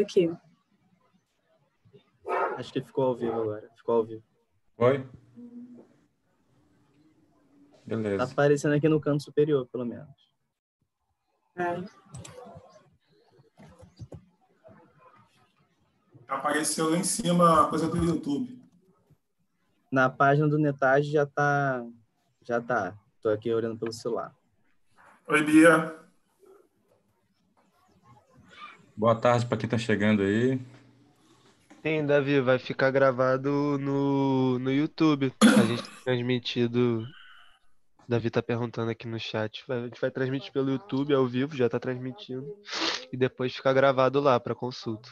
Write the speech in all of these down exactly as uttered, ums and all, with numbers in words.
Aqui. Acho que ficou ao vivo agora. Ficou ao vivo. Oi? Beleza. Tá aparecendo aqui no canto superior, pelo menos. É. Apareceu lá em cima a coisa do YouTube. Na página do NETAJ já tá... Já tá. Tô aqui olhando pelo celular. Oi, Bia. Boa tarde para quem está chegando aí. Sim, Davi, vai ficar gravado no, no YouTube. A gente tem transmitido... Davi está perguntando aqui no chat. A gente vai transmitir pelo YouTube ao vivo, já está transmitindo. E depois fica gravado lá para consulta.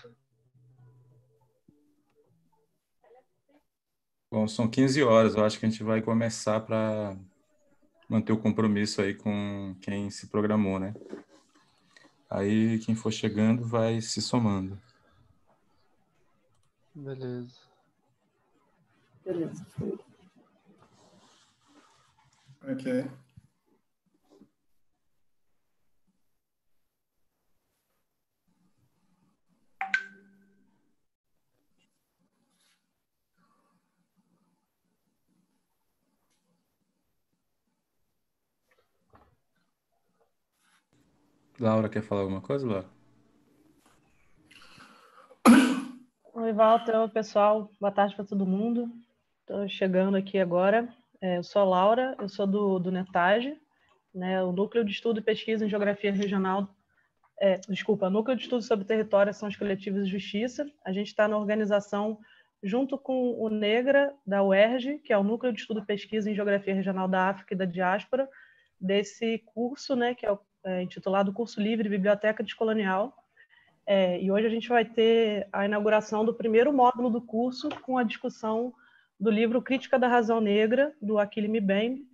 Bom, são quinze horas. Eu acho que a gente vai começar para manter o compromisso aí com quem se programou, né? Aí quem for chegando vai se somando. Beleza. Beleza. Ok. Laura, quer falar alguma coisa, Laura? Oi, Walter. Oi, pessoal. Boa tarde para todo mundo. Estou chegando aqui agora. Eu sou a Laura, eu sou do, do NETAJ, né, o Núcleo de Estudo e Pesquisa em Geografia Regional, é, desculpa, Núcleo de Estudo sobre Território, Ações Coletivas e Justiça. A gente está na organização junto com o NEGRA, da U E R J, que é o Núcleo de Estudo e Pesquisa em Geografia Regional da África e da Diáspora, desse curso, né, que é o É, intitulado Curso Livre Biblioteca Descolonial, é, e hoje a gente vai ter a inauguração do primeiro módulo do curso com a discussão do livro Crítica da Razão Negra, do Achille Mbembe,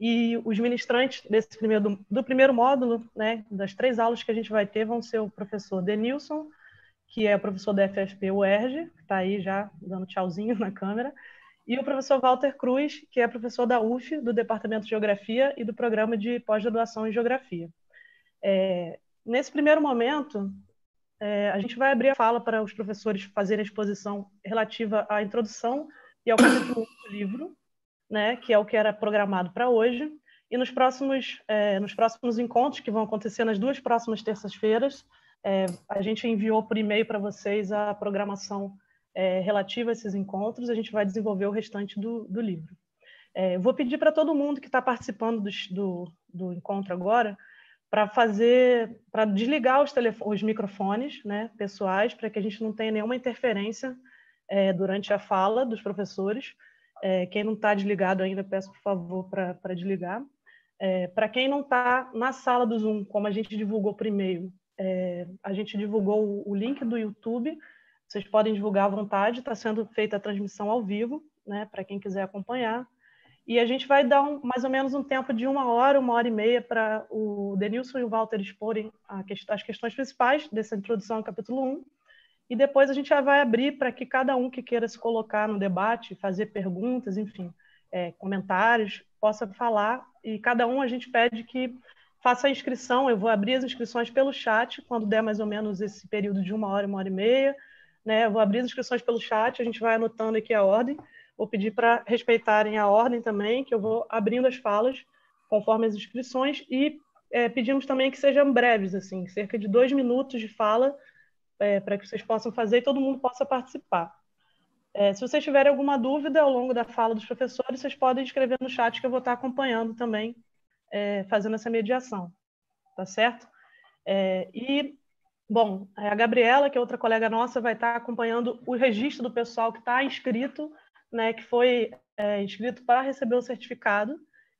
e os ministrantes desse primeiro, do, do primeiro módulo, né, das três aulas que a gente vai ter, vão ser o professor Denilson, que é professor da F F P U E R J, que está aí já dando tchauzinho na câmera, e o professor Walter Cruz, que é professor da U F, do Departamento de Geografia e do Programa de Pós-Graduação em Geografia. É, nesse primeiro momento, é, a gente vai abrir a fala para os professores fazerem a exposição relativa à introdução e ao capítulo do livro, né, que é o que era programado para hoje, e nos próximos, é, nos próximos encontros, que vão acontecer nas duas próximas terças-feiras, é, a gente enviou por e-mail para vocês a programação é, relativa a esses encontros, a gente vai desenvolver o restante do, do livro. É, vou pedir para todo mundo que está participando do, do, do encontro agora, para fazer, para desligar os, os microfones, né, pessoais, para que a gente não tenha nenhuma interferência é, durante a fala dos professores. É, quem não está desligado ainda, peço, por favor, para desligar. É, para quem não está na sala do Zoom, como a gente divulgou por e-mail, é, a gente divulgou o, o link do YouTube, vocês podem divulgar à vontade, está sendo feita a transmissão ao vivo, né, para quem quiser acompanhar. E a gente vai dar um, mais ou menos um tempo de uma hora, uma hora e meia, para o Denilson e o Walter exporem a que, as questões principais dessa introdução ao capítulo um. E depois a gente já vai abrir para que cada um que queira se colocar no debate, fazer perguntas, enfim, é, comentários, possa falar. E cada um a gente pede que faça a inscrição. Eu vou abrir as inscrições pelo chat, quando der mais ou menos esse período de uma hora, uma hora e meia. Né? Eu vou abrir as inscrições pelo chat, a gente vai anotando aqui a ordem. Vou pedir para respeitarem a ordem também, que eu vou abrindo as falas conforme as inscrições, e é, pedimos também que sejam breves, assim, cerca de dois minutos de fala, é, para que vocês possam fazer e todo mundo possa participar. É, se vocês tiverem alguma dúvida ao longo da fala dos professores, vocês podem escrever no chat que eu vou estar acompanhando também, é, fazendo essa mediação, tá certo? É, e... Bom, a Gabriela, que é outra colega nossa, vai estar acompanhando o registro do pessoal que está inscrito, né, que foi é, inscrito para receber o certificado.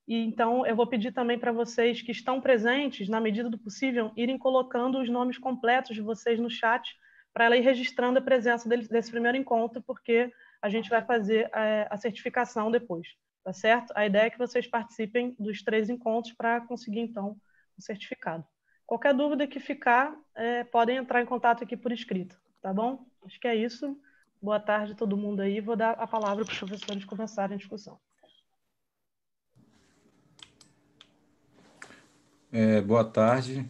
E então eu vou pedir também para vocês que estão presentes, na medida do possível, irem colocando os nomes completos de vocês no chat para ela ir registrando a presença dele, desse primeiro encontro, porque a gente vai fazer é, a certificação depois, tá certo? A ideia é que vocês participem dos três encontros para conseguir, então, o certificado. Qualquer dúvida que ficar, é, podem entrar em contato aqui por escrito, tá bom? Acho que é isso. Boa tarde a todo mundo aí. Vou dar a palavra para os professores começarem a discussão. É, boa tarde.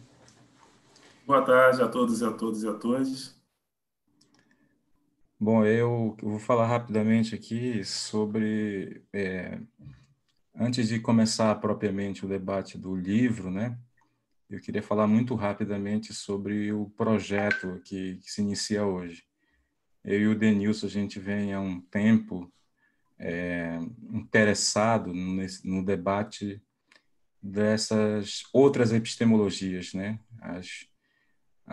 Boa tarde a todos e a todas e a todas. Bom, eu vou falar rapidamente aqui sobre, é, antes de começar propriamente o debate do livro, né? Eu queria falar muito rapidamente sobre o projeto que, que se inicia hoje. Eu e o Denilson, a gente vem há um tempo é, interessado nesse, no debate dessas outras epistemologias, né? As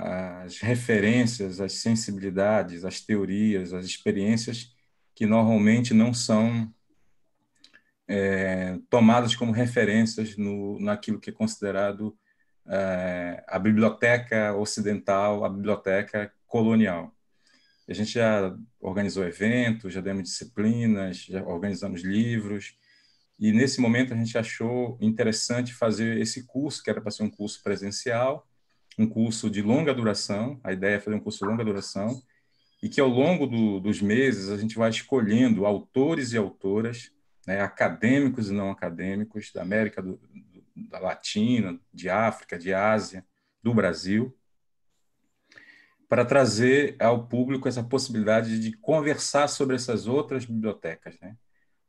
as referências, as sensibilidades, as teorias, as experiências que normalmente não são é, tomadas como referências no, naquilo que é considerado é, a biblioteca ocidental, a biblioteca colonial. A gente já organizou eventos, já demos disciplinas, já organizamos livros, e nesse momento a gente achou interessante fazer esse curso, que era para ser um curso presencial, um curso de longa duração, a ideia é fazer um curso de longa duração, e que ao longo do, dos meses a gente vai escolhendo autores e autoras, né, acadêmicos e não acadêmicos, da América do, da Latina, de África, de Ásia, do Brasil, para trazer ao público essa possibilidade de conversar sobre essas outras bibliotecas, né?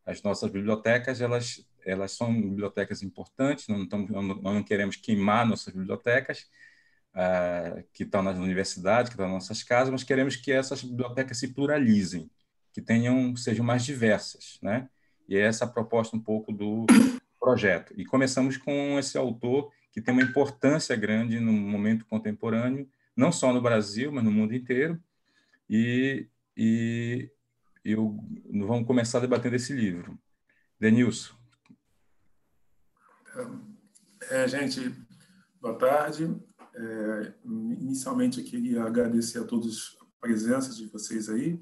As nossas bibliotecas, elas, elas são bibliotecas importantes, não, estamos, não, não queremos queimar nossas bibliotecas, que estão nas universidades, que estão nas nossas casas, mas queremos que essas bibliotecas se pluralizem, que tenham, sejam mais diversas, né? E essa é a proposta um pouco do projeto. E começamos com esse autor que tem uma importância grande no momento contemporâneo, não só no Brasil, mas no mundo inteiro, e, e eu, vamos começar debatendo esse livro. Denilson. É, gente, boa tarde. É, inicialmente eu queria agradecer a todos a presença de vocês aí,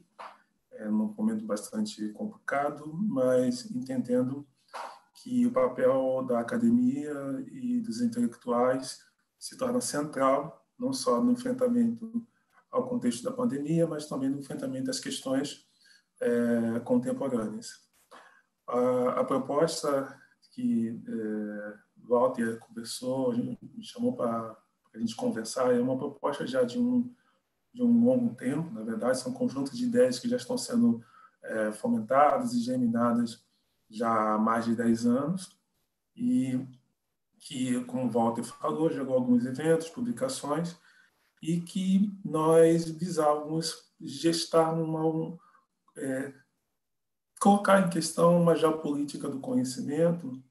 é, num momento bastante complicado, mas entendendo que o papel da academia e dos intelectuais se torna central, não só no enfrentamento ao contexto da pandemia, mas também no enfrentamento às questões é, contemporâneas. A, a proposta que é, Walter conversou, a gente me chamou para a gente conversar, é uma proposta já de um, de um longo tempo, na verdade, são um conjunto de ideias que já estão sendo é, fomentadas e germinadas já há mais de dez anos, e que, como o Walter falou, gerou alguns eventos, publicações, e que nós visávamos gestar uma... É, colocar em questão uma geopolítica do conhecimento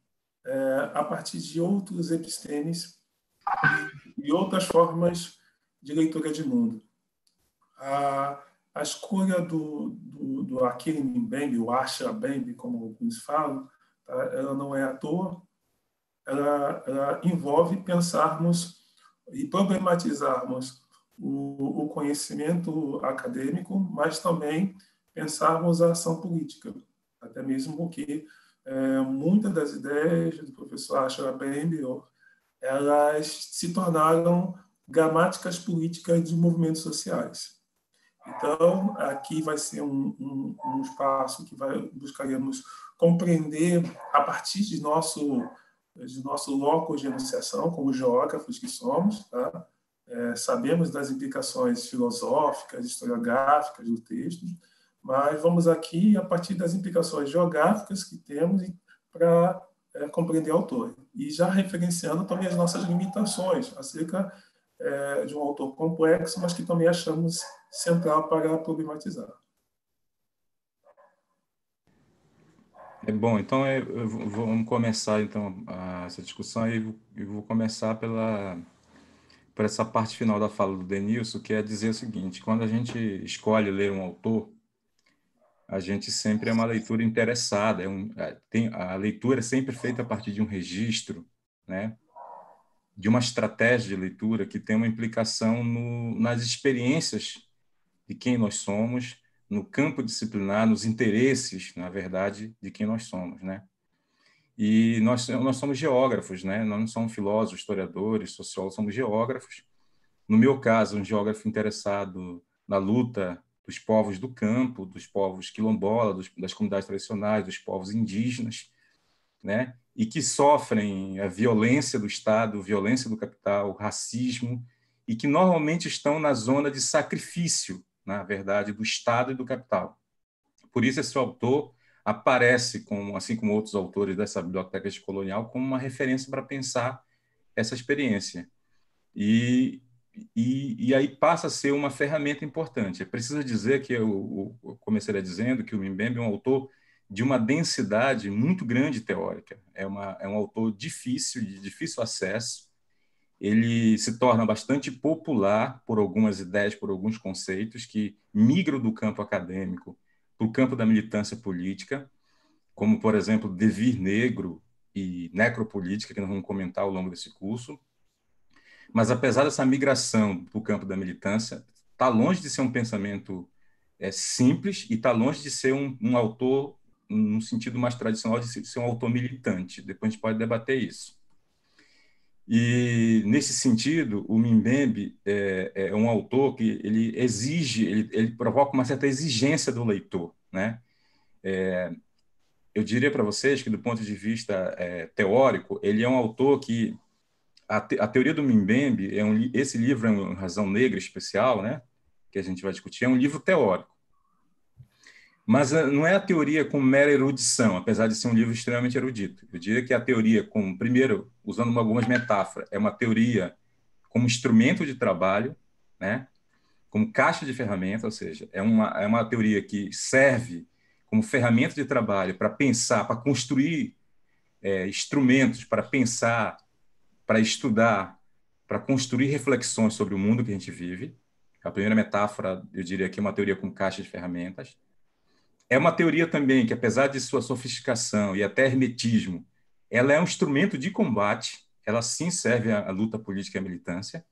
é, a partir de outros epistemes e outras formas de leitura de mundo. A, a escolha do, do, do Achille Mbembe, o Achille Mbembe, como alguns falam, ela não é à toa, ela, ela envolve pensarmos e problematizarmos o, o conhecimento acadêmico, mas também pensarmos a ação política, até mesmo porque é, muitas das ideias do professor Achille Mbembe elas se tornaram gramáticas políticas de movimentos sociais. Então, aqui vai ser um, um, um espaço que vai, buscaremos compreender, a partir de nosso, de nosso locus de enunciação, como geógrafos que somos, tá? É, sabemos das implicações filosóficas, historiográficas do texto, mas vamos aqui, a partir das implicações geográficas que temos, para É, compreender autor, e já referenciando também as nossas limitações acerca é, de um autor complexo, mas que também achamos central para problematizar. É bom, então eu, eu, vamos começar então a, essa discussão, e eu vou começar pela, por essa parte final da fala do Denilson, que é dizer o seguinte: quando a gente escolhe ler um autor, a gente sempre é uma leitura interessada, é um, tem, a leitura é sempre feita a partir de um registro, né, de uma estratégia de leitura que tem uma implicação no, nas experiências de quem nós somos, no campo disciplinar, nos interesses, na verdade, de quem nós somos, né? E nós, nós somos geógrafos, né? Nós não somos filósofos, historiadores, sociólogos, somos geógrafos. No meu caso, um geógrafo interessado na luta dos povos do campo, dos povos quilombolas, das comunidades tradicionais, dos povos indígenas, né? E que sofrem a violência do Estado, violência do capital, racismo, e que normalmente estão na zona de sacrifício na verdade, do Estado e do capital. Por isso, esse autor aparece, como, assim como outros autores dessa biblioteca descolonial, como uma referência para pensar essa experiência. E, e, e aí passa a ser uma ferramenta importante. É preciso dizer que, eu, eu começaria dizendo que o Mbembe é um autor de uma densidade muito grande teórica. É, uma, é um autor difícil, de difícil acesso. Ele se torna bastante popular por algumas ideias, por alguns conceitos que migram do campo acadêmico para o campo da militância política, como, por exemplo, devir negro e necropolítica, que nós vamos comentar ao longo desse curso. Mas, apesar dessa migração para o campo da militância, está longe de ser um pensamento é, simples e está longe de ser um, um autor, num sentido mais tradicional, de ser um autor militante. Depois a gente pode debater isso. E, nesse sentido, o Mbembe é, é um autor que ele exige, ele, ele provoca uma certa exigência do leitor, né? É, eu diria para vocês que, do ponto de vista é, teórico, ele é um autor que... A, te, a teoria do Mbembe, é um, esse livro, é um Razão Negra especial, né, que a gente vai discutir, é um livro teórico. Mas não é a teoria com mera erudição, apesar de ser um livro extremamente erudito. Eu diria que a teoria, com, primeiro, usando algumas metáforas, é uma teoria como instrumento de trabalho, né, como caixa de ferramentas, ou seja, é uma, é uma teoria que serve como ferramenta de trabalho para pensar, para construir é, instrumentos, para pensar, para estudar, para construir reflexões sobre o mundo que a gente vive. A primeira metáfora, eu diria que é uma teoria com caixa de ferramentas. É uma teoria também que, apesar de sua sofisticação e até hermetismo, ela é um instrumento de combate, ela sim serve à luta política e à militância.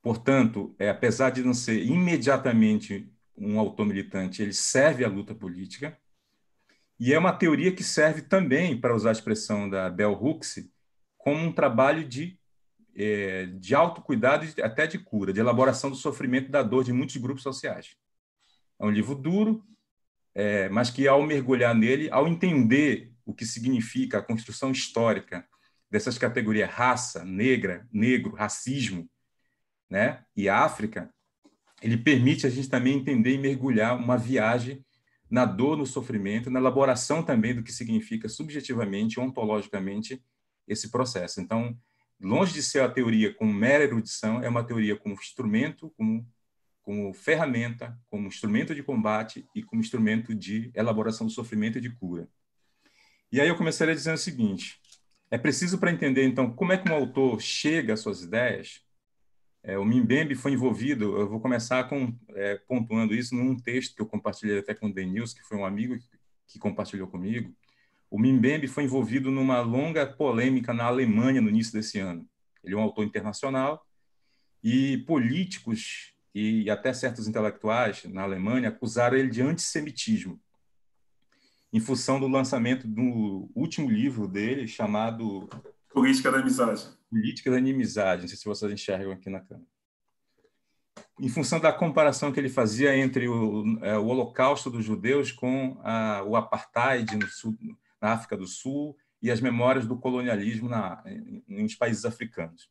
Portanto, é, apesar de não ser imediatamente um autor militante, ele serve à luta política. E é uma teoria que serve também, para usar a expressão da Bell Hooks, como um trabalho de, é, de autocuidado e até de cura, de elaboração do sofrimento e da dor de muitos grupos sociais. É um livro duro, é, mas que, ao mergulhar nele, ao entender o que significa a construção histórica dessas categorias raça, negra, negro, racismo, né, e África, ele permite a gente também entender e mergulhar uma viagem na dor, no sofrimento, na elaboração também do que significa subjetivamente, ontologicamente, esse processo. Então, longe de ser a teoria com mera erudição, é uma teoria como instrumento, como, como ferramenta, como instrumento de combate e como instrumento de elaboração do sofrimento e de cura. E aí eu começaria dizendo o seguinte, é preciso para entender, então, como é que um autor chega às suas ideias. É, o Mbembe foi envolvido, eu vou começar com, é, pontuando isso num texto que eu compartilhei até com o Denilson, que foi um amigo que, que compartilhou comigo. O Mbembe foi envolvido numa longa polêmica na Alemanha no início desse ano. Ele é um autor internacional e políticos e até certos intelectuais na Alemanha acusaram ele de antissemitismo em função do lançamento do último livro dele chamado... Política da Inimizade. Política da Inimizade, não sei se vocês enxergam aqui na câmera. Em função da comparação que ele fazia entre o, é, o Holocausto dos judeus com a, o apartheid no sul, na África do Sul e as memórias do colonialismo na, em, nos países africanos.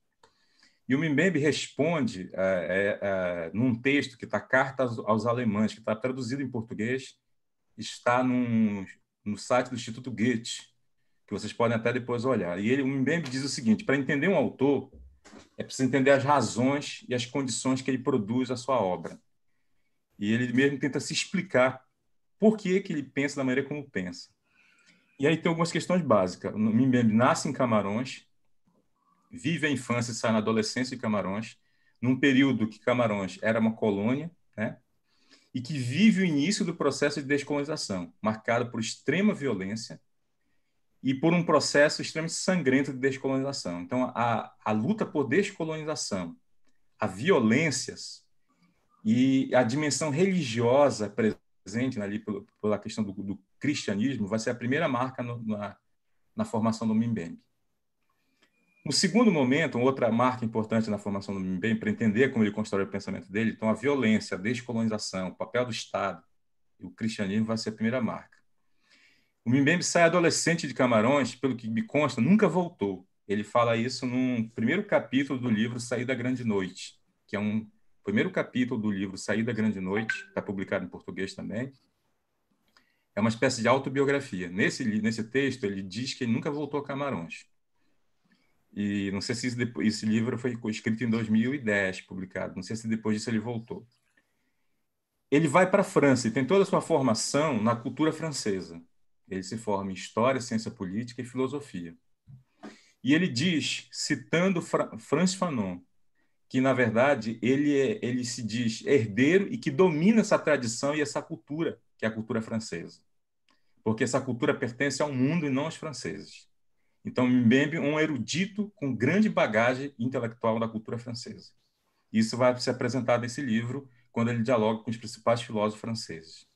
E o Mbembe responde é, é, é, num texto que está Carta aos, aos Alemães, que está traduzido em português, está num, no site do Instituto Goethe, que vocês podem até depois olhar. E ele, o Mbembe diz o seguinte, para entender um autor, é preciso entender as razões e as condições que ele produz a sua obra. E ele mesmo tenta se explicar por que, que ele pensa da maneira como pensa. E aí tem algumas questões básicas. O Mbembe nasce em Camarões, vive a infância e sai na adolescência em Camarões, num período que Camarões era uma colônia, né? E que vive o início do processo de descolonização, marcado por extrema violência, e por um processo extremamente sangrento de descolonização. Então, a, a luta por descolonização, a violências e a dimensão religiosa presente ali pela, pela questão do, do cristianismo vai ser a primeira marca no, na, na formação do Mbembe. Um segundo momento, outra marca importante na formação do Mbembe, para entender como ele constrói o pensamento dele, então a violência, a descolonização, o papel do Estado e o cristianismo vai ser a primeira marca. O Mbembe sai adolescente de Camarões, pelo que me consta, nunca voltou. Ele fala isso num primeiro capítulo do livro Sair da Grande Noite, que é um primeiro capítulo do livro Sair da Grande Noite, está publicado em português também, é uma espécie de autobiografia. Nesse, nesse texto, ele diz que ele nunca voltou a Camarões. E não sei se isso, esse livro foi escrito em dois mil e dez, publicado. Não sei se depois disso ele voltou. Ele vai para a França e tem toda a sua formação na cultura francesa. Ele se forma em História, Ciência Política e Filosofia. E ele diz, citando Frantz Fanon, que, na verdade, ele, é, ele se diz herdeiro e que domina essa tradição e essa cultura, que é a cultura francesa. Porque essa cultura pertence ao mundo e não aos franceses. Então, Mbembe é um erudito com grande bagagem intelectual da cultura francesa. Isso vai ser apresentado nesse livro, quando ele dialoga com os principais filósofos franceses.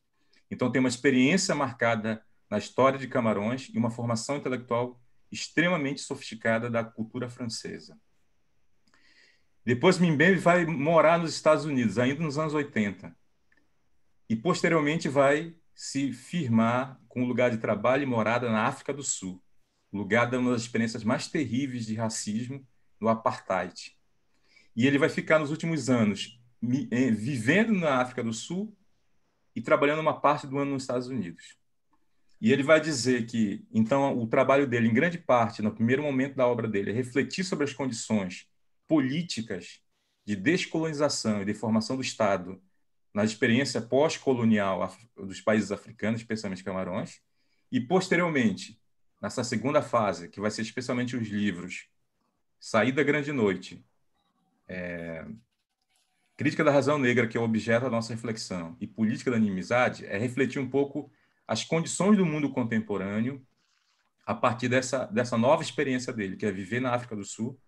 Então, tem uma experiência marcada na história de Camarões e uma formação intelectual extremamente sofisticada da cultura francesa. Depois, Mbembe vai morar nos Estados Unidos, ainda nos anos oitenta, e, posteriormente, vai se firmar com um lugar de trabalho e morada na África do Sul, lugar de uma das experiências mais terríveis de racismo, do apartheid. E ele vai ficar, nos últimos anos, vivendo na África do Sul e trabalhando uma parte do ano nos Estados Unidos. E ele vai dizer que, então, o trabalho dele, em grande parte, no primeiro momento da obra dele, é refletir sobre as condições políticas de descolonização e de formação do Estado na experiência pós-colonial dos países africanos, especialmente Camarões, e, posteriormente, nessa segunda fase, que vai ser especialmente os livros Sair da Grande Noite, é... Crítica da Razão Negra, que é o objeto da nossa reflexão, e Política da Inimizade, é refletir um pouco as condições do mundo contemporâneo a partir dessa, dessa nova experiência dele, que é viver na África do Sul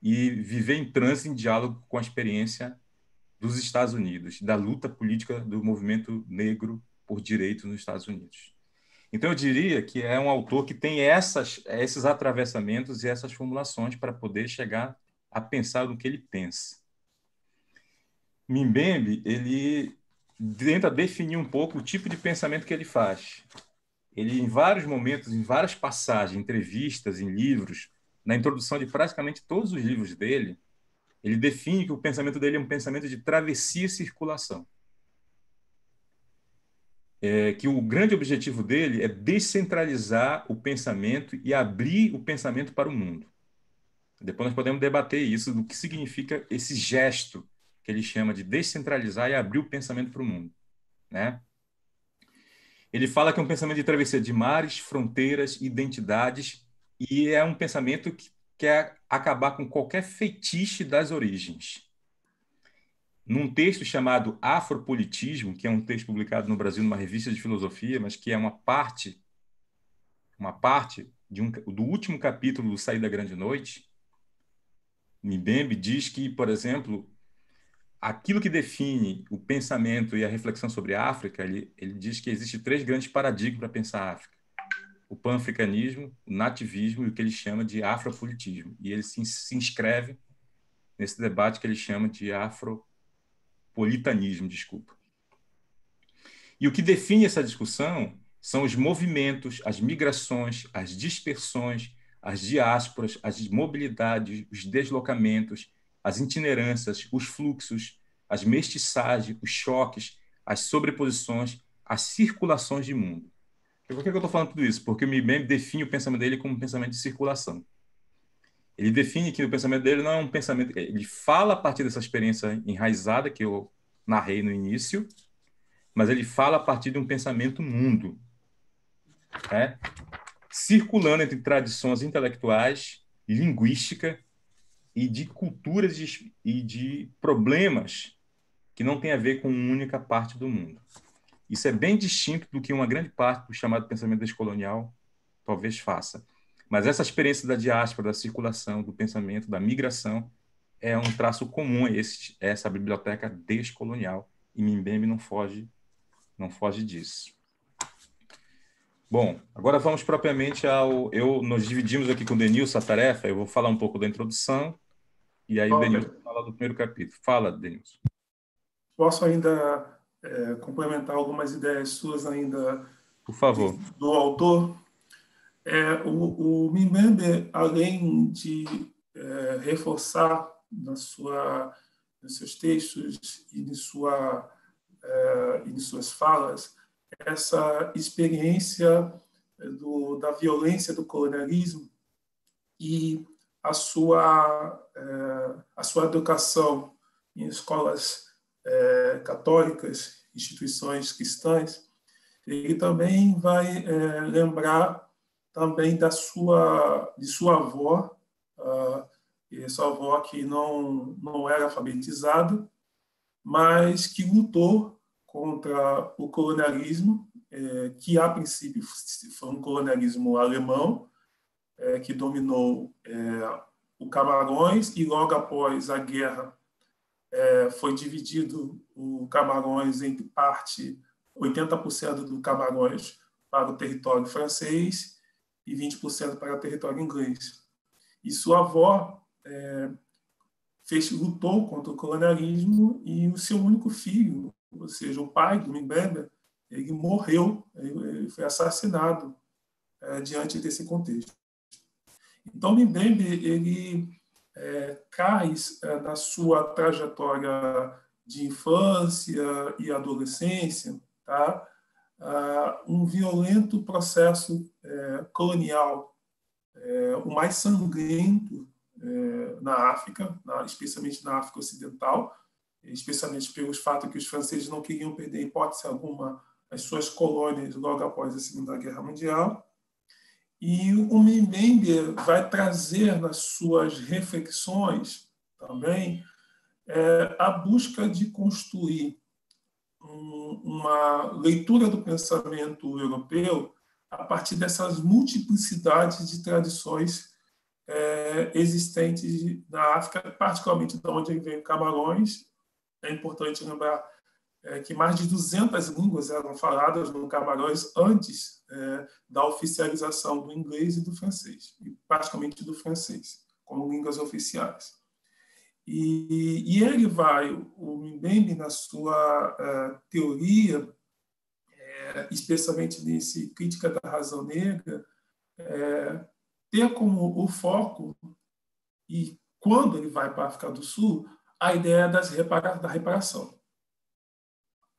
e viver em transe, em diálogo com a experiência dos Estados Unidos, da luta política do movimento negro por direitos nos Estados Unidos. Então, eu diria que é um autor que tem essas, esses atravessamentos e essas formulações para poder chegar a pensar no que ele pensa. Mbembe, ele tenta definir um pouco o tipo de pensamento que ele faz. Ele, em vários momentos, em várias passagens, entrevistas, em livros, na introdução de praticamente todos os livros dele, ele define que o pensamento dele é um pensamento de travessia e circulação. É que o grande objetivo dele é descentralizar o pensamento e abrir o pensamento para o mundo. Depois nós podemos debater isso, do que significa esse gesto que ele chama de descentralizar e abrir o pensamento para o mundo, né? Ele fala que é um pensamento de travessia de mares, fronteiras, identidades, e é um pensamento que quer acabar com qualquer feitiço das origens. Num texto chamado Afropolitismo, que é um texto publicado no Brasil numa revista de filosofia, mas que é uma parte, uma parte de um, do último capítulo do Sair da Grande Noite, Mbembe diz que, por exemplo, aquilo que define o pensamento e a reflexão sobre a África, ele, ele diz que existem três grandes paradigmas para pensar a África: o pan-africanismo, o nativismo e o que ele chama de afropolitismo. E ele se, se inscreve nesse debate que ele chama de afropolitismo. Politanismo, desculpa. E o que define essa discussão são os movimentos, as migrações, as dispersões, as diásporas, as mobilidades, os deslocamentos, as itinerâncias, os fluxos, as mestiçagens, os choques, as sobreposições, as circulações de mundo. Por que eu estou falando tudo isso? Porque o Mbembe define o pensamento dele como um pensamento de circulação. Ele define que o pensamento dele não é um pensamento... Ele fala a partir dessa experiência enraizada que eu narrei no início, mas ele fala a partir de um pensamento mundo, né? Circulando entre tradições intelectuais, linguística e de culturas de, e de problemas que não tem a ver com uma única parte do mundo. Isso é bem distinto do que uma grande parte do chamado pensamento descolonial talvez faça. Mas essa experiência da diáspora, da circulação, do pensamento, da migração, é um traço comum a esse, essa biblioteca descolonial, e Mbembe não foge, não foge disso. Bom, agora vamos propriamente ao... Eu, nós dividimos aqui com o Denilson a tarefa, eu vou falar um pouco da introdução, e aí Bom, o Denilson fala do primeiro capítulo. Fala, Denilson. Posso ainda é, complementar algumas ideias suas ainda... Por favor. ...do autor... É, o o Mbembe, além de é, reforçar na sua nos seus textos e de sua eh, e de suas falas essa experiência do, da violência do colonialismo e a sua eh, a sua educação em escolas eh, católicas, instituições cristãs. Ele também vai eh, lembrar também da sua de sua avó, uh, e sua avó que não não era alfabetizada, mas que lutou contra o colonialismo, eh, que a princípio foi um colonialismo alemão, eh, que dominou eh, o Camarões, e logo após a guerra eh, foi dividido o Camarões entre parte oitenta por cento do Camarões para o território francês e vinte por cento para o território inglês. E sua avó é, fez, lutou contra o colonialismo, e o seu único filho, ou seja, o pai do Mbembe, ele morreu, ele foi assassinado é, diante desse contexto. Então, Mbembe, ele é, traz é, na sua trajetória de infância e adolescência, tá, Uh, um violento processo eh, colonial, eh, o mais sangrento eh, na África, na, especialmente na África Ocidental, especialmente pelos fatos que os franceses não queriam perder, em hipótese alguma, as suas colônias logo após a Segunda Guerra Mundial. E o Mbembe vai trazer nas suas reflexões também eh, a busca de construir uma leitura do pensamento europeu a partir dessas multiplicidades de tradições é, existentes na África, particularmente de onde ele veio, Camarões. É importante lembrar é, que mais de duzentas línguas eram faladas no Camarões antes é, da oficialização do inglês e do francês, e particularmente do francês, como línguas oficiais. E, e ele vai, o Mbembe, na sua uh, teoria, é, especialmente nesse Crítica da Razão Negra, é, ter como o foco, e quando ele vai para a África do Sul, a ideia das repara da reparação.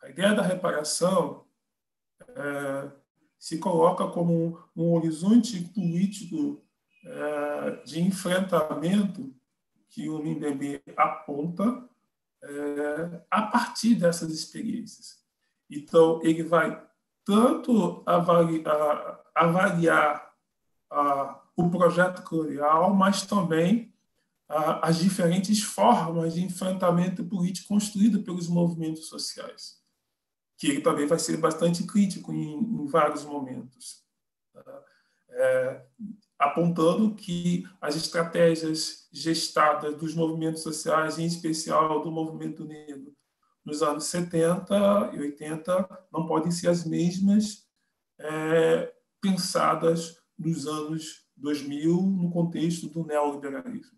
A ideia da reparação é, se coloca como um, um horizonte político é, de enfrentamento que o Mbembe aponta é, a partir dessas experiências. Então, ele vai tanto avaliar, avaliar ah, o projeto colonial, mas também ah, as diferentes formas de enfrentamento político construído pelos movimentos sociais, que ele também vai ser bastante crítico em, em vários momentos, tá? É, apontando que as estratégias gestadas dos movimentos sociais, em especial do movimento negro, nos anos setenta e oitenta, não podem ser as mesmas é, pensadas nos anos dois mil, no contexto do neoliberalismo.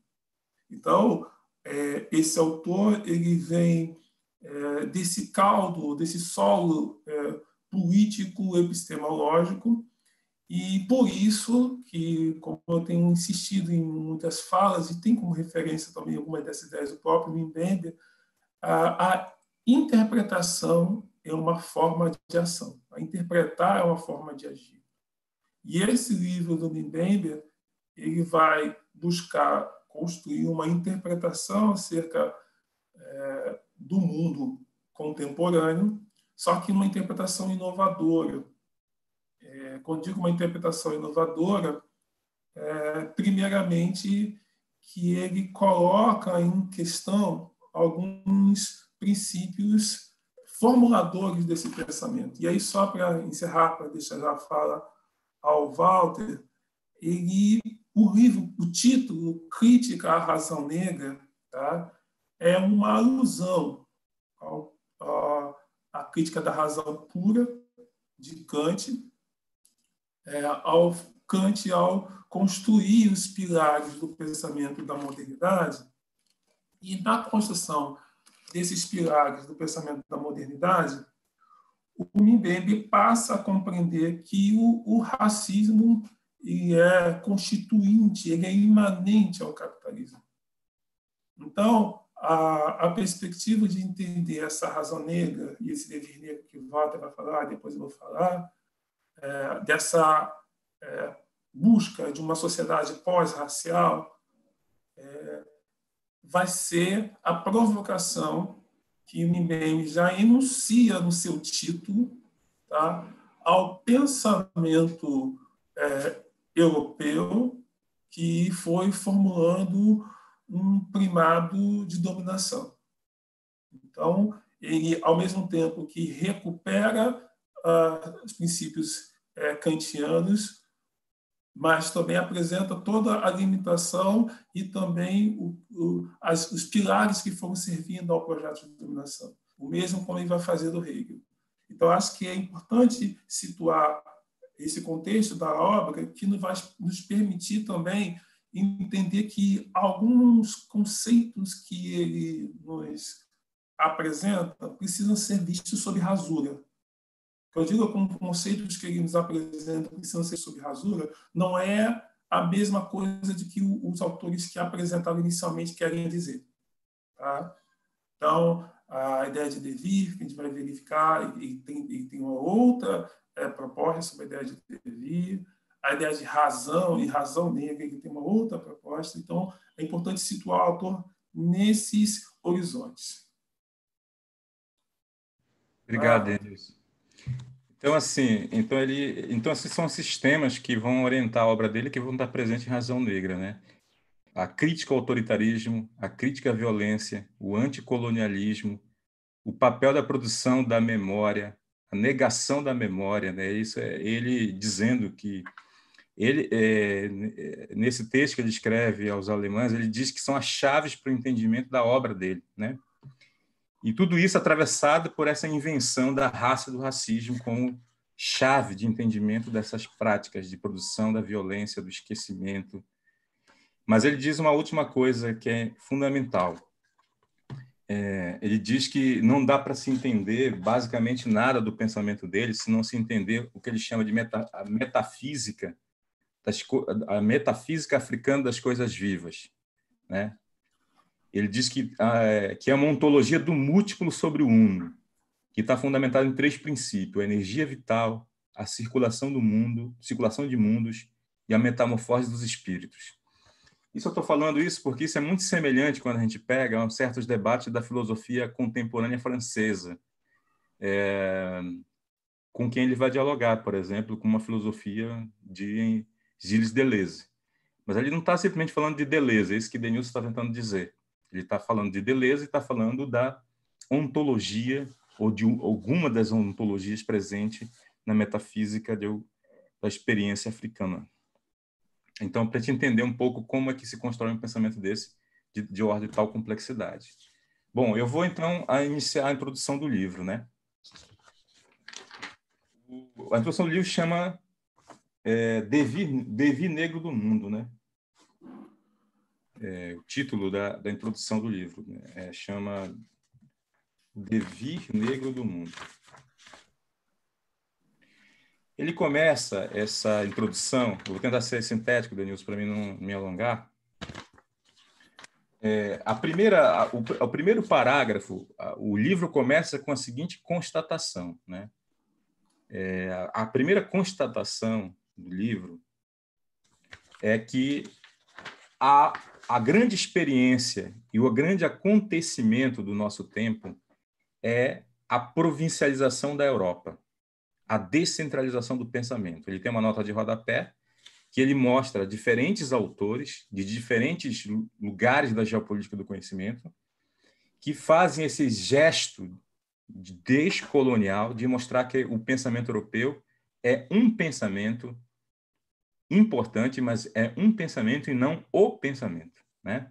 Então, é, esse autor ele vem é, desse caldo, desse solo é, político-epistemológico. E por isso que, como eu tenho insistido em muitas falas, e tem como referência também algumas dessas ideias do próprio Mbembe, a, a interpretação é uma forma de ação. A interpretar é uma forma de agir. E esse livro do Mbembe, ele vai buscar construir uma interpretação acerca é, do mundo contemporâneo, só que uma interpretação inovadora. É, quando digo uma interpretação inovadora, é, primeiramente que ele coloca em questão alguns princípios formuladores desse pensamento. E aí, só para encerrar, para deixar já a fala ao Walter, ele, o livro, o título, Crítica à Razão Negra, tá, é uma alusão ao, ao, à crítica da razão pura de Kant, É, ao Kant, ao construir os pilares do pensamento da modernidade. E na construção desses pilares do pensamento da modernidade, o Mbembe passa a compreender que o, o racismo ele é constituinte, ele é imanente ao capitalismo. Então, a, a perspectiva de entender essa razão negra e esse dever negro que o Walter vai falar, depois eu vou falar, é, dessa é, busca de uma sociedade pós-racial, é, vai ser a provocação que o Mbembe já enuncia no seu título, tá, ao pensamento é, europeu que foi formulando um primado de dominação. Então, ele, ao mesmo tempo que recupera ah, os princípios eh, kantianos, mas também apresenta toda a limitação e também o, o, as, os pilares que foram servindo ao projeto de dominação. O mesmo como ele vai fazer do Hegel. Então, acho que é importante situar esse contexto da obra que nos vai nos permitir também entender que alguns conceitos que ele nos apresenta precisam ser vistos sob rasura. Eu digo como conceitos que ele nos apresenta precisam ser sob rasura, não é a mesma coisa de que os autores que apresentaram inicialmente querem dizer. Tá? Então, a ideia de devir, que a gente vai verificar, e tem, e tem uma outra é, proposta sobre a ideia de devir, a ideia de razão e razão negra, que tem uma outra proposta. Então, é importante situar o autor nesses horizontes. Obrigado, Denilson. Então, assim, então ele, então, esses são sistemas que vão orientar a obra dele, que vão estar presentes em razão negra, né? A crítica ao autoritarismo, a crítica à violência, o anticolonialismo, o papel da produção da memória, a negação da memória, né? Isso é ele dizendo que ele é, nesse texto que ele escreve aos alemães, ele diz que são as chaves para o entendimento da obra dele, né? E tudo isso atravessado por essa invenção da raça e do racismo como chave de entendimento dessas práticas de produção da violência, do esquecimento. Mas ele diz uma última coisa que é fundamental. É, ele diz que não dá para se entender basicamente nada do pensamento dele se não se entender o que ele chama de meta, a metafísica, das, a metafísica africana das coisas vivas, né? Ele diz que, ah, que é uma ontologia do múltiplo sobre o uno, que está fundamentada em três princípios: a energia vital, a circulação do mundo, circulação de mundos e a metamorfose dos espíritos. Isso eu estou falando isso porque isso é muito semelhante quando a gente pega certos debates da filosofia contemporânea francesa, é, com quem ele vai dialogar, por exemplo, com uma filosofia de Gilles Deleuze. Mas ele não está simplesmente falando de Deleuze, é isso que Denilson está tentando dizer. Ele está falando de Deleuze e está falando da ontologia, ou de alguma das ontologias presentes na metafísica de, da experiência africana. Então, para a gente entender um pouco como é que se constrói um pensamento desse, de, de ordem de tal complexidade. Bom, eu vou, então, a iniciar a introdução do livro, né? A introdução do livro chama é, Devir, Devir Negro do Mundo, né? É, o título da, da introdução do livro, né? É, chama Devir Negro do Mundo. Ele começa essa introdução, eu vou tentar ser sintético, Denilson, para mim não me alongar. É, a primeira, a, o, o primeiro parágrafo, a, o livro começa com a seguinte constatação, né? É, a, a primeira constatação do livro é que A, a grande experiência e o grande acontecimento do nosso tempo é a provincialização da Europa, a descentralização do pensamento. Ele tem uma nota de rodapé que ele mostra diferentes autores de diferentes lugares da geopolítica do conhecimento que fazem esse gesto descolonial de mostrar que o pensamento europeu é um pensamento importante, mas é um pensamento e não o pensamento, né?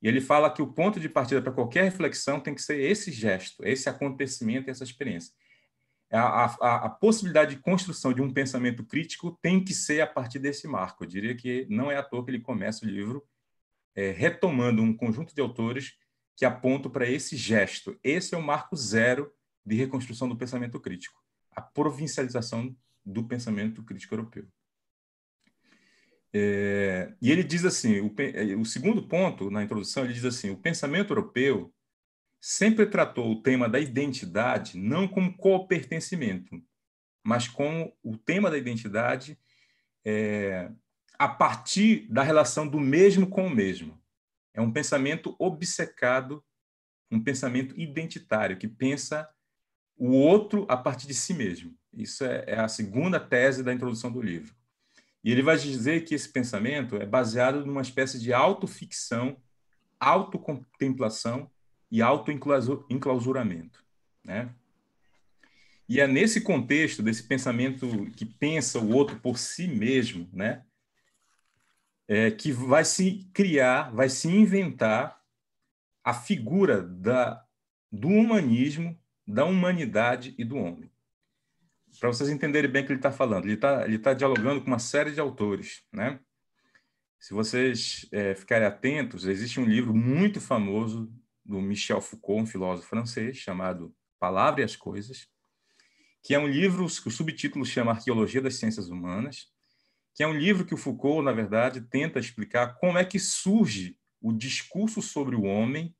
E ele fala que o ponto de partida para qualquer reflexão tem que ser esse gesto, esse acontecimento, essa experiência. A, a, a possibilidade de construção de um pensamento crítico tem que ser a partir desse marco. Eu diria que não é à toa que ele começa o livro é, retomando um conjunto de autores que apontam para esse gesto. Esse é o marco zero de reconstrução do pensamento crítico, a provincialização do pensamento crítico europeu. É, e ele diz assim, o, o segundo ponto, na introdução, ele diz assim, o pensamento europeu sempre tratou o tema da identidade não como co-pertencimento, mas como o tema da identidade é, a partir da relação do mesmo com o mesmo. É um pensamento obcecado, um pensamento identitário, que pensa o outro a partir de si mesmo. Isso é, é a segunda tese da introdução do livro. E ele vai dizer que esse pensamento é baseado numa espécie de autoficção, autocontemplação e autoenclausuramento, né? E é nesse contexto desse pensamento que pensa o outro por si mesmo, né, é, que vai se criar, vai se inventar a figura da, do humanismo, da humanidade e do homem. Para vocês entenderem bem o que ele está falando, ele está ele tá dialogando com uma série de autores, né? Se vocês é, ficarem atentos, existe um livro muito famoso do Michel Foucault, um filósofo francês, chamado Palavra e as Coisas, que é um livro que o subtítulo chama Arqueologia das Ciências Humanas, que é um livro que o Foucault, na verdade, tenta explicar como é que surge o discurso sobre o homem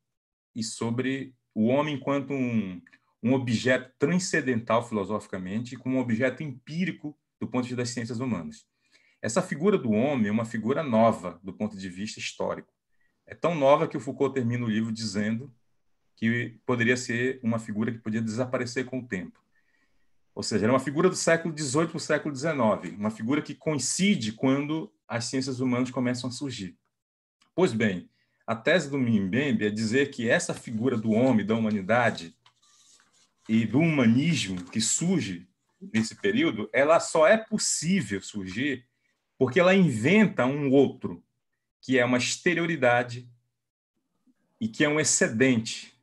e sobre o homem enquanto um, um objeto transcendental filosoficamente, como um objeto empírico do ponto de vista das ciências humanas. Essa figura do homem é uma figura nova do ponto de vista histórico. É tão nova que o Foucault termina o livro dizendo que poderia ser uma figura que podia desaparecer com o tempo. Ou seja, era uma figura do século dezoito para o século dezenove, uma figura que coincide quando as ciências humanas começam a surgir. Pois bem, a tese do Mbembe é dizer que essa figura do homem, da humanidade e do humanismo que surge nesse período, ela só é possível surgir porque ela inventa um outro, que é uma exterioridade e que é um excedente.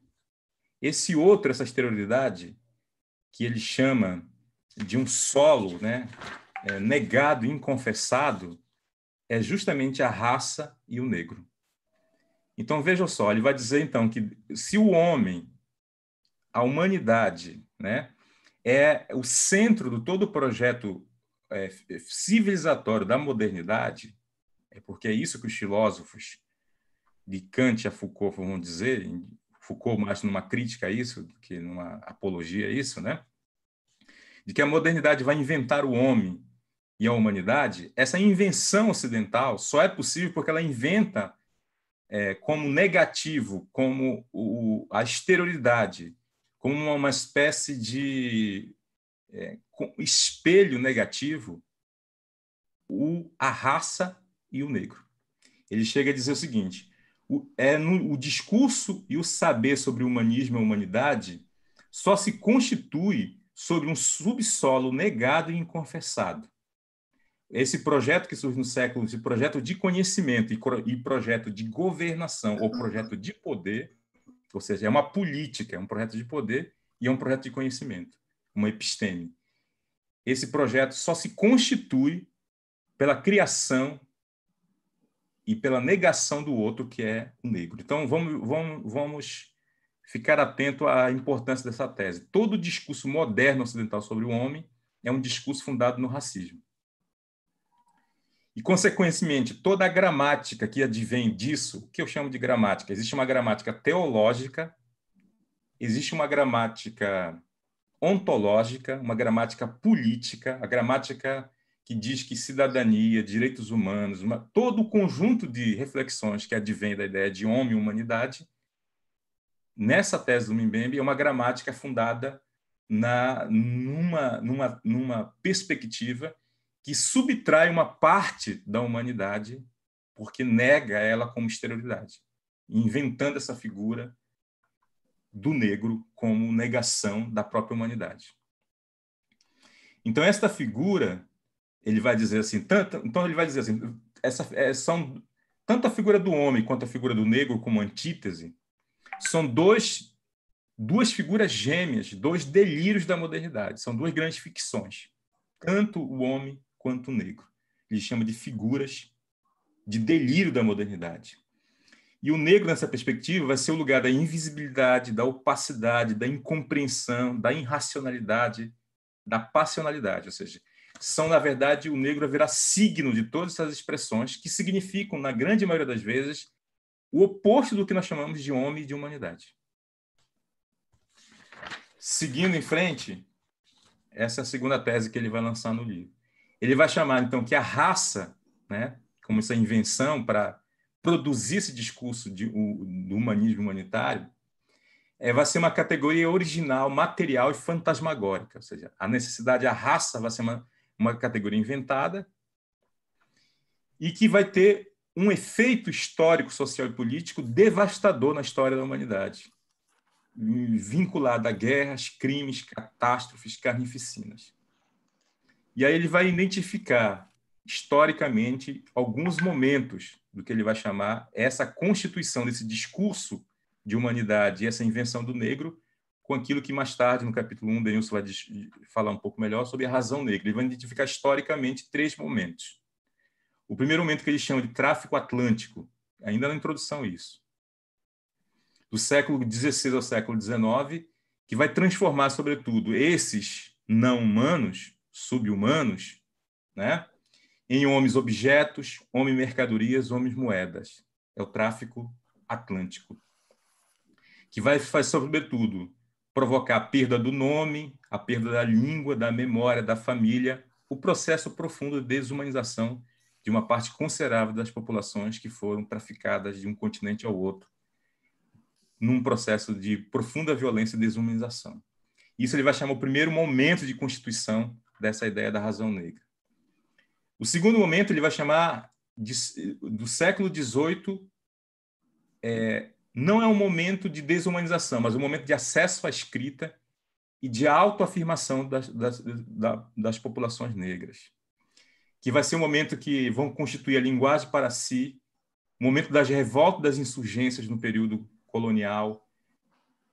Esse outro, essa exterioridade, que ele chama de um solo, né, é, negado e inconfessado, é justamente a raça e o negro. Então, vejam só, ele vai dizer, então, que se o homem, a humanidade, né, é o centro de todo o projeto é, civilizatório da modernidade, é porque é isso que os filósofos de Kant a Foucault vão dizer, Foucault mais numa crítica a isso do que numa apologia a isso, né? De que a modernidade vai inventar o homem e a humanidade, essa invenção ocidental só é possível porque ela inventa é, como negativo, como o, a exterioridade, como uma, uma espécie de é, espelho negativo, o, a raça e o negro. Ele chega a dizer o seguinte... O, é no, o discurso e o saber sobre o humanismo e a humanidade só se constitui sobre um subsolo negado e inconfessado. Esse projeto que surge no século, esse projeto de conhecimento e, e projeto de governação, ou projeto de poder, ou seja, é uma política, é um projeto de poder e é um projeto de conhecimento, uma episteme. Esse projeto só se constitui pela criação e pela negação do outro, que é o negro. Então, vamos, vamos, vamos ficar atento à importância dessa tese. Todo discurso moderno ocidental sobre o homem é um discurso fundado no racismo. E, consequentemente, toda a gramática que advém disso, o que eu chamo de gramática? Existe uma gramática teológica, existe uma gramática ontológica, uma gramática política, a gramática... que diz que cidadania, direitos humanos, uma, todo o conjunto de reflexões que advém da ideia de homem e humanidade, nessa tese do Mbembe, é uma gramática fundada na, numa, numa, numa perspectiva que subtrai uma parte da humanidade porque nega ela como exterioridade, inventando essa figura do negro como negação da própria humanidade. Então, esta figura... Ele vai dizer assim, tanto, então ele vai dizer assim, essa, é, são, tanto a figura do homem quanto a figura do negro como antítese são dois, duas figuras gêmeas, dois delírios da modernidade, são duas grandes ficções, tanto o homem quanto o negro. Ele chama de figuras de delírio da modernidade. E o negro, nessa perspectiva, vai ser o lugar da invisibilidade, da opacidade, da incompreensão, da irracionalidade, da passionalidade, ou seja, são, na verdade, o negro virá signo de todas essas expressões que significam, na grande maioria das vezes, o oposto do que nós chamamos de homem e de humanidade. Seguindo em frente, essa é a segunda tese que ele vai lançar no livro. Ele vai chamar, então, que a raça, né, como essa invenção para produzir esse discurso de, o, do humanismo humanitário, é, vai ser uma categoria original, material e fantasmagórica. Ou seja, a necessidade, a raça vai ser uma, uma categoria inventada e que vai ter um efeito histórico, social e político devastador na história da humanidade, vinculado a guerras, crimes, catástrofes, carnificinas. E aí ele vai identificar, historicamente, alguns momentos do que ele vai chamar essa constituição desse discurso de humanidade e essa invenção do negro com aquilo que mais tarde, no capítulo um, Denilson vai falar um pouco melhor sobre a razão negra. Ele vai identificar historicamente três momentos. O primeiro momento que ele chama de tráfico atlântico, ainda na introdução isso, do século dezesseis ao século dezenove, que vai transformar, sobretudo, esses não-humanos, sub-humanos, né, em homens-objetos, homens-mercadorias, homens-moedas. É o tráfico atlântico, que vai, faz, sobretudo, provocar a perda do nome, a perda da língua, da memória, da família, o processo profundo de desumanização de uma parte considerável das populações que foram traficadas de um continente ao outro, num processo de profunda violência e desumanização. Isso ele vai chamar o primeiro momento de constituição dessa ideia da razão negra. O segundo momento ele vai chamar de, do século dezoito, é, não é um momento de desumanização, mas um momento de acesso à escrita e de autoafirmação das, das, das populações negras, que vai ser um momento que vão constituir a linguagem para si, o momento das revoltas, das insurgências no período colonial.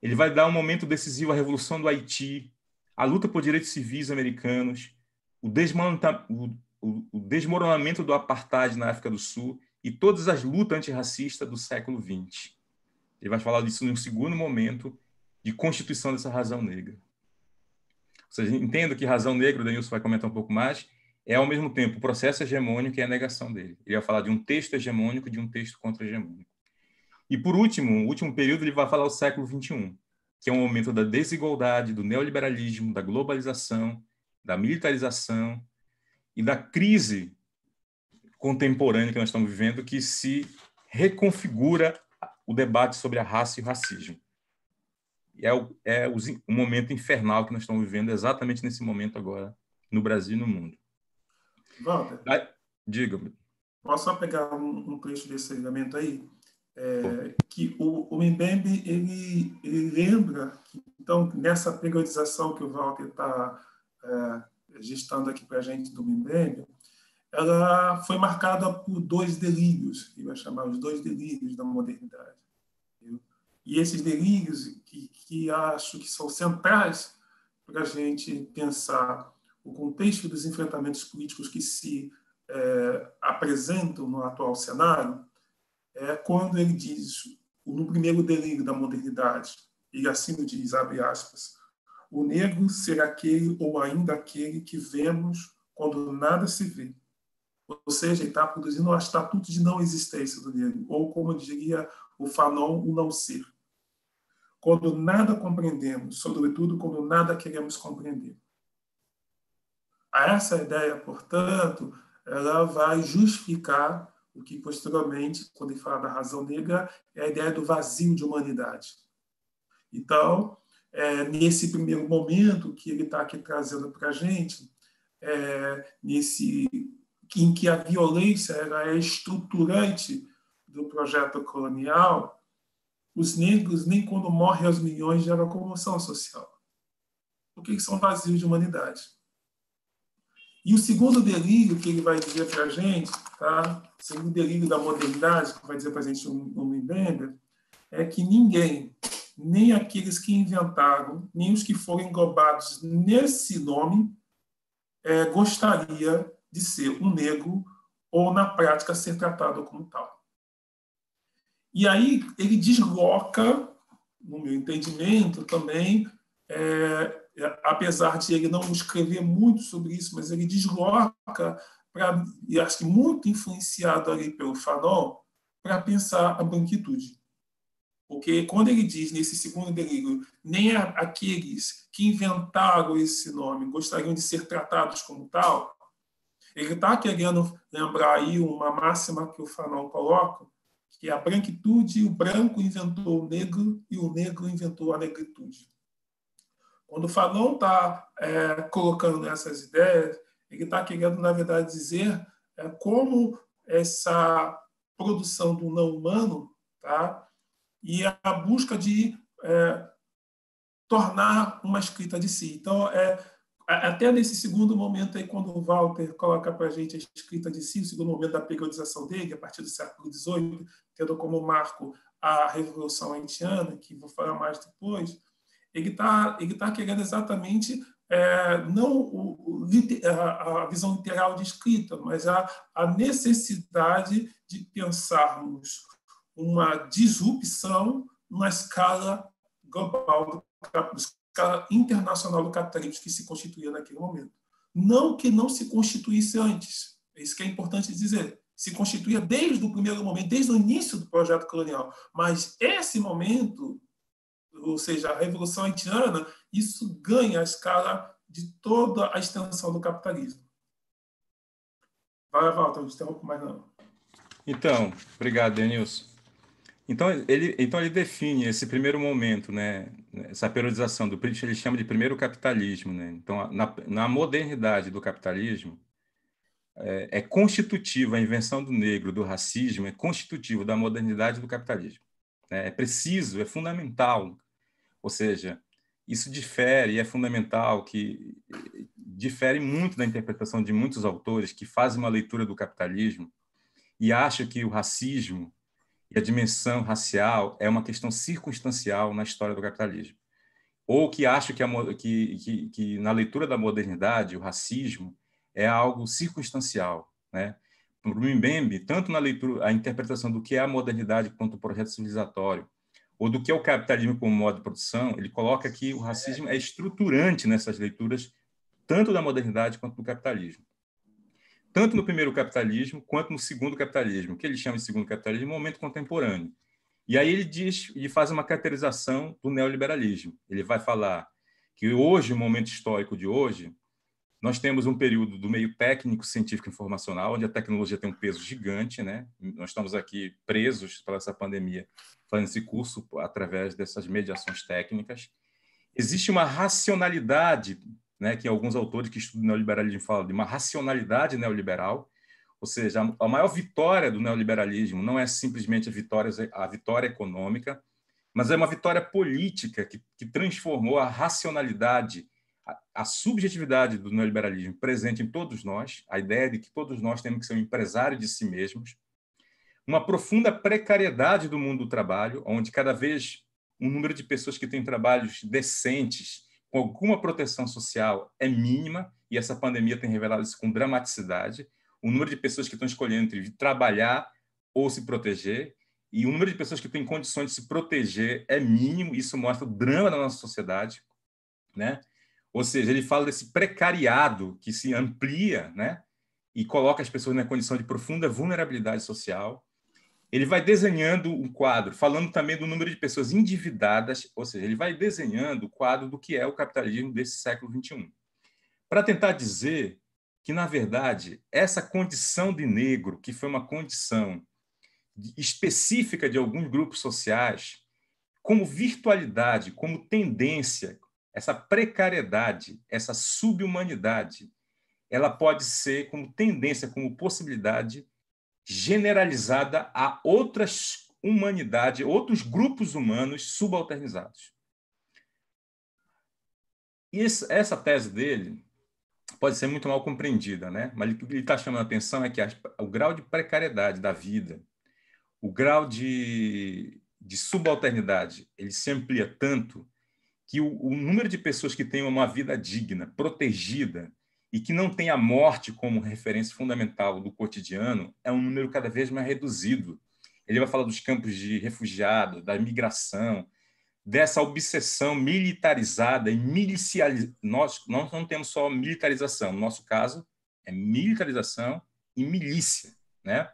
Ele vai dar um momento decisivo à Revolução do Haiti, à luta por direitos civis americanos, o desmonta... o o desmoronamento do apartheid na África do Sul e todas as lutas antirracistas do século vinte. Ele vai falar disso num segundo momento de constituição dessa razão negra. Ou seja, entendo que razão negra, o Denilson vai comentar um pouco mais, é, ao mesmo tempo, o processo hegemônico e a negação dele. Ele vai falar de um texto hegemônico e de um texto contra-hegemônico. E, por último, o último período, ele vai falar o século vinte e um, que é um momento da desigualdade, do neoliberalismo, da globalização, da militarização, e da crise contemporânea que nós estamos vivendo, que se reconfigura o debate sobre a raça e o racismo. E é o, é o momento infernal que nós estamos vivendo exatamente nesse momento agora, no Brasil e no mundo. Walter, diga-me. Posso só pegar um, um trecho desse segmento aí? É, que o, o Mbembe, ele, ele lembra que, então, nessa periodização que o Walter está... É, gestando aqui para a gente do Mbembe, ela foi marcada por dois delírios, que vai chamar os dois delírios da modernidade. Entendeu? E esses delírios que, que acho que são centrais para a gente pensar o contexto dos enfrentamentos políticos que se é, apresentam no atual cenário, é quando ele diz, no primeiro delírio da modernidade, ele assim diz, abre aspas, o negro será aquele ou ainda aquele que vemos quando nada se vê. Ou seja, ele está produzindo um estatuto de não existência do negro, ou, como diria o Fanon, o não ser. Quando nada compreendemos, sobretudo quando nada queremos compreender. Essa ideia, portanto, ela vai justificar o que, posteriormente, quando ele fala da razão negra, é a ideia do vazio de humanidade. Então, É, nesse primeiro momento que ele está aqui trazendo para a gente, é, nesse, em que a violência ela é estruturante do projeto colonial, os negros, nem quando morrem aos milhões, geram comoção social, porque eles são vazios de humanidade. E o segundo delírio que ele vai dizer para a gente, tá? O segundo delírio da modernidade, que vai dizer para a gente um, um Mbembe, é que ninguém... nem aqueles que inventaram, nem os que foram englobados nesse nome, é, gostaria de ser um negro ou, na prática, ser tratado como tal. E aí ele desloca, no meu entendimento também, é, apesar de ele não escrever muito sobre isso, mas ele desloca, pra, e acho que muito influenciado ali pelo Fanon, para pensar a branquitude. Porque quando ele diz, nesse segundo delírio, nem aqueles que inventaram esse nome gostariam de ser tratados como tal, ele está querendo lembrar aí uma máxima que o Fanon coloca, que é a branquitude, o branco inventou o negro e o negro inventou a negritude. Quando o Fanon está é, colocando essas ideias, ele está querendo, na verdade, dizer é, como essa produção do não-humano, tá? E a busca de é, tornar uma escrita de si. Então, é, até nesse segundo momento, aí, quando o Walter coloca para a gente a escrita de si, o segundo momento da periodização dele, a partir do século dezoito, tendo como marco a Revolução Haitiana, que vou falar mais depois, ele está ele tá querendo exatamente é, não o, o, a visão literal de escrita, mas a, a necessidade de pensarmos uma disrupção na escala global, na escala internacional do capitalismo que se constituía naquele momento. Não que não se constituísse antes, isso que é importante dizer, se constituía desde o primeiro momento, desde o início do projeto colonial, mas esse momento, ou seja, a Revolução Haitiana, isso ganha a escala de toda a extensão do capitalismo. Vai, Walter, não interrompo mais não. Então, obrigado, Denilson. Então ele, então ele define esse primeiro momento, né? Essa periodização do Pritch, ele chama de primeiro capitalismo, né? Então, na, na modernidade do capitalismo, é, é constitutiva a invenção do negro, do racismo, é constitutivo da modernidade do capitalismo. Né? É preciso, é fundamental. Ou seja, isso difere, é fundamental, que difere muito da interpretação de muitos autores que fazem uma leitura do capitalismo e acha que o racismo e a dimensão racial é uma questão circunstancial na história do capitalismo. Ou que acha que, a, que, que, que na leitura da modernidade, o racismo é algo circunstancial. Né? Para o Mbembe, tanto na leitura, a interpretação do que é a modernidade quanto o projeto civilizatório, ou do que é o capitalismo como modo de produção, ele coloca que o racismo é estruturante nessas leituras, tanto da modernidade quanto do capitalismo. Tanto no primeiro capitalismo quanto no segundo capitalismo, que ele chama de segundo capitalismo, momento contemporâneo. E aí ele diz e faz uma caracterização do neoliberalismo. Ele vai falar que hoje, o momento histórico de hoje, nós temos um período do meio técnico, científico, informacional, onde a tecnologia tem um peso gigante, né? Nós estamos aqui presos pela essa pandemia, fazendo esse curso através dessas mediações técnicas. Existe uma racionalidade, né, que alguns autores que estudam neoliberalismo falam de uma racionalidade neoliberal, ou seja, a maior vitória do neoliberalismo não é simplesmente a vitória, a vitória econômica, mas é uma vitória política que, que transformou a racionalidade, a, a subjetividade do neoliberalismo presente em todos nós, a ideia de que todos nós temos que ser um empresário de si mesmos, uma profunda precariedade do mundo do trabalho, onde cada vez um número de pessoas que têm trabalhos decentes com alguma proteção social é mínima, e essa pandemia tem revelado isso com dramaticidade, o número de pessoas que estão escolhendo entre trabalhar ou se proteger, e o número de pessoas que têm condições de se proteger é mínimo, isso mostra o drama da nossa sociedade, né? Ou seja, ele fala desse precariado que se amplia, né? E coloca as pessoas na condição de profunda vulnerabilidade social. Ele vai desenhando um quadro, falando também do número de pessoas endividadas, ou seja, ele vai desenhando o quadro do que é o capitalismo desse século vinte e um. Para tentar dizer que, na verdade, essa condição de negro, que foi uma condição específica de alguns grupos sociais, como virtualidade, como tendência, essa precariedade, essa subhumanidade, ela pode ser como tendência, como possibilidade generalizada a outras humanidades, outros grupos humanos subalternizados. E essa tese dele pode ser muito mal compreendida, né? Mas o que ele está chamando a atenção é que o grau de precariedade da vida, o grau de, de subalternidade, ele se amplia tanto que o, o número de pessoas que têm uma vida digna, protegida, e que não tem a morte como referência fundamental do cotidiano, é um número cada vez mais reduzido. Ele vai falar dos campos de refugiados, da migração, dessa obsessão militarizada e milicializada. Nós, nós não temos só militarização, no nosso caso é militarização e milícia, né?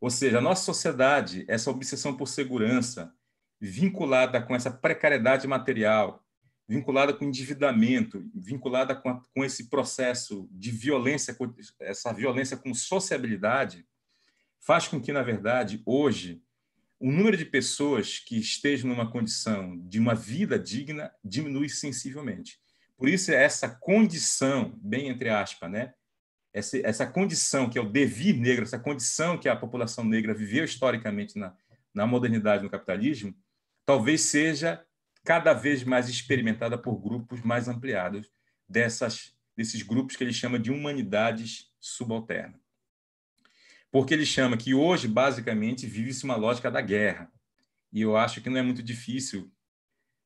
Ou seja, a nossa sociedade, essa obsessão por segurança, vinculada com essa precariedade material, vinculada com o endividamento, vinculada com, a, com esse processo de violência, essa violência com sociabilidade, faz com que, na verdade, hoje, o número de pessoas que estejam numa condição de uma vida digna diminui sensivelmente. Por isso, essa condição, bem entre aspas, né? Essa, essa condição que é o devir negro, essa condição que a população negra viveu historicamente na, na modernidade, no capitalismo, talvez seja cada vez mais experimentada por grupos mais ampliados dessas, desses grupos que ele chama de humanidades subalternas. Porque ele chama que hoje, basicamente, vive-se uma lógica da guerra. E eu acho que não é muito difícil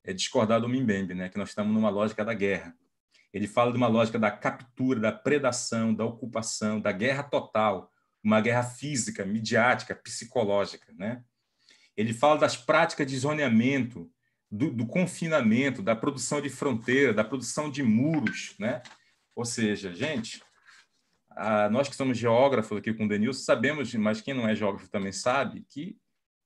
é, discordar do Mbembe, né? Que nós estamos numa lógica da guerra. Ele fala de uma lógica da captura, da predação, da ocupação, da guerra total, uma guerra física, midiática, psicológica, né? Ele fala das práticas de zoneamento, do, do confinamento, da produção de fronteira, da produção de muros, né? Ou seja, gente, a, nós que somos geógrafos aqui com o Denilson sabemos, mas quem não é geógrafo também sabe, que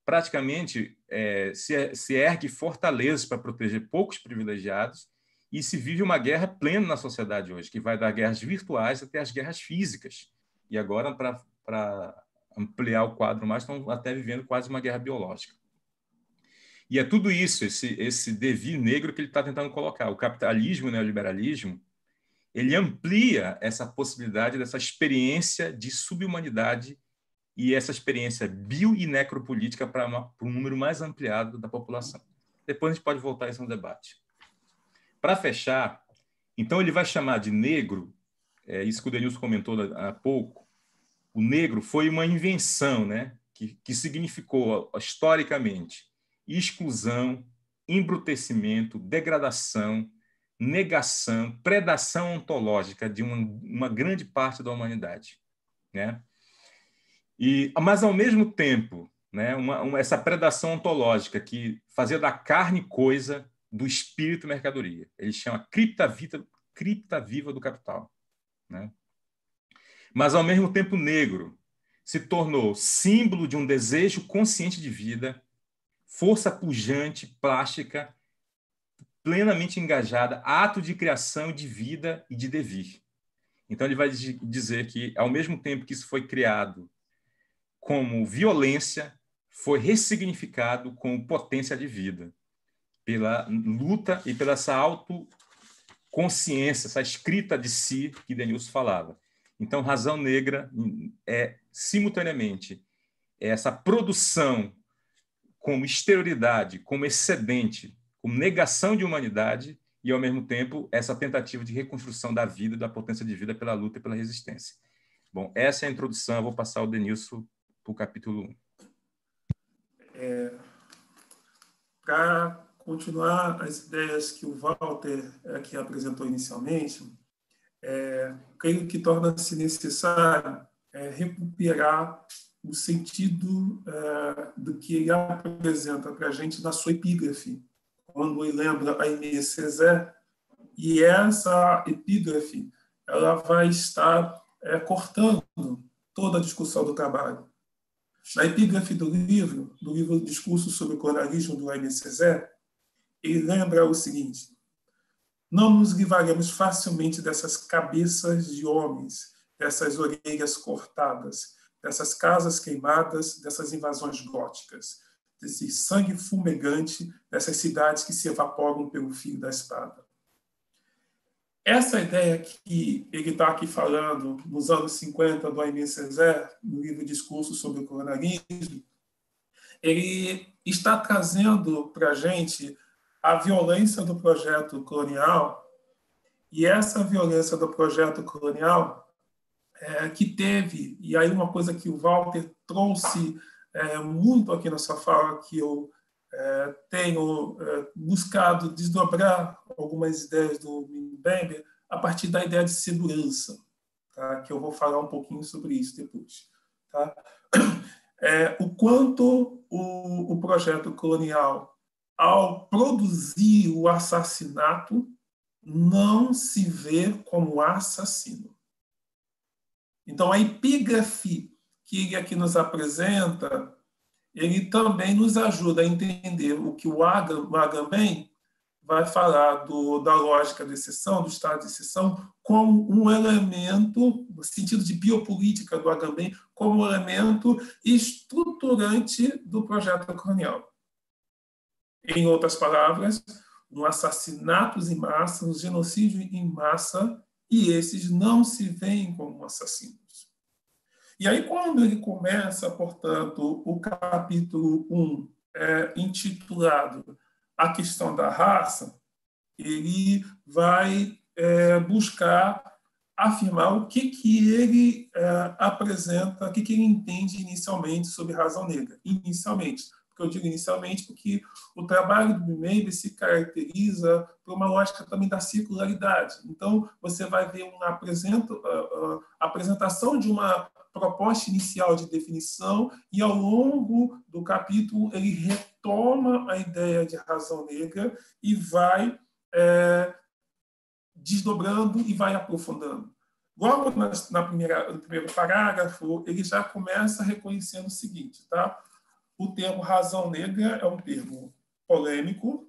praticamente é, se, se ergue fortalezas para proteger poucos privilegiados. E se vive uma guerra plena na sociedade hoje, que vai das guerras virtuais até as guerras físicas. E agora, para ampliar o quadro mais, estão até vivendo quase uma guerra biológica. E é tudo isso, esse, esse devir negro que ele está tentando colocar. O capitalismo e o neoliberalismo, ele amplia essa possibilidade dessa experiência de subhumanidade e essa experiência bio e necropolítica para um número mais ampliado da população. Depois a gente pode voltar a isso no debate. Para fechar, então ele vai chamar de negro, é isso que o Denilson comentou há pouco, o negro foi uma invenção, né, que, que significou historicamente exclusão, embrutecimento, degradação, negação, predação ontológica de uma, uma grande parte da humanidade, né? E, mas, ao mesmo tempo, né, uma, uma, essa predação ontológica que fazia da carne coisa do espírito mercadoria. Ele chama cripta viva, cripta viva do capital, né? Mas, ao mesmo tempo, o negro se tornou símbolo de um desejo consciente de vida, força pujante, plástica, plenamente engajada, ato de criação de vida e de devir. Então, ele vai dizer que, ao mesmo tempo que isso foi criado como violência, foi ressignificado como potência de vida, pela luta e pela essa autoconsciência, essa escrita de si que Denilson falava. Então, razão negra é, simultaneamente, essa produção como exterioridade, como excedente, como negação de humanidade e, ao mesmo tempo, essa tentativa de reconstrução da vida, da potência de vida pela luta e pela resistência. Bom, essa é a introdução. Eu vou passar o Denilson para o capítulo um. É, para continuar as ideias que o Walter aqui apresentou inicialmente, é, creio que torna-se necessário é, recuperar o sentido é, do que ele apresenta para a gente na sua epígrafe, quando ele lembra Aimé Césaire, e essa epígrafe ela vai estar é, cortando toda a discussão do trabalho. Na epígrafe do livro, do livro Discurso sobre o Colonialismo, do Aimé Césaire, ele lembra o seguinte: não nos livraremos facilmente dessas cabeças de homens, dessas orelhas cortadas, dessas casas queimadas, dessas invasões góticas, desse sangue fumegante, dessas cidades que se evaporam pelo fio da espada. Essa ideia que ele está aqui falando nos anos cinquenta do Aimé Césaire, no livro Discurso sobre o Colonialismo, ele está trazendo para a gente a violência do projeto colonial, e essa violência do projeto colonial é, que teve, e aí uma coisa que o Walter trouxe é, muito aqui nessa fala, que eu é, tenho é, buscado desdobrar algumas ideias do Mbembe a partir da ideia de segurança, tá? Que eu vou falar um pouquinho sobre isso depois. Tá? É, o quanto o, o projeto colonial ao produzir o assassinato, não se vê como assassino. Então, a epígrafe que ele aqui nos apresenta, ele também nos ajuda a entender o que o Agamben vai falar do, da lógica de exceção, do estado de exceção, como um elemento, no sentido de biopolítica do Agamben, como um elemento estruturante do projeto colonial. Em outras palavras, no assassinatos em massa, no genocídio em massa, e esses não se veem como assassinos. E aí, quando ele começa, portanto, o capítulo um, é, intitulado A Questão da Raça, ele vai é, buscar afirmar o que, que ele é, apresenta, o que, que ele entende inicialmente sobre razão negra. Inicialmente. Eu digo inicialmente porque o trabalho do Mbembe se caracteriza por uma lógica também da circularidade. Então, você vai ver uma apresentação de uma proposta inicial de definição e, ao longo do capítulo, ele retoma a ideia de razão negra e vai é, desdobrando e vai aprofundando. Logo na, na primeira, no primeiro parágrafo, ele já começa reconhecendo o seguinte, tá? O termo razão negra é um termo polêmico,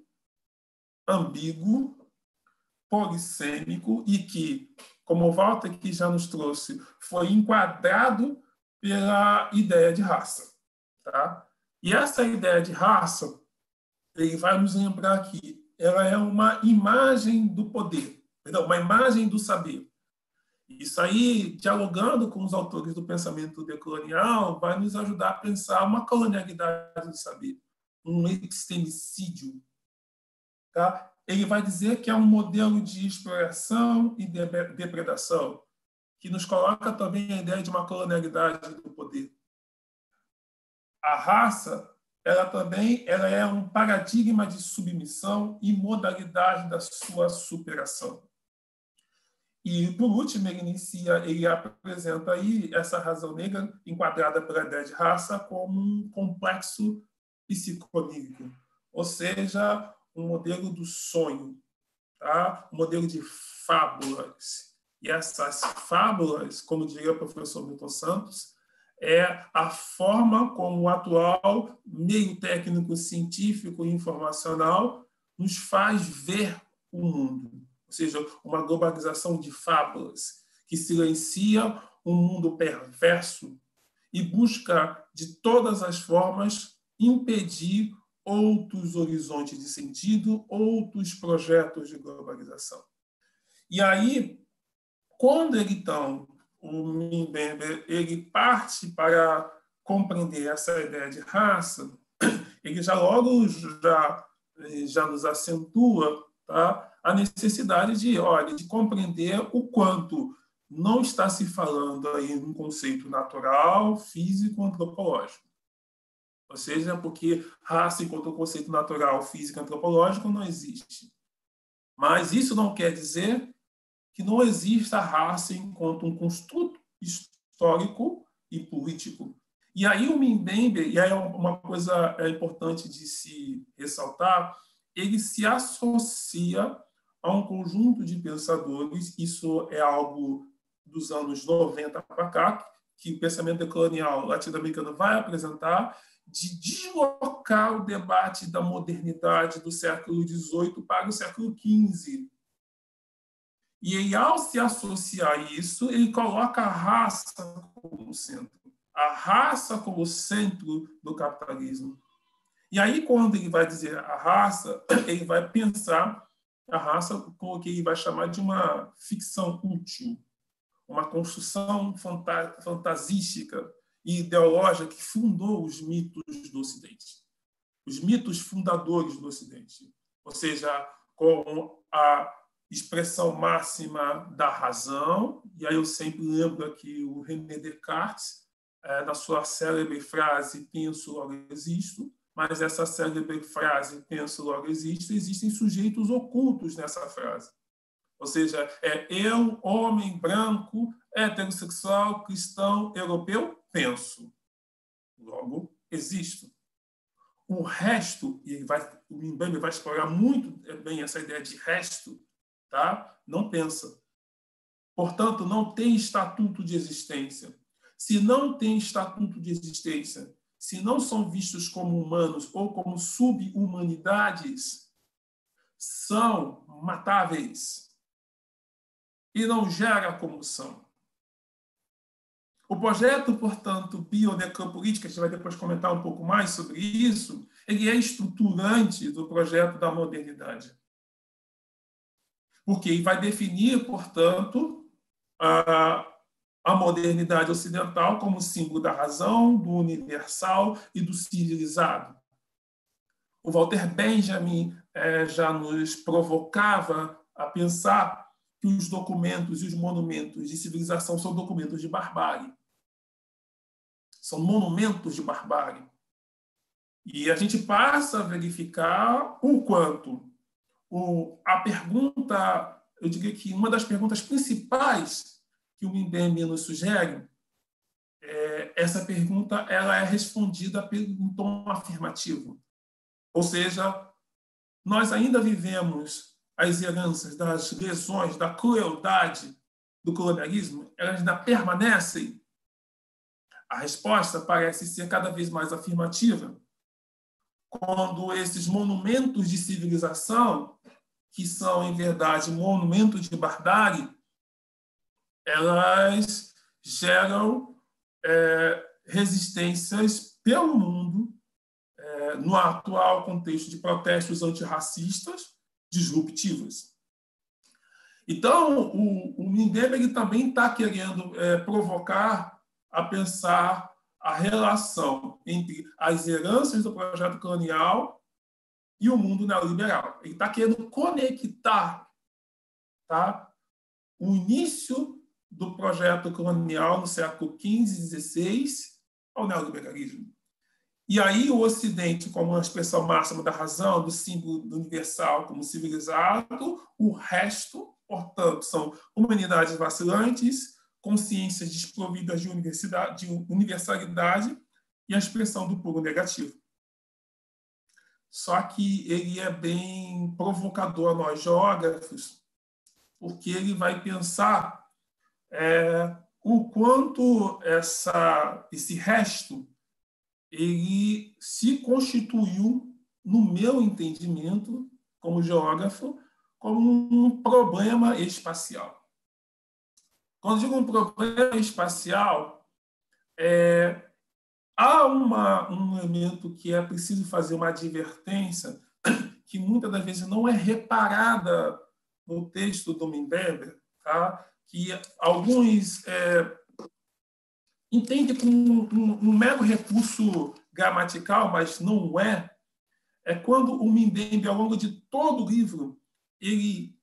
ambíguo, polissêmico e que, como o Walter que já nos trouxe, foi enquadrado pela ideia de raça. Tá? E essa ideia de raça, ele vai nos lembrar que ela é uma imagem do poder, perdão, uma imagem do saber. Isso aí, dialogando com os autores do pensamento decolonial, vai nos ajudar a pensar uma colonialidade do saber, um epistemicídio. Tá? Ele vai dizer que é um modelo de exploração e depredação, que nos coloca também a ideia de uma colonialidade do poder. A raça, ela também ela é um paradigma de submissão e modalidade da sua superação. E, por último, ele inicia, ele apresenta aí essa razão negra enquadrada pela ideia de raça como um complexo psiconírico, ou seja, um modelo do sonho, tá? Um modelo de fábulas. E essas fábulas, como diria o professor Milton Santos, é a forma como o atual meio técnico, científico e informacional nos faz ver o mundo. Ou seja, uma globalização de fábulas que silencia um mundo perverso e busca, de todas as formas, impedir outros horizontes de sentido, outros projetos de globalização. E aí, quando ele, então, o Mbembe, ele parte para compreender essa ideia de raça, ele já logo já, já nos acentua, tá? A necessidade de, olha, de compreender o quanto não está se falando aí num conceito natural, físico, antropológico. Ou seja, porque raça enquanto conceito natural, físico, antropológico não existe. Mas isso não quer dizer que não exista a raça enquanto um construto histórico e político. E aí o Mbembe, e aí é uma coisa importante de se ressaltar, ele se associa a um conjunto de pensadores, isso é algo dos anos noventa para cá, que o pensamento colonial latino-americano vai apresentar, de deslocar o debate da modernidade do século dezoito para o século quinze. E aí, ao se associar a isso, ele coloca a raça como centro, a raça como centro do capitalismo. E aí, quando ele vai dizer a raça, ele vai pensar a raça com o que ele vai chamar de uma ficção útil, uma construção fanta fantasística e ideológica que fundou os mitos do Ocidente, os mitos fundadores do Ocidente, ou seja, como a expressão máxima da razão. E aí eu sempre lembro aqui o René Descartes, é, na sua célebre frase "penso, logo existo", mas essa célebre frase "penso, logo existo", existem sujeitos ocultos nessa frase. Ou seja, é eu, homem branco, heterossexual, cristão, europeu, penso. Logo, existo. O resto, e ele vai o Mbembe vai explorar muito bem essa ideia de resto, tá? Não pensa. Portanto, não tem estatuto de existência. Se não tem estatuto de existência, se não são vistos como humanos ou como subhumanidades, são matáveis e não gera comoção. O projeto, portanto, biodecapolítica, a gente vai depois comentar um pouco mais sobre isso, ele é estruturante do projeto da modernidade. Porque ele vai definir, portanto, a, a modernidade ocidental como símbolo da razão, do universal e do civilizado. O Walter Benjamin é, já nos provocava a pensar que os documentos e os monumentos de civilização são documentos de barbárie. São monumentos de barbárie. E a gente passa a verificar o quanto o, a pergunta, eu diria que uma das perguntas principais que o Mbembe nos sugere, é, essa pergunta ela é respondida em tom afirmativo. Ou seja, nós ainda vivemos as heranças das lesões, da crueldade do colonialismo, elas ainda permanecem? A resposta parece ser cada vez mais afirmativa. Quando esses monumentos de civilização, que são, em verdade, monumentos de barbárie, elas geram é, resistências pelo mundo, é, no atual contexto de protestos antirracistas disruptivas. Então, o, o Mbembe também está querendo é, provocar a pensar a relação entre as heranças do projeto colonial e o mundo neoliberal. Ele está querendo conectar, tá, o início do projeto colonial no século quinze e dezesseis ao neoliberalismo. E aí o Ocidente, como uma expressão máxima da razão, do símbolo universal como civilizado, o resto, portanto, são humanidades vacilantes, consciências desprovidas de, universidade, de universalidade e a expressão do puro negativo. Só que ele é bem provocador a nós geógrafos, porque ele vai pensar é, o quanto essa, esse resto ele se constituiu, no meu entendimento, como geógrafo, como um problema espacial. Quando digo um problema espacial, é, há uma, um elemento que é preciso fazer uma advertência que muitas das vezes não é reparada no texto do Mbembe, tá? Que alguns é, entendem como um, um mero recurso gramatical, mas não é. É quando o Mbembe, ao longo de todo o livro, ele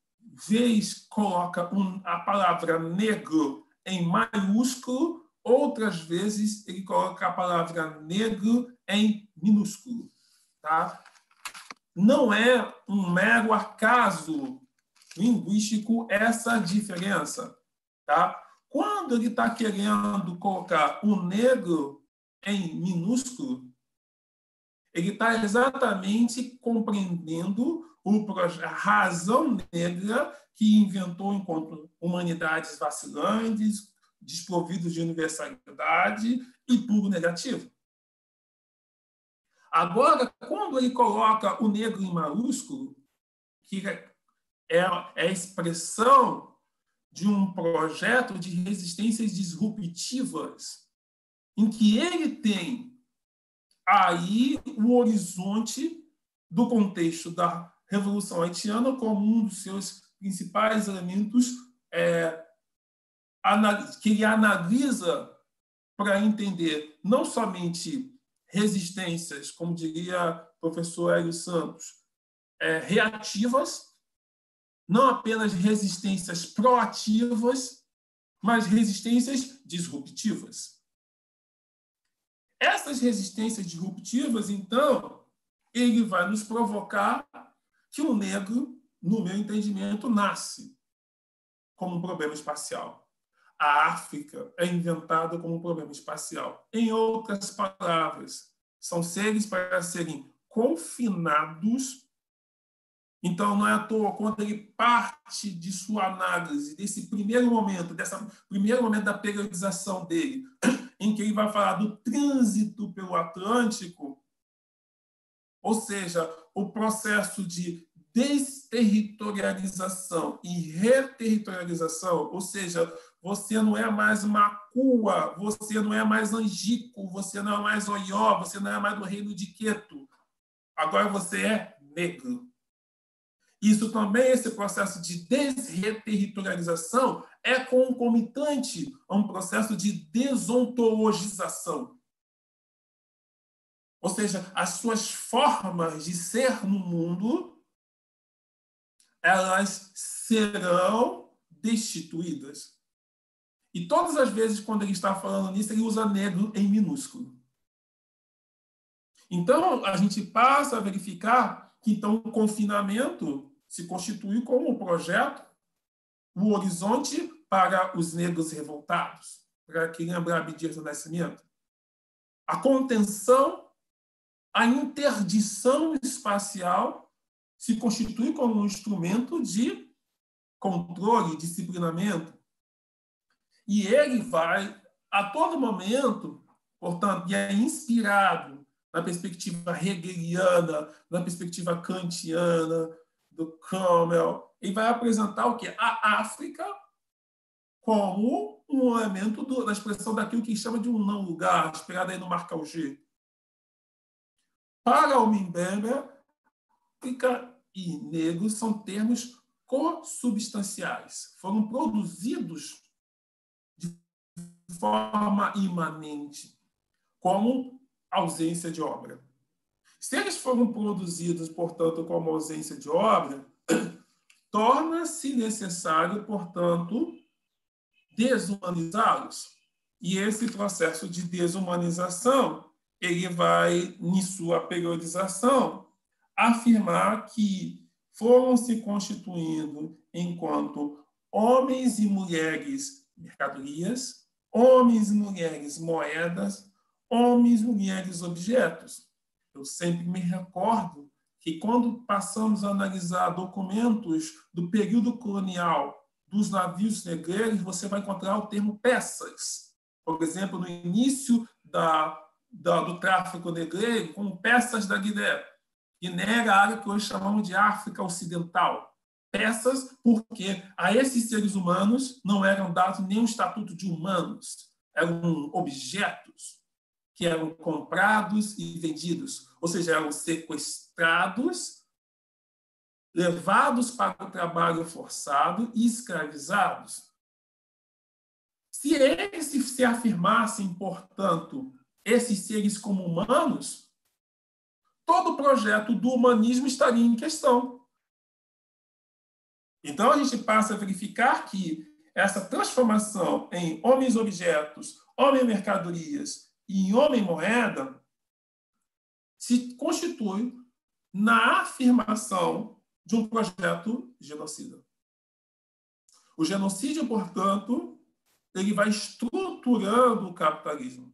vez coloca um, a palavra negro em maiúsculo, outras vezes ele coloca a palavra negro em minúsculo. Tá? Não é um mero acaso linguístico essa diferença. Tá? Quando ele está querendo colocar o negro em minúsculo, ele está exatamente compreendendo a razão negra que inventou enquanto humanidades vacilantes, desprovidos de universalidade e puro negativo. Agora, quando ele coloca o negro em maiúsculo, que é a expressão de um projeto de resistências disruptivas, em que ele tem aí o horizonte do contexto da Revolução Haitiana como um dos seus principais elementos é, que ele analisa para entender não somente resistências, como diria o professor Hélio Santos, é, reativas, não apenas resistências proativas, mas resistências disruptivas. Essas resistências disruptivas, então, ele vai nos provocar que o negro, no meu entendimento, nasce como um problema espacial. A África é inventada como um problema espacial. Em outras palavras, são seres para serem confinados. Então, não é à toa, quando ele parte de sua análise, desse primeiro momento, dessa primeiro momento da periodização dele, em que ele vai falar do trânsito pelo Atlântico, ou seja, o processo de desterritorialização e reterritorialização, ou seja, você não é mais Macua, você não é mais Angico, você não é mais Oió, você não é mais do reino de Queto. Agora você é negro. Isso também, esse processo de desreterritorialização é concomitante a um processo de desontologização. Ou seja, as suas formas de ser no mundo, elas serão destituídas. E todas as vezes, quando ele está falando nisso, ele usa negro em minúsculo. Então, a gente passa a verificar que então, o confinamento se constituiu como um projeto, um horizonte para os negros revoltados, para quem lembra Abdias do Nascimento. A contenção, a interdição espacial se constitui como um instrumento de controle, disciplinamento. E ele vai, a todo momento, portanto, e é inspirado na perspectiva hegeliana, na perspectiva kantiana, do Cromwell, ele vai apresentar o quê? A África como um elemento do, da expressão daquilo que chama de um não-lugar, esperado aí no Marcal G. Para o Mbembe, África e negro são termos co-substanciais, foram produzidos de forma imanente, como ausência de obra. Se eles foram produzidos, portanto, como ausência de obra, torna-se necessário, portanto, desumanizá-los. E esse processo de desumanização, ele vai, em sua periodização, afirmar que foram se constituindo enquanto homens e mulheres mercadorias, homens e mulheres moedas, homens, mulheres, objetos. Eu sempre me recordo que, quando passamos a analisar documentos do período colonial dos navios negreiros, você vai encontrar o termo peças. Por exemplo, no início da, da, do tráfico negreiro, como peças da Guiné. Guiné era a área que hoje chamamos de África Ocidental. Peças porque a esses seres humanos não eram dados nenhum estatuto de humanos, eram objetos que eram comprados e vendidos, ou seja, eram sequestrados, levados para o trabalho forçado e escravizados. Se eles se afirmassem, portanto, esses seres como humanos, todo o projeto do humanismo estaria em questão. Então, a gente passa a verificar que essa transformação em homens-objetos, homens-mercadorias, e homem moeda se constitui na afirmação de um projeto genocida. O genocídio, portanto, ele vai estruturando o capitalismo.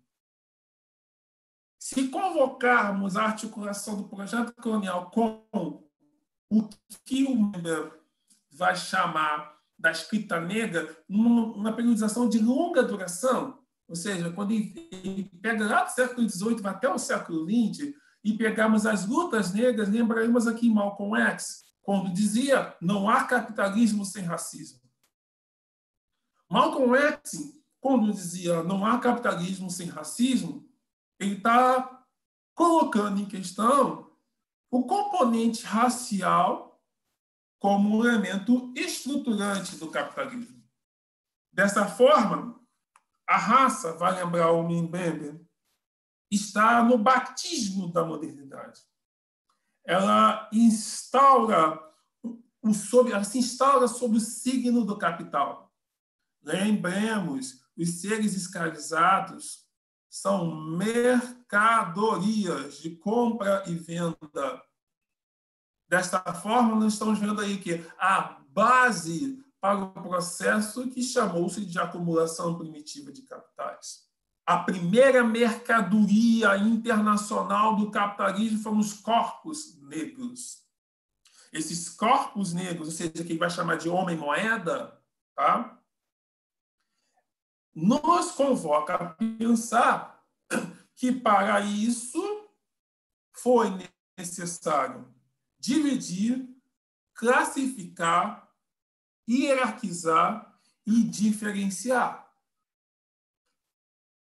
Se convocarmos a articulação do projeto colonial com o que o Mbembe vai chamar da escrita negra, numa periodização de longa duração, ou seja, quando ele pega lá do século dezoito, vai até o século vinte, e pegarmos as lutas negras, lembraremos aqui Malcolm X, quando dizia não há capitalismo sem racismo. Malcolm X, quando dizia não há capitalismo sem racismo, ele está colocando em questão o componente racial como um elemento estruturante do capitalismo. Dessa forma, a raça, vai lembrar o Mbembe, está no batismo da modernidade. Ela instaura o sobre, ela se instaura sob o signo do capital. Lembremos, os seres escravizados são mercadorias de compra e venda. Desta forma, nós estamos vendo aí que a base para o processo que chamou-se de acumulação primitiva de capitais. a primeira mercadoria internacional do capitalismo foram os corpos negros. Esses corpos negros, ou seja, quem vai chamar de homem-moeda, tá? Nos convoca a pensar que, para isso, foi necessário dividir, classificar, hierarquizar e diferenciar.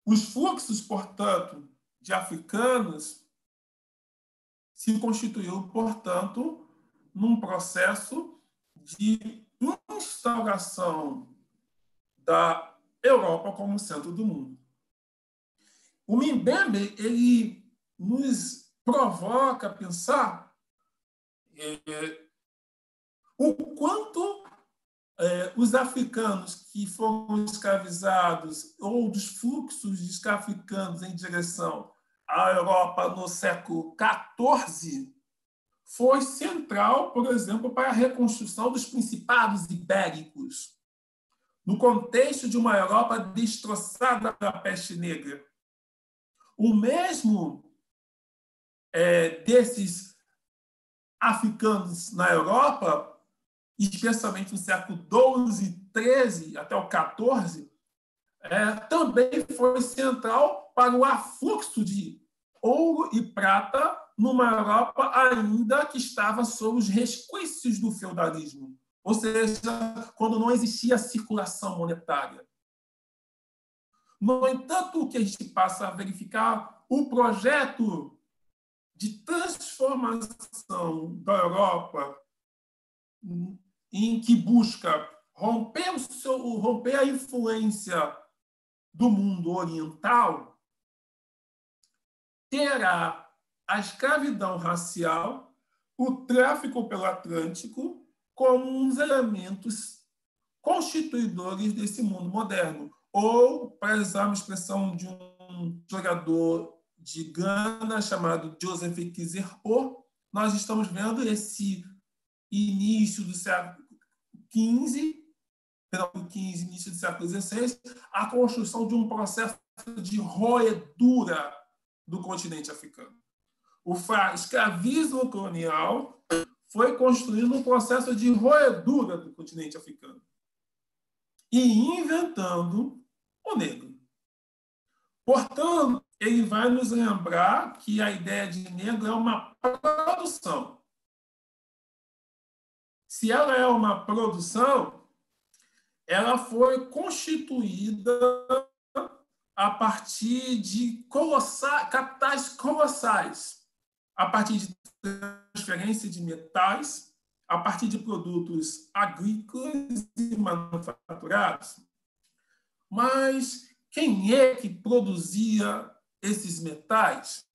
Os fluxos, portanto, de africanos se constituíram, portanto, num processo de instauração da Europa como centro do mundo. O Mbembe, ele nos provoca a pensar é, o quanto É, os africanos que foram escravizados ou dos fluxos de escravizados em direção à Europa no século quatorze foi central, por exemplo, para a reconstrução dos principados ibéricos, no contexto de uma Europa destroçada pela peste negra. O mesmo é, desses africanos na Europa, especialmente no século doze, treze até o quatorze, é, também foi central para o afluxo de ouro e prata numa Europa ainda que estava sob os resquícios do feudalismo, ou seja, quando não existia circulação monetária. No entanto, o que a gente passa a verificar, o projeto de transformação da Europa em que busca romper, o seu, romper a influência do mundo oriental, terá a escravidão racial, o tráfico pelo Atlântico, como uns elementos constituidores desse mundo moderno. Ou, para usar uma expressão de um jogador de Gana chamado Joseph Kizerpo, nós estamos vendo esse início do século quinze, perdão, quinze, início do século dezesseis, a construção de um processo de roedura do continente africano. O escravismo colonial foi construindo um processo de roedura do continente africano e inventando o negro. Portanto, ele vai nos lembrar que a ideia de negro é uma produção. Se ela é uma produção, ela foi constituída a partir de colossais, capitais colossais, a partir de transferência de metais, a partir de produtos agrícolas e manufaturados. Mas quem é que produzia esses metais?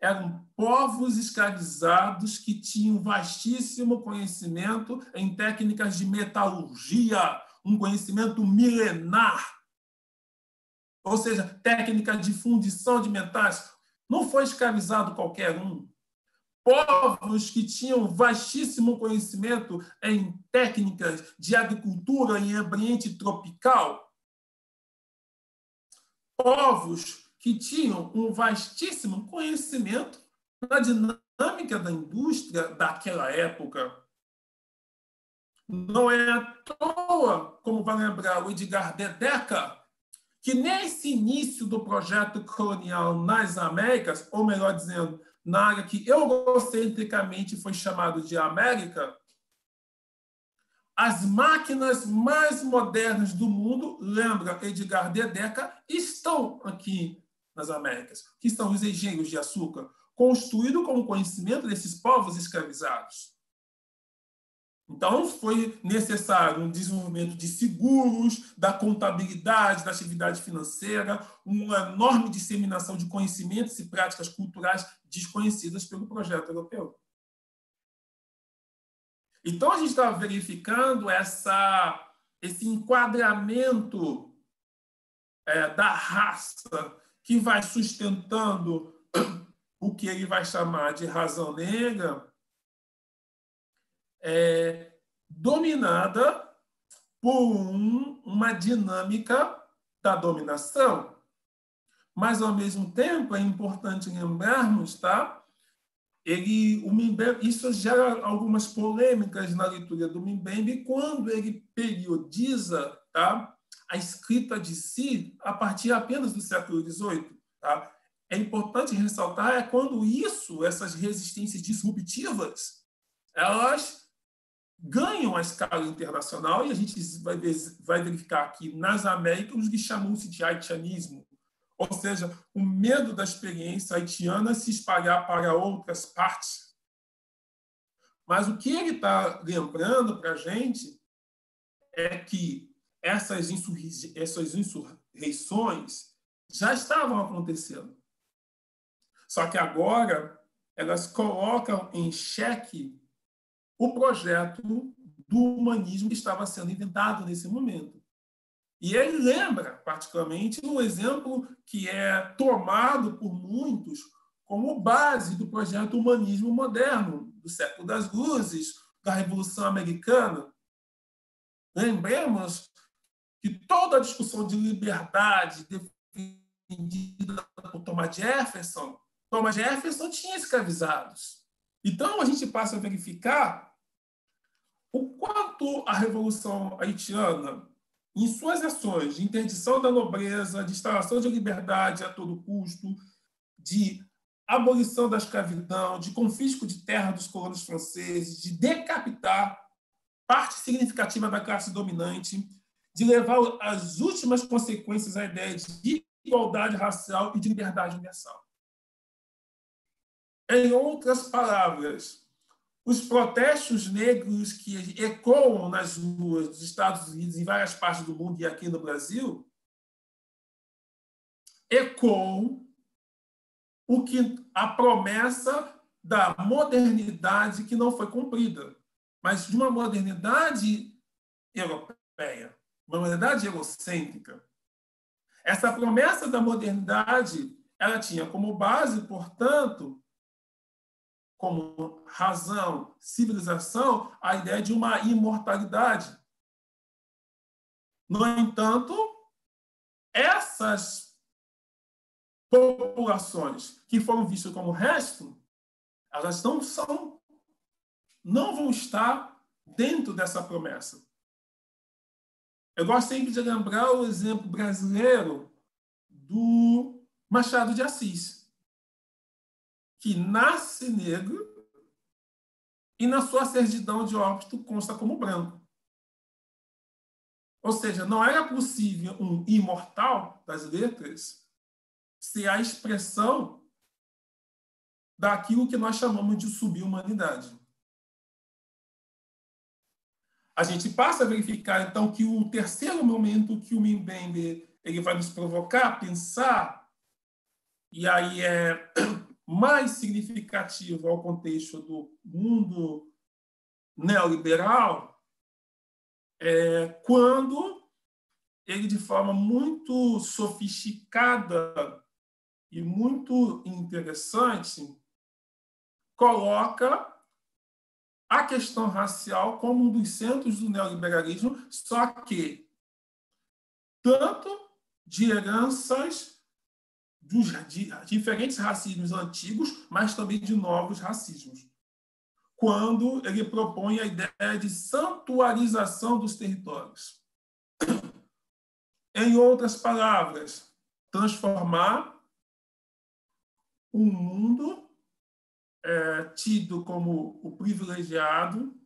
Eram povos escravizados que tinham vastíssimo conhecimento em técnicas de metalurgia, um conhecimento milenar, ou seja, técnica de fundição de metais. Não foi escravizado qualquer um. Povos que tinham vastíssimo conhecimento em técnicas de agricultura em ambiente tropical. Povos que tinham um vastíssimo conhecimento na dinâmica da indústria daquela época. Não é à toa, como vai lembrar o Edgar De Decca, que nesse início do projeto colonial nas Américas, ou melhor dizendo, na área que eurocentricamente foi chamado de América, as máquinas mais modernas do mundo, lembra Edgar De Decca, estão aqui nas Américas, que são os engenhos de açúcar, construídos com o conhecimento desses povos escravizados. Então, foi necessário um desenvolvimento de seguros, da contabilidade, da atividade financeira, uma enorme disseminação de conhecimentos e práticas culturais desconhecidas pelo projeto europeu. Então, a gente está verificando essa, esse enquadramento é, da raça, que vai sustentando o que ele vai chamar de razão negra, é, dominada por um, uma dinâmica da dominação. Mas, ao mesmo tempo, é importante lembrarmos, tá? Ele, o Mbembe, isso gera algumas polêmicas na leitura do Mbembe quando ele periodiza, tá, a escrita de si a partir apenas do século dezoito. Tá? É importante ressaltar é quando isso, essas resistências disruptivas, elas ganham a escala internacional, e a gente vai, ver, vai verificar aqui nas Américas o que chamou-se de haitianismo, ou seja, o medo da experiência haitiana se espalhar para outras partes. Mas o que ele está lembrando para a gente é que essas insurreições já estavam acontecendo. Só que agora elas colocam em xeque o projeto do humanismo que estava sendo inventado nesse momento. E ele lembra, particularmente, um exemplo que é tomado por muitos como base do projeto humanismo moderno, do século das luzes, da Revolução Americana. Lembremos que toda a discussão de liberdade defendida por Thomas Jefferson, Thomas Jefferson tinha escravizados. Então, a gente passa a verificar o quanto a Revolução Haitiana, em suas ações de interdição da nobreza, de instalação de liberdade a todo custo, de abolição da escravidão, de confisco de terra dos colonos franceses, de decapitar parte significativa da classe dominante, de levar as últimas consequências à ideia de igualdade racial e de liberdade universal. Em outras palavras, os protestos negros que ecoam nas ruas dos Estados Unidos, em várias partes do mundo e aqui no Brasil, ecoam o que, a promessa da modernidade que não foi cumprida, mas de uma modernidade europeia, uma modernidade egocêntrica. Essa promessa da modernidade, ela tinha como base, portanto, como razão, civilização, a ideia de uma imortalidade. No entanto, essas populações que foram vistas como resto, elas não são, não vão estar dentro dessa promessa. Eu gosto sempre de lembrar o exemplo brasileiro do Machado de Assis, que nasce negro e, na sua certidão de óbito, consta como branco. Ou seja, não era possível um imortal das letras ser a expressão daquilo que nós chamamos de sub-humanidade. A gente passa a verificar, então, que o terceiro momento que o Mbembe ele vai nos provocar, pensar, e aí é mais significativo ao contexto do mundo neoliberal, é quando ele, de forma muito sofisticada e muito interessante, coloca a questão racial como um dos centros do neoliberalismo, só que tanto de heranças dos diferentes racismos antigos, mas também de novos racismos, quando ele propõe a ideia de santuarização dos territórios. Em outras palavras, transformar um mundo é, tido como o privilegiado,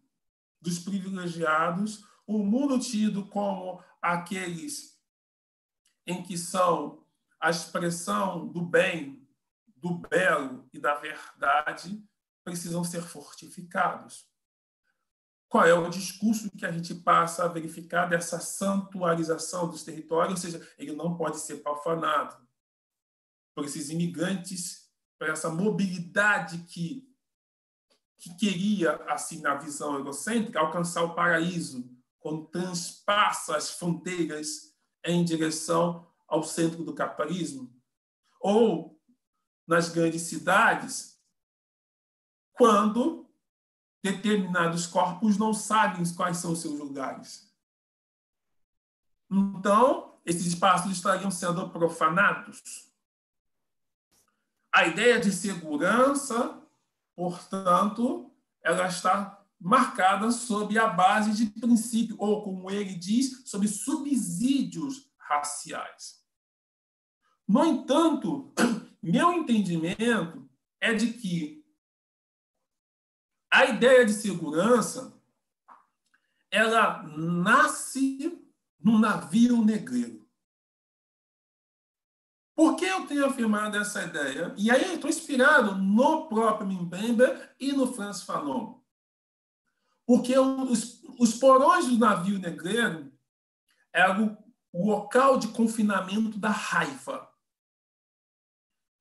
dos privilegiados, um mundo tido como aqueles em que são a expressão do bem, do belo e da verdade precisam ser fortificados. Qual é o discurso que a gente passa a verificar dessa santuarização dos territórios? Ou seja, ele não pode ser profanado por esses imigrantes, por essa mobilidade que, que queria, assim, na visão egocêntrica, alcançar o paraíso, quando transpassa as fronteiras em direção ao centro do capitalismo, ou nas grandes cidades, quando determinados corpos não sabem quais são os seus lugares. Então, esses espaços estariam sendo profanados, A ideia de segurança, portanto, ela está marcada sob a base de princípio, ou, como ele diz, sob subsídios raciais. No entanto, meu entendimento é de que a ideia de segurança ela nasce num navio negreiro. Por que eu tenho afirmado essa ideia? E aí eu estou inspirado no próprio Mbembe e no Frantz Fanon. Porque os, os porões do navio negreiro eram o local de confinamento da raiva.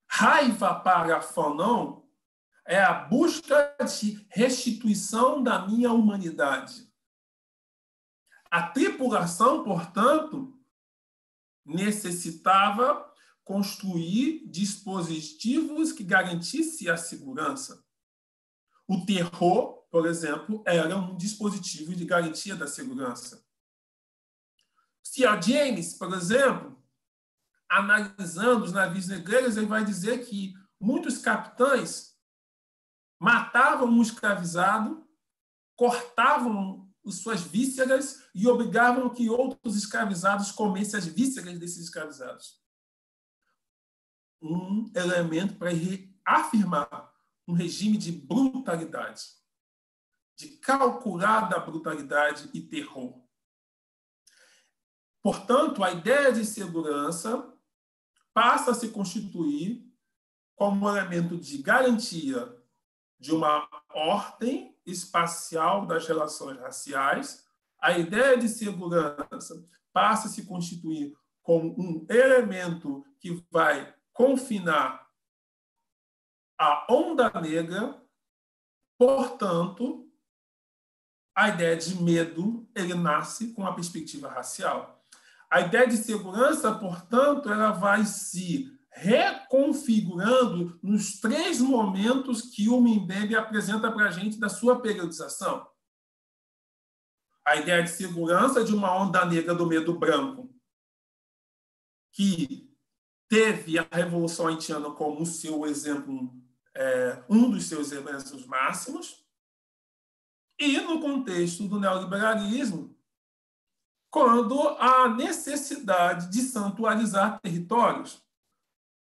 Raiva, para Fanon, é a busca de restituição da minha humanidade. A tripulação, portanto, necessitava construir dispositivos que garantissem a segurança. O terror, por exemplo, era um dispositivo de garantia da segurança. Se a James, por exemplo, analisando os navios negreiros, ele vai dizer que muitos capitães matavam um escravizado, cortavam suas vísceras e obrigavam que outros escravizados comessem as vísceras desses escravizados. Um elemento para afirmar um regime de brutalidade, de calculada brutalidade e terror. Portanto, a ideia de segurança passa a se constituir como um elemento de garantia de uma ordem espacial das relações raciais. A ideia de segurança passa a se constituir como um elemento que vai confinar a onda negra, portanto, a ideia de medo ele nasce com a perspectiva racial. A ideia de segurança, portanto, ela vai se reconfigurando nos três momentos que o Mbembe apresenta para a gente da sua periodização. A ideia de segurança de uma onda negra do medo branco, que teve a Revolução Haitiana como seu exemplo, é, um dos seus exemplos máximos, e no contexto do neoliberalismo, quando a necessidade de santuarizar territórios. O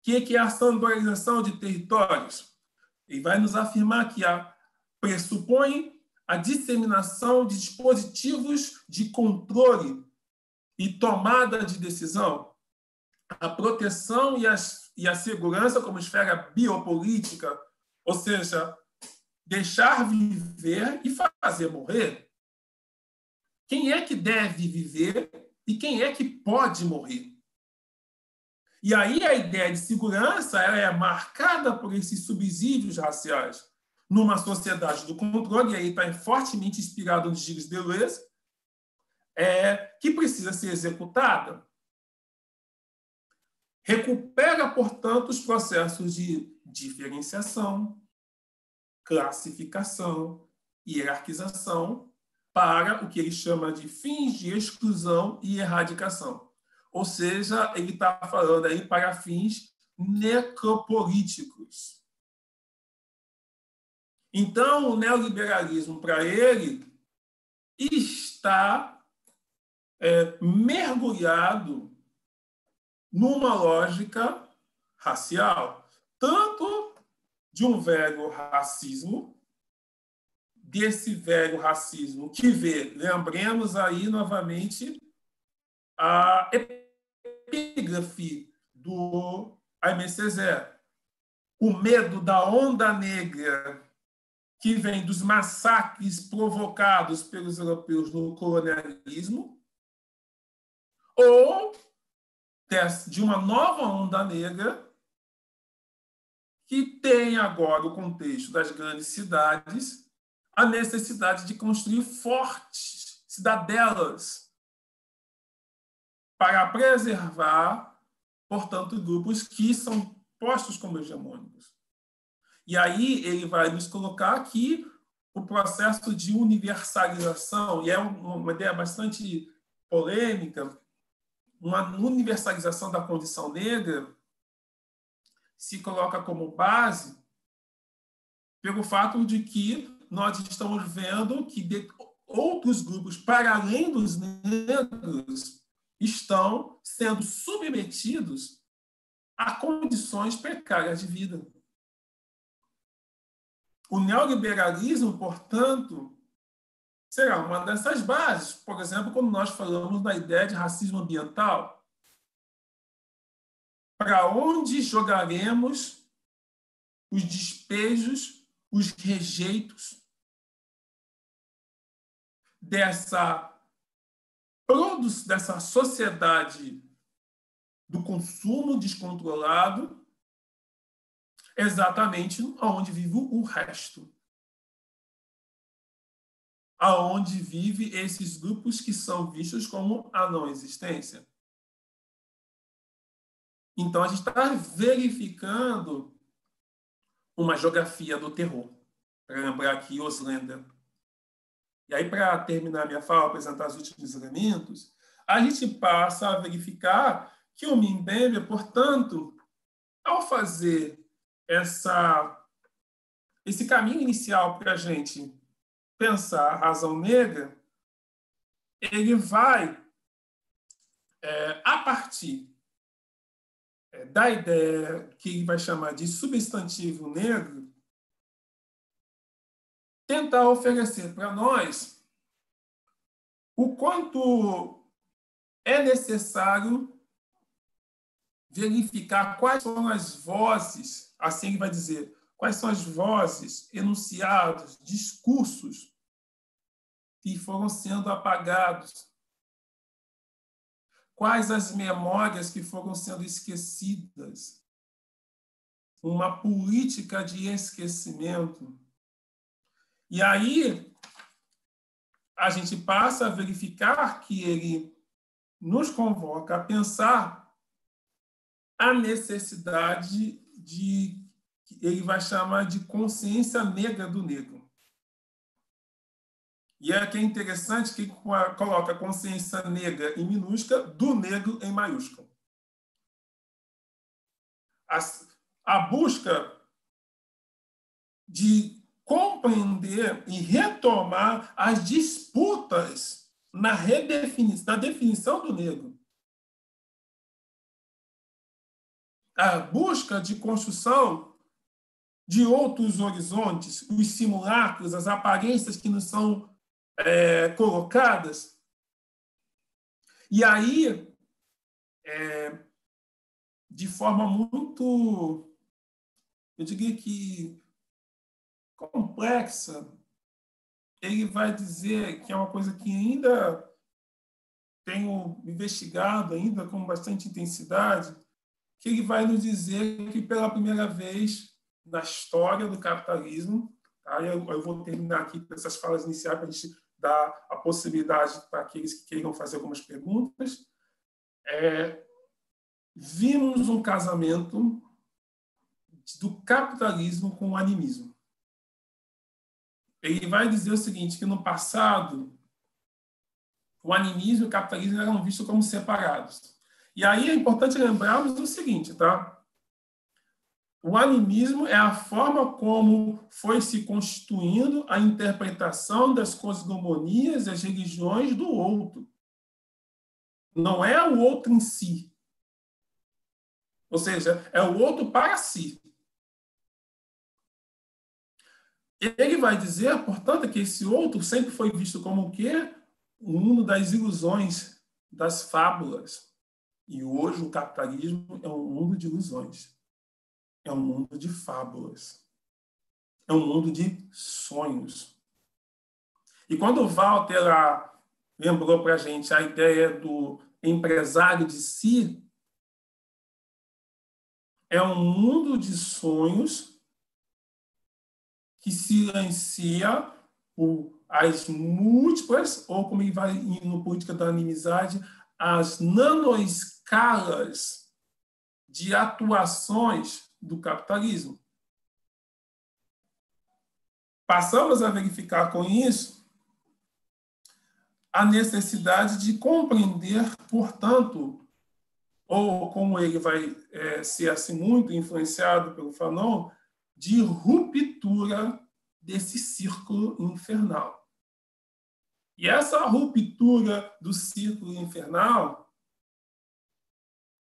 que é a santuarização de territórios? Ele vai nos afirmar que a, pressupõe a disseminação de dispositivos de controle e tomada de decisão, a proteção e a, e a segurança como esfera biopolítica, ou seja, deixar viver e fazer morrer. Quem é que deve viver e quem é que pode morrer? E aí a ideia de segurança ela é marcada por esses subsídios raciais numa sociedade do controle, e aí está fortemente inspirado no Gilles Deleuze, é, que precisa ser executada. Recupera, portanto, os processos de diferenciação, classificação e hierarquização para o que ele chama de fins de exclusão e erradicação. Ou seja, ele está falando aí para fins necropolíticos. Então, o neoliberalismo, para ele, está é, mergulhado numa lógica racial, tanto de um velho racismo, desse velho racismo que vê, lembremos aí novamente, a epígrafe do Aimé Césaire, o medo da onda negra que vem dos massacres provocados pelos europeus no colonialismo, ou de uma nova onda negra que tem agora o contexto das grandes cidades, a necessidade de construir fortes cidadelas para preservar, portanto, grupos que são postos como hegemônicos. E aí ele vai nos colocar aqui o processo de universalização, e é uma ideia bastante polêmica, uma universalização da condição negra, se coloca como base pelo fato de que nós estamos vendo que de outros grupos, para além dos negros, estão sendo submetidos a condições precárias de vida. O neoliberalismo, portanto, será uma dessas bases. Por exemplo, quando nós falamos da ideia de racismo ambiental, para onde jogaremos os despejos, os rejeitos dessa dessa sociedade do consumo descontrolado, exatamente onde vive o resto, aonde vive esses grupos que são vistos como a não existência. Então, a gente está verificando uma geografia do terror, para lembrar aqui Oslander. E aí, para terminar minha fala, apresentar os últimos elementos, a gente passa a verificar que o Mbembe, portanto, ao fazer essa, esse caminho inicial para a gente pensar a razão negra, ele vai, é, a partir da ideia que ele vai chamar de substantivo negro, tentar oferecer para nós o quanto é necessário verificar quais são as vozes, assim ele vai dizer, quais são as vozes, enunciados, discursos que foram sendo apagados? Quais as memórias que foram sendo esquecidas? Uma política de esquecimento. E aí, a gente passa a verificar que ele nos convoca a pensar a necessidade de ele vai chamar de consciência negra do negro. E aqui é interessante que coloca consciência negra em minúscula, do negro em maiúsculo. A, a busca de compreender e retomar as disputas na, redefini- na definição do negro. A busca de construção de outros horizontes, os simulacros, as aparências que nos são é, colocadas. E aí, é, de forma muito, eu diria que complexa, ele vai dizer que é uma coisa que ainda tenho investigado ainda com bastante intensidade, que ele vai nos dizer que pela primeira vez da história do capitalismo, tá? eu, eu vou terminar aqui com essas falas iniciais para a gente dar a possibilidade para aqueles que queiram fazer algumas perguntas. É, vimos um casamento do capitalismo com o animismo. Ele vai dizer o seguinte, que no passado o animismo e o capitalismo eram vistos como separados. E aí é importante lembrarmos o seguinte, tá? O animismo é a forma como foi se constituindo a interpretação das cosmogonias e as religiões do outro. Não é o outro em si. Ou seja, é o outro para si. Ele vai dizer, portanto, que esse outro sempre foi visto como o quê? O mundo das ilusões, das fábulas. E hoje o capitalismo é um mundo de ilusões. É um mundo de fábulas. É um mundo de sonhos. E quando o Walter lembrou para a gente a ideia do empresário de si, é um mundo de sonhos que silencia o, as múltiplas, ou como ele vai no Política da Inimizade, as nanoescalas de atuações do capitalismo. Passamos a verificar com isso a necessidade de compreender, portanto, ou como ele vai é, ser assim, muito influenciado pelo Fanon, de ruptura desse círculo infernal. E essa ruptura do círculo infernal,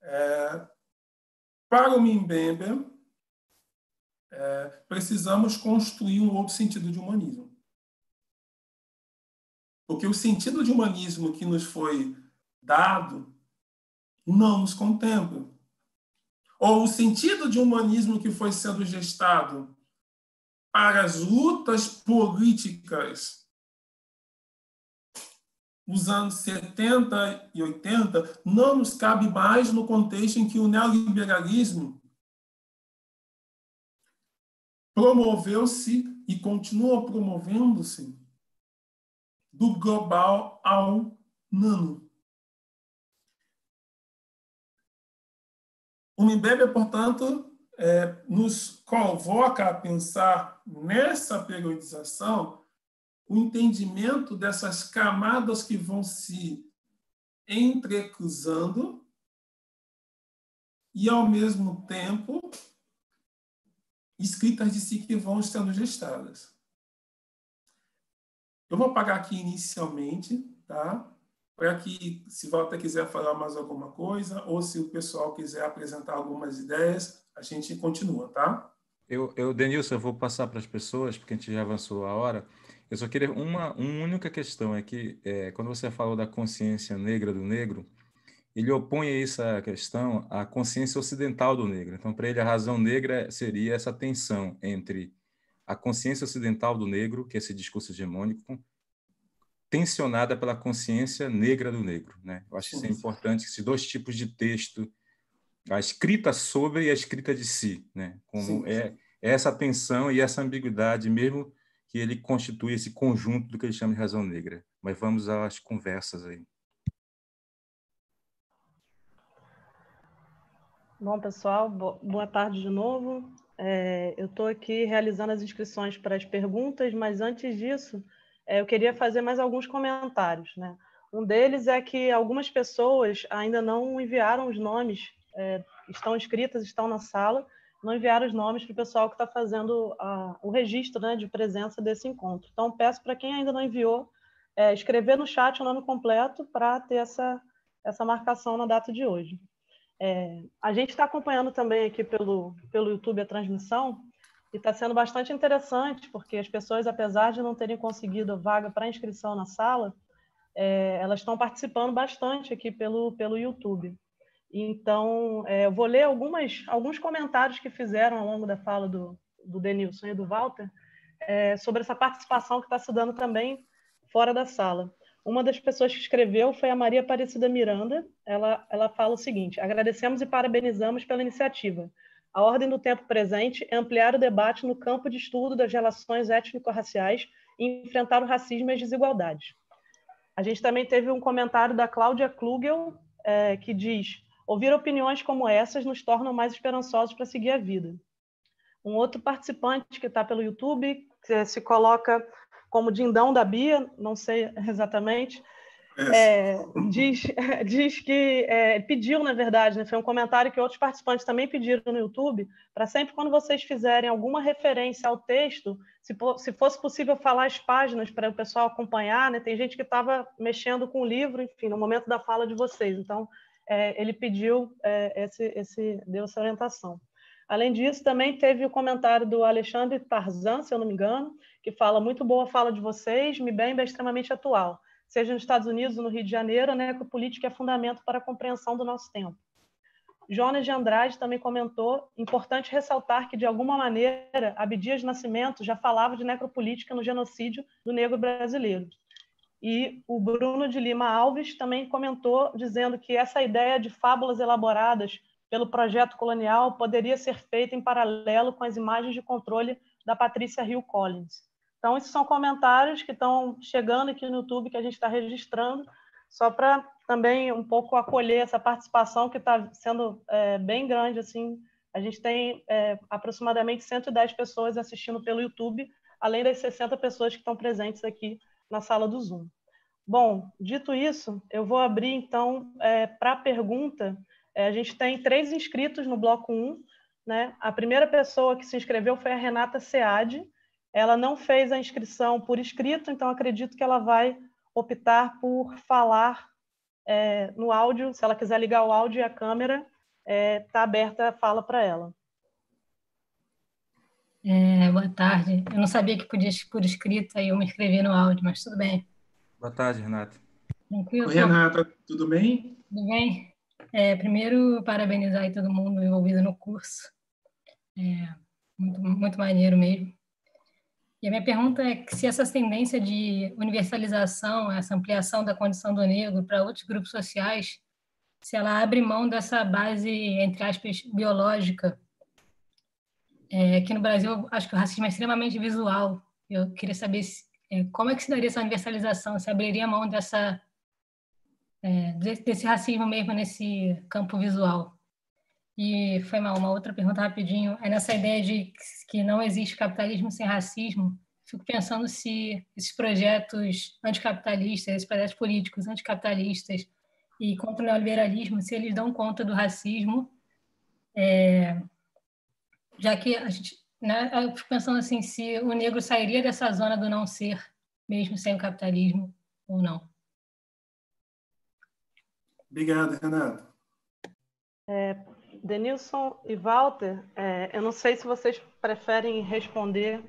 é, para o Mbembe, é, precisamos construir um outro sentido de humanismo. Porque o sentido de humanismo que nos foi dado não nos contempla. Ou o sentido de humanismo que foi sendo gestado para as lutas políticas nos anos setenta e oitenta não nos cabe mais no contexto em que o neoliberalismo promoveu-se e continua promovendo-se do global ao nano. O Mbembe, portanto, é, nos convoca a pensar nessa periodização o entendimento dessas camadas que vão se entrecruzando e, ao mesmo tempo, escritas de si que vão sendo gestadas. Eu vou parar aqui inicialmente, tá? Para que, se Walter quiser falar mais alguma coisa ou se o pessoal quiser apresentar algumas ideias, a gente continua, tá? Eu, eu Denilson, eu vou passar para as pessoas, porque a gente já avançou a hora. Eu só queria uma, uma única questão, é que é, quando você falou da consciência negra do negro, ele opõe essa questão à consciência ocidental do negro. Então, para ele, a razão negra seria essa tensão entre a consciência ocidental do negro, que é esse discurso hegemônico, tensionada pela consciência negra do negro, né? Eu acho que isso é importante, esses dois tipos de texto, a escrita sobre e a escrita de si, né? Como sim, sim. É essa tensão e essa ambiguidade mesmo que ele constitui esse conjunto do que ele chama de razão negra. Mas vamos às conversas aí. Bom, pessoal, boa tarde de novo. É, eu estou aqui realizando as inscrições para as perguntas, mas antes disso, é, eu queria fazer mais alguns comentários, né? Um deles é que algumas pessoas ainda não enviaram os nomes, é, estão inscritas, estão na sala, não enviaram os nomes para o pessoal que está fazendo a, o registro, né, de presença desse encontro. Então, peço para quem ainda não enviou, é, escrever no chat o nome completo para ter essa, essa marcação na data de hoje. É, a gente está acompanhando também aqui pelo, pelo YouTube a transmissão e está sendo bastante interessante, porque as pessoas, apesar de não terem conseguido vaga para inscrição na sala, é, elas estão participando bastante aqui pelo, pelo YouTube. Então, é, eu vou ler algumas, alguns comentários que fizeram ao longo da fala do, do Denilson e do Walter, é, sobre essa participação que está se dando também fora da sala. Uma das pessoas que escreveu foi a Maria Aparecida Miranda. Ela, ela fala o seguinte: agradecemos e parabenizamos pela iniciativa. A ordem do tempo presente é ampliar o debate no campo de estudo das relações étnico-raciais e enfrentar o racismo e as desigualdades. A gente também teve um comentário da Cláudia Klugel, é, que diz: ouvir opiniões como essas nos tornam mais esperançosos para seguir a vida. Um outro participante que está pelo YouTube, que se coloca como Dindão da Bia, não sei exatamente, é, diz, diz que é, pediu, na verdade, né, foi um comentário que outros participantes também pediram no YouTube, para sempre quando vocês fizerem alguma referência ao texto, se, se fosse possível falar as páginas para o pessoal acompanhar, né, tem gente que estava mexendo com o livro, enfim, no momento da fala de vocês, então é, ele pediu, é, esse, esse, deu essa orientação. Além disso, também teve o comentário do Alexandre Tarzan, se eu não me engano, que fala: muito boa a fala de vocês, Mbembe é extremamente atual, seja nos Estados Unidos ou no Rio de Janeiro, né, que a política é fundamento para a compreensão do nosso tempo. Jonas de Andrade também comentou: importante ressaltar que, de alguma maneira, Abdias do Nascimento já falava de necropolítica no genocídio do negro brasileiro. E o Bruno de Lima Alves também comentou, dizendo que essa ideia de fábulas elaboradas pelo projeto colonial poderia ser feita em paralelo com as imagens de controle da Patrícia Hill Collins. Então, esses são comentários que estão chegando aqui no YouTube, que a gente está registrando, só para também um pouco acolher essa participação que está sendo é, bem grande. Assim, a gente tem é, aproximadamente cento e dez pessoas assistindo pelo YouTube, além das sessenta pessoas que estão presentes aqui na sala do Zoom. Bom, dito isso, eu vou abrir, então, é, para a pergunta. A gente tem três inscritos no bloco um, né? A primeira pessoa que se inscreveu foi a Renata Seade. Ela não fez a inscrição por escrito, então acredito que ela vai optar por falar é, no áudio. Se ela quiser ligar o áudio e a câmera, está é, aberta a fala para ela. É, boa tarde. Eu não sabia que podia por escrito, aí eu me inscrevi no áudio, mas tudo bem. Boa tarde, Renata. Tranquilo? Oi, Renata, tudo bem? Tudo bem. É, primeiro, parabenizar aí todo mundo envolvido no curso. É, muito, muito maneiro mesmo. E a minha pergunta é se essa tendência de universalização, essa ampliação da condição do negro para outros grupos sociais, se ela abre mão dessa base, entre aspas, biológica. É, aqui no Brasil, acho que o racismo é extremamente visual. Eu queria saber se, é, como é que se daria essa universalização, se abriria a mão dessa, é, desse racismo mesmo nesse campo visual. E foi mal, uma outra pergunta rapidinho. É nessa ideia de que não existe capitalismo sem racismo, fico pensando se esses projetos anticapitalistas, esses projetos políticos anticapitalistas e contra o neoliberalismo, se eles dão conta do racismo, é, já que a gente, né, eu fico pensando assim, se o negro sairia dessa zona do não ser, mesmo sem o capitalismo ou não. Obrigado, Renato. É... Denilson e Walter, é, eu não sei se vocês preferem responder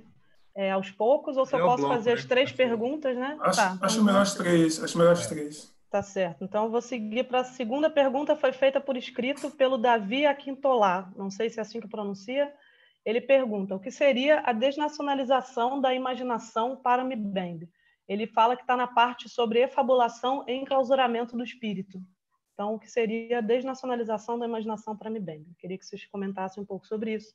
é, aos poucos ou se eu, eu posso bloco, fazer as três perguntas, né? Acho, tá, acho melhor as três, acho melhor as três. Tá certo. Então vou seguir para a segunda pergunta, foi feita por escrito pelo Davi Aquintolá. Não sei se é assim que pronuncia. Ele pergunta: o que seria a desnacionalização da imaginação para Mbembe? Ele fala que está na parte sobre efabulação e enclausuramento do espírito. Então, o que seria a desnacionalização da imaginação para Mbembe? Queria que vocês comentassem um pouco sobre isso.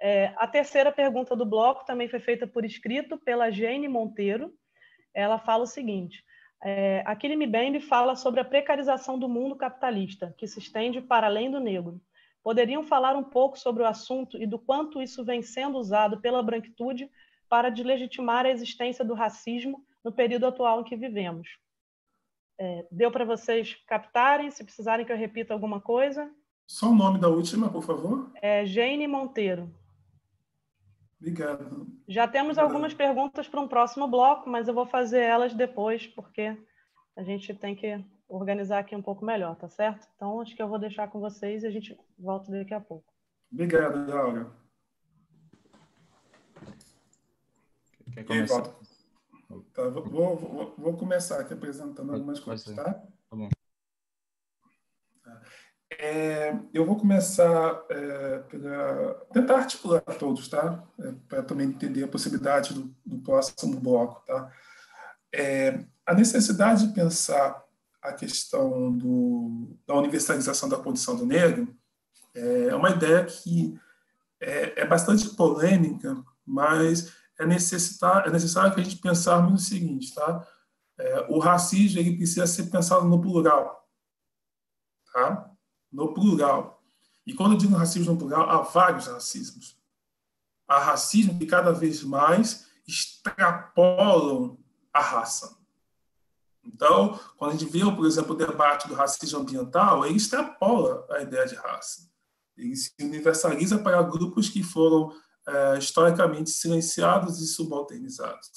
É, a terceira pergunta do bloco também foi feita por escrito pela Jane Monteiro. Ela fala o seguinte: é, Achille Mbembe fala sobre a precarização do mundo capitalista, que se estende para além do negro. Poderiam falar um pouco sobre o assunto e do quanto isso vem sendo usado pela branquitude para deslegitimar a existência do racismo no período atual em que vivemos? É, deu para vocês captarem, se precisarem que eu repita alguma coisa? Só o nome da última, por favor. É Jane Monteiro. Obrigado. Já temos Obrigado. algumas perguntas para um próximo bloco, mas eu vou fazer elas depois, porque a gente tem que organizar aqui um pouco melhor, tá certo? Então, acho que eu vou deixar com vocês e a gente volta daqui a pouco. Obrigado, Laura. Quer começar? Quem Tá, vou, vou, vou começar aqui apresentando algumas coisas, tá? Tá bom. É, eu vou começar é, pela... tentar articular todos, tá? É, para também entender a possibilidade do, do próximo bloco, tá? É, a necessidade de pensar a questão do, da universalização da condição do negro é, é uma ideia que é, é bastante polêmica, mas... É necessário, é necessário que a gente pensarmos no seguinte, tá? É, o racismo ele precisa ser pensado no plural, tá? No plural. E quando eu digo racismo no plural, há vários racismos. Há racismo que cada vez mais extrapolam a raça. Então, quando a gente vê, por exemplo, o debate do racismo ambiental, ele extrapola a ideia de raça. Ele se universaliza para grupos que foram É, historicamente silenciados e subalternizados.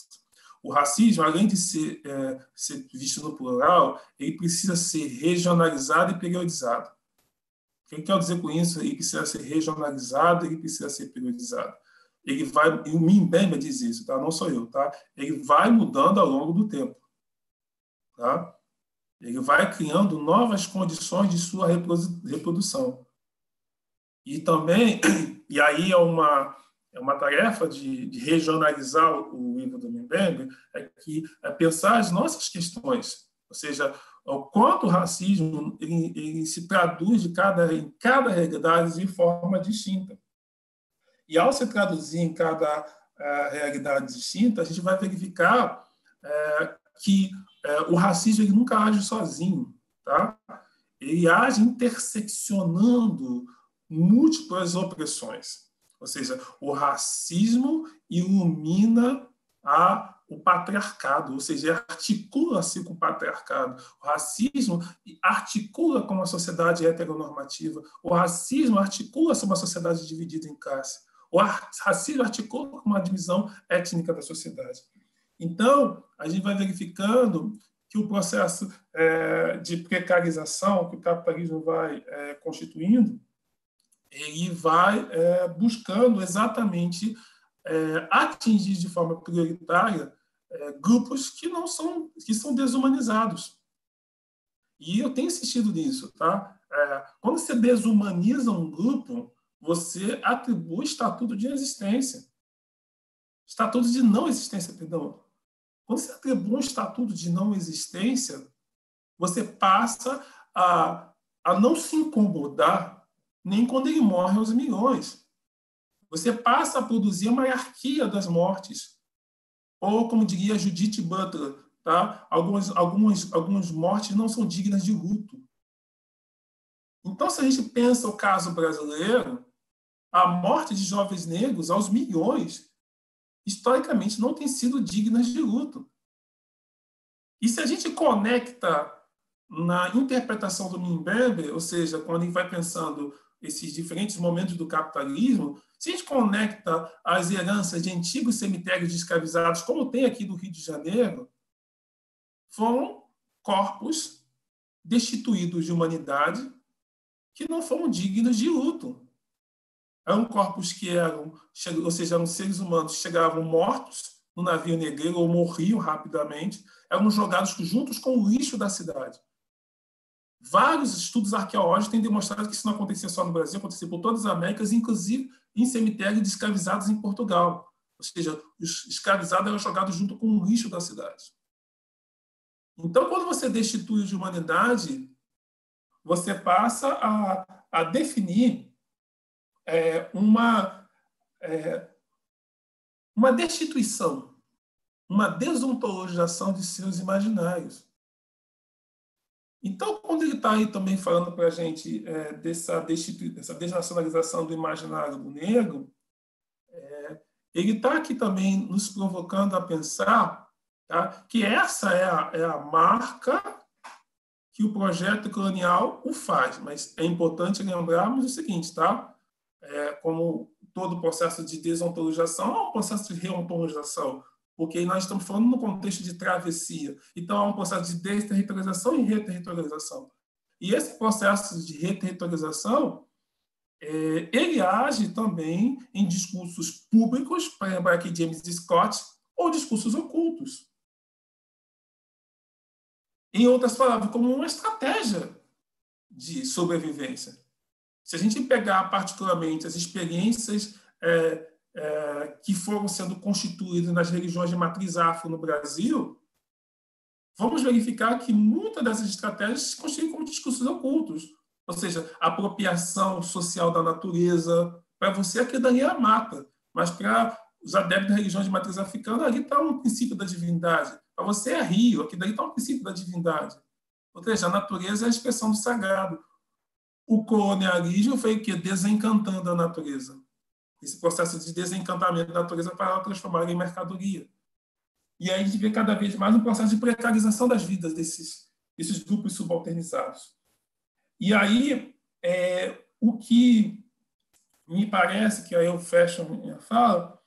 O racismo, além de ser, é, ser visto no plural, ele precisa ser regionalizado e periodizado. O que eu quero dizer com isso? Ele precisa ser regionalizado, ele precisa ser periodizado. Ele vai, e o Mbembe diz isso, tá? Não sou eu, tá? Ele vai mudando ao longo do tempo, tá? Ele vai criando novas condições de sua reprodução. E também, e aí é uma É uma tarefa de, de regionalizar o livro do Mbembe, é que é pensar as nossas questões, ou seja, o quanto o racismo ele, ele se traduz de cada, em cada realidade de forma distinta. E, ao se traduzir em cada uh, realidade distinta, a gente vai verificar uh, que uh, o racismo ele nunca age sozinho, tá? Ele age interseccionando múltiplas opressões. Ou seja, o racismo ilumina a o patriarcado, ou seja, articula-se com o patriarcado. O racismo articula com uma sociedade heteronormativa. O racismo articula sobre uma sociedade dividida em classe. O racismo articula com uma divisão étnica da sociedade. Então, a gente vai verificando que o processo é, de precarização que o capitalismo vai é, constituindo, ele vai é, buscando exatamente é, atingir de forma prioritária é, grupos que não são que são desumanizados. E eu tenho insistido nisso, tá? É, quando você desumaniza um grupo, você atribui estatuto de inexistência, estatuto de não existência, perdão. Quando você atribui um estatuto de não existência, você passa a, a não se incomodar nem quando ele morre aos milhões. Você passa a produzir uma hierarquia das mortes. Ou, como diria Judith Butler, tá? algumas, algumas, algumas mortes não são dignas de luto. Então, se a gente pensa o caso brasileiro, a morte de jovens negros aos milhões historicamente não tem sido dignas de luto. E se a gente conecta na interpretação do Mbembe, ou seja, quando a gente vai pensando esses diferentes momentos do capitalismo, se a gente conecta as heranças de antigos cemitérios de escravizados, como tem aqui do Rio de Janeiro, foram corpos destituídos de humanidade que não foram dignos de luto. Eram corpos que eram, ou seja, eram seres humanos que chegavam mortos no navio negreiro ou morriam rapidamente, eram jogados juntos com o lixo da cidade. Vários estudos arqueológicos têm demonstrado que isso não acontecia só no Brasil, acontecia por todas as Américas, inclusive em cemitérios de escravizados em Portugal. Ou seja, os escravizados eram jogados junto com o lixo da cidade. Então, quando você destitui de humanidade, você passa a, a definir É uma, é uma destituição, uma desontologização de seus imaginários. Então, quando ele está aí também falando para a gente é, dessa, dessa desnacionalização do imaginário do negro, é, ele está aqui também nos provocando a pensar, tá, que essa é a, é a marca que o projeto colonial o faz. Mas é importante lembrarmos o seguinte, tá? É, como todo o processo de desontologização, é um processo de reontologização, porque nós estamos falando no contexto de travessia. Então, é um processo de desterritorialização e reterritorialização. E esse processo de reterritorialização, é, ele age também em discursos públicos, para lembrar aqui James Scott, ou discursos ocultos. Em outras palavras, como uma estratégia de sobrevivência. Se a gente pegar particularmente as experiências é, é, que foram sendo constituídas nas religiões de matriz afro no Brasil, vamos verificar que muitas dessas estratégias se constituem como discursos ocultos, ou seja, apropriação social da natureza. Para você, aquilo dali é a mata, mas para os adeptos da religião de matriz africana, ali está um princípio da divindade. Para você é rio, aqui dali está um princípio da divindade. Ou seja, a natureza é a expressão do sagrado. O colonialismo foi o quê? Desencantando a natureza. Esse processo de desencantamento da natureza para ela transformar em mercadoria. E aí a gente vê cada vez mais um processo de precarização das vidas desses, desses grupos subalternizados. E aí, é, o que me parece, que aí eu fecho minha fala,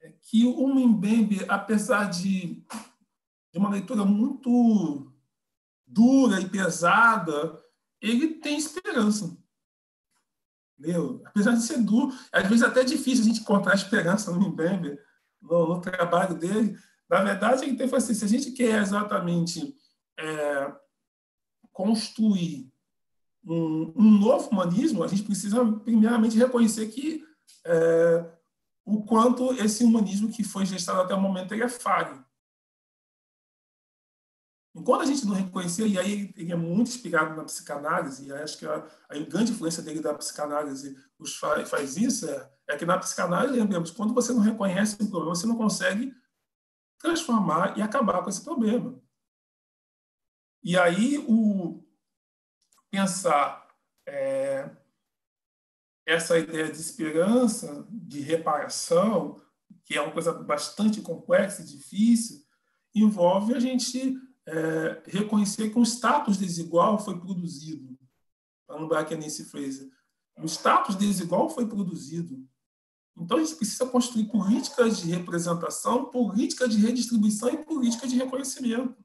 é que o Mbembe, apesar de, de uma leitura muito dura e pesada, ele tem esperança. Meu, apesar de ser duro, às vezes até é difícil a gente encontrar esperança no Mbembe, no, no trabalho dele. Na verdade, ele tem assim, se a gente quer exatamente é, construir um, um novo humanismo, a gente precisa, primeiramente, reconhecer que é, o quanto esse humanismo que foi gestado até o momento ele é falho. Enquanto a gente não reconhecer, e aí ele é muito inspirado na psicanálise, e acho que a, a grande influência dele da psicanálise os faz, faz isso, é, é que na psicanálise, lembramos, quando você não reconhece um problema, você não consegue transformar e acabar com esse problema. E aí o pensar é, essa ideia de esperança, de reparação, que é uma coisa bastante complexa e difícil, envolve a gente é, reconhecer que um status desigual foi produzido. Para lembrar aqui a Nancy Fraser, um status desigual foi produzido. Então, a gente precisa construir políticas de representação, política de redistribuição e política de reconhecimento.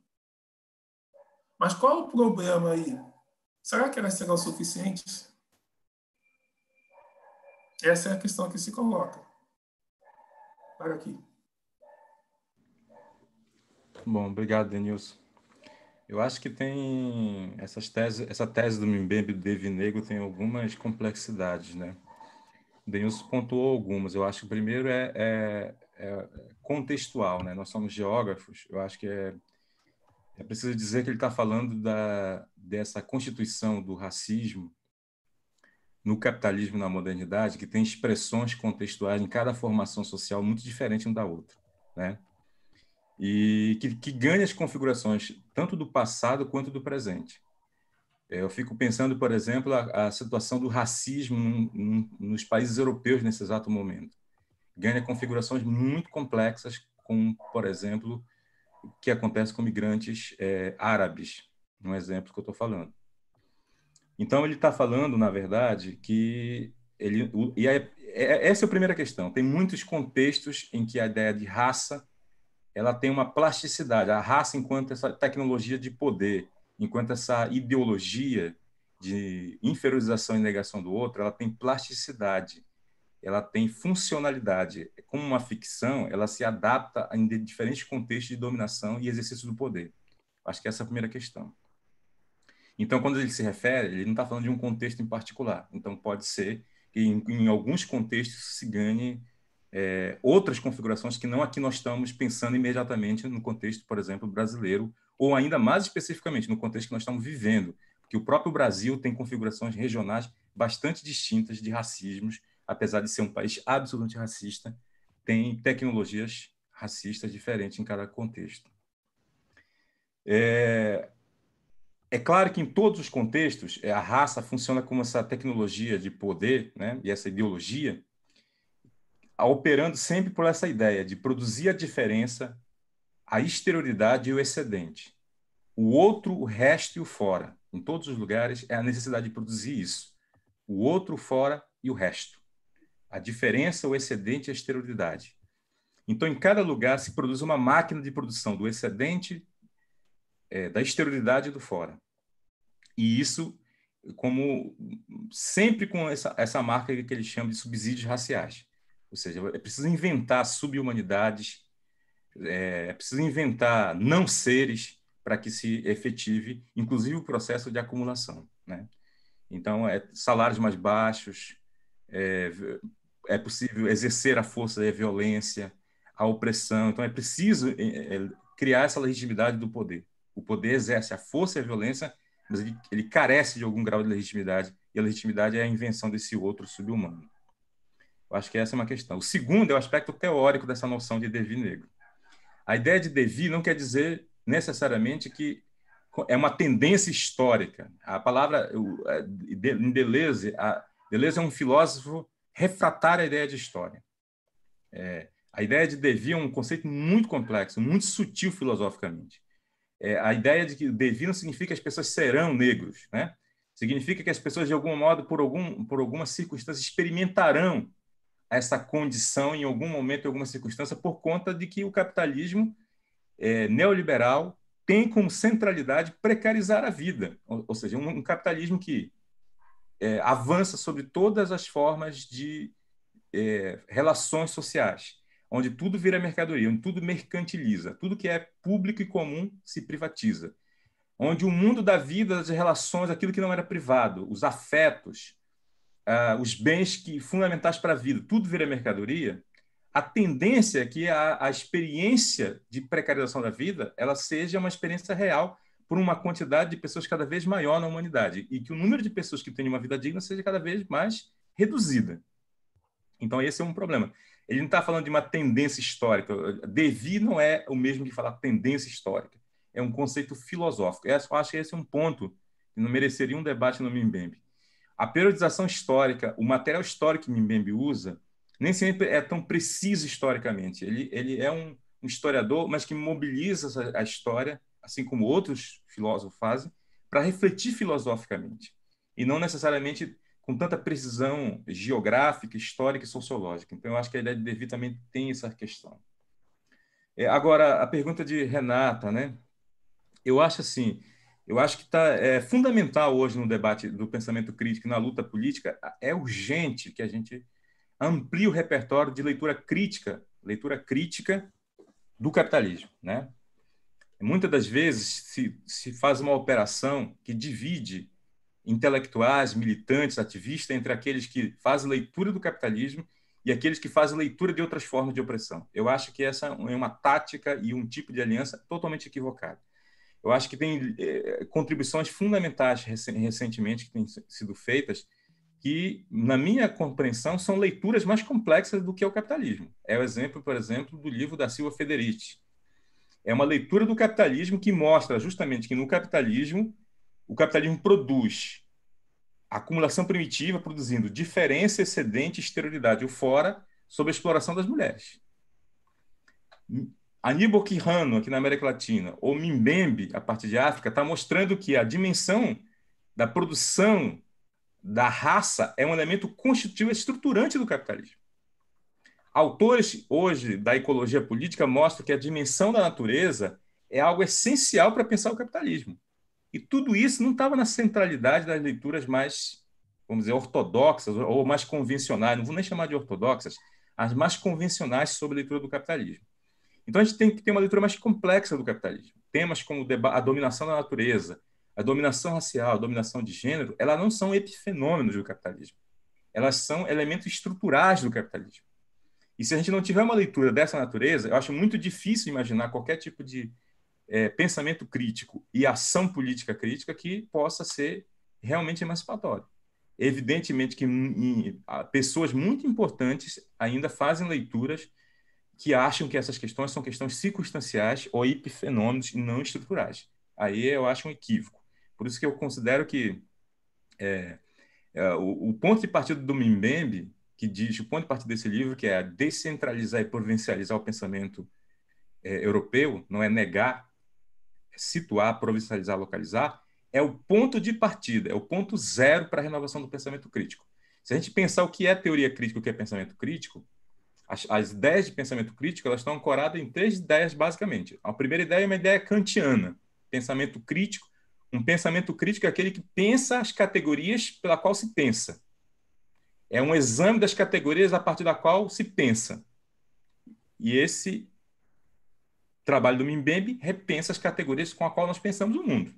Mas qual é o problema aí? Será que elas serão suficientes? Essa é a questão que se coloca. Para aqui. Bom, obrigado, Denilson. Eu acho que tem essas teses, essa tese do Mbembe e do Davi Negro tem algumas complexidades, né? Denilson pontuou algumas. Eu acho que o primeiro é, é, é contextual, né? Nós somos geógrafos. Eu acho que é, é preciso dizer que ele está falando da, dessa constituição do racismo no capitalismo e na modernidade, que tem expressões contextuais em cada formação social muito diferente uma da outra, né? E que, que ganha as configurações tanto do passado quanto do presente. Eu fico pensando, por exemplo, a, a situação do racismo num, num, nos países europeus nesse exato momento. Ganha configurações muito complexas, como, por exemplo, o que acontece com migrantes é, árabes, um exemplo que eu estou falando. Então, ele está falando, na verdade, que... ele o, e aí, essa é a primeira questão. Tem muitos contextos em que a ideia de raça ela tem uma plasticidade, a raça enquanto essa tecnologia de poder, enquanto essa ideologia de inferiorização e negação do outro, ela tem plasticidade, ela tem funcionalidade. Como uma ficção, ela se adapta a diferentes contextos de dominação e exercício do poder. Acho que essa é a primeira questão. Então, quando ele se refere, ele não está falando de um contexto em particular. Então, pode ser que em, em alguns contextos se ganhe É, outras configurações que não aqui nós estamos pensando imediatamente no contexto, por exemplo, brasileiro, ou ainda mais especificamente no contexto que nós estamos vivendo, porque o próprio Brasil tem configurações regionais bastante distintas de racismos, apesar de ser um país absolutamente racista, tem tecnologias racistas diferentes em cada contexto. É, é claro que em todos os contextos a raça funciona como essa tecnologia de poder, né, e essa ideologia operando sempre por essa ideia de produzir a diferença, a exterioridade e o excedente. O outro, o resto e o fora. Em todos os lugares, é a necessidade de produzir isso. O outro, o fora e o resto. A diferença, o excedente e a exterioridade. Então, em cada lugar, se produz uma máquina de produção do excedente, é, da exterioridade e do fora. E isso, como sempre com essa, essa marca que ele chama de subsídios raciais. Ou seja, é preciso inventar subhumanidades, é preciso inventar não-seres para que se efetive, inclusive, o processo de acumulação, né? Então, é, salários mais baixos, é, é possível exercer a força e a violência, a opressão. Então, é preciso criar essa legitimidade do poder. O poder exerce a força e a violência, mas ele, ele carece de algum grau de legitimidade, e a legitimidade é a invenção desse outro subhumano. Eu acho que essa é uma questão. O segundo é o aspecto teórico dessa noção de Davi negro. A ideia de Davi não quer dizer necessariamente que é uma tendência histórica. A palavra, em Deleuze, a Deleuze é um filósofo refratário à ideia de história. É, a ideia de Davi é um conceito muito complexo, muito sutil filosoficamente. É, a ideia de que Davi não significa que as pessoas serão negros, né? Significa que as pessoas, de algum modo, por, algum, por alguma circunstância, experimentarão essa condição em algum momento, em alguma circunstância, por conta de que o capitalismo é, neoliberal tem como centralidade precarizar a vida. Ou, ou seja, um, um capitalismo que é, avança sobre todas as formas de é, relações sociais, onde tudo vira mercadoria, onde tudo mercantiliza, tudo que é público e comum se privatiza, onde o mundo da vida, das relações, aquilo que não era privado, os afetos, Uh, os bens que, fundamentais para a vida, tudo vira mercadoria, a tendência é que a, a experiência de precarização da vida ela seja uma experiência real por uma quantidade de pessoas cada vez maior na humanidade e que o número de pessoas que têm uma vida digna seja cada vez mais reduzida. Então, esse é um problema. Ele não está falando de uma tendência histórica. Devi não é o mesmo que falar tendência histórica. É um conceito filosófico. Eu acho que esse é um ponto que não mereceria um debate no Mbembe. A periodização histórica, o material histórico que Mbembe usa, nem sempre é tão preciso historicamente. Ele, ele é um, um historiador, mas que mobiliza a história, assim como outros filósofos fazem, para refletir filosoficamente, e não necessariamente com tanta precisão geográfica, histórica e sociológica. Então, eu acho que a ideia de Devir também tem essa questão. É, agora, a pergunta de Renata, né? Eu acho assim, eu acho que tá, é fundamental hoje no debate do pensamento crítico e na luta política, é urgente que a gente amplie o repertório de leitura crítica, leitura crítica do capitalismo, né? Muitas das vezes se, se faz uma operação que divide intelectuais, militantes, ativistas, entre aqueles que fazem leitura do capitalismo e aqueles que fazem leitura de outras formas de opressão. Eu acho que essa é uma tática e um tipo de aliança totalmente equivocada. Eu acho que tem eh, contribuições fundamentais recentemente que têm sido feitas que, na minha compreensão, são leituras mais complexas do que é o capitalismo. É o exemplo, por exemplo, do livro da Silva Federici. É uma leitura do capitalismo que mostra justamente que no capitalismo o capitalismo produz a acumulação primitiva, produzindo diferença, excedente, exterioridade, o fora, sob a exploração das mulheres. Aníbal Quirrano, aqui na América Latina, ou Mbembe, a partir de África, está mostrando que a dimensão da produção da raça é um elemento constitutivo estruturante do capitalismo. Autores, hoje, da ecologia política mostram que a dimensão da natureza é algo essencial para pensar o capitalismo. E tudo isso não estava na centralidade das leituras mais, vamos dizer, ortodoxas ou mais convencionais, não vou nem chamar de ortodoxas, as mais convencionais sobre a leitura do capitalismo. Então, a gente tem que ter uma leitura mais complexa do capitalismo. Temas como a dominação da natureza, a dominação racial, a dominação de gênero, elas não são epifenômenos do capitalismo. Elas são elementos estruturais do capitalismo. E se a gente não tiver uma leitura dessa natureza, eu acho muito difícil imaginar qualquer tipo de É, pensamento crítico e ação política crítica que possa ser realmente emancipatório. Evidentemente que em, pessoas muito importantes ainda fazem leituras que acham que essas questões são questões circunstanciais ou epifenômenos não estruturais. Aí eu acho um equívoco. Por isso que eu considero que é, é, o, o ponto de partida do Mbembe, que diz, o ponto de partida desse livro, que é descentralizar e provincializar o pensamento é, europeu, não é negar, situar, provincializar, localizar, é o ponto de partida, é o ponto zero para a renovação do pensamento crítico. Se a gente pensar o que é teoria crítica, o que é pensamento crítico, as, as ideias de pensamento crítico elas estão ancoradas em três ideias, basicamente. A primeira ideia é uma ideia kantiana, pensamento crítico. Um pensamento crítico é aquele que pensa as categorias pela qual se pensa. É um exame das categorias a partir da qual se pensa. E esse o trabalho do Mbembe repensa as categorias com as quais nós pensamos o mundo.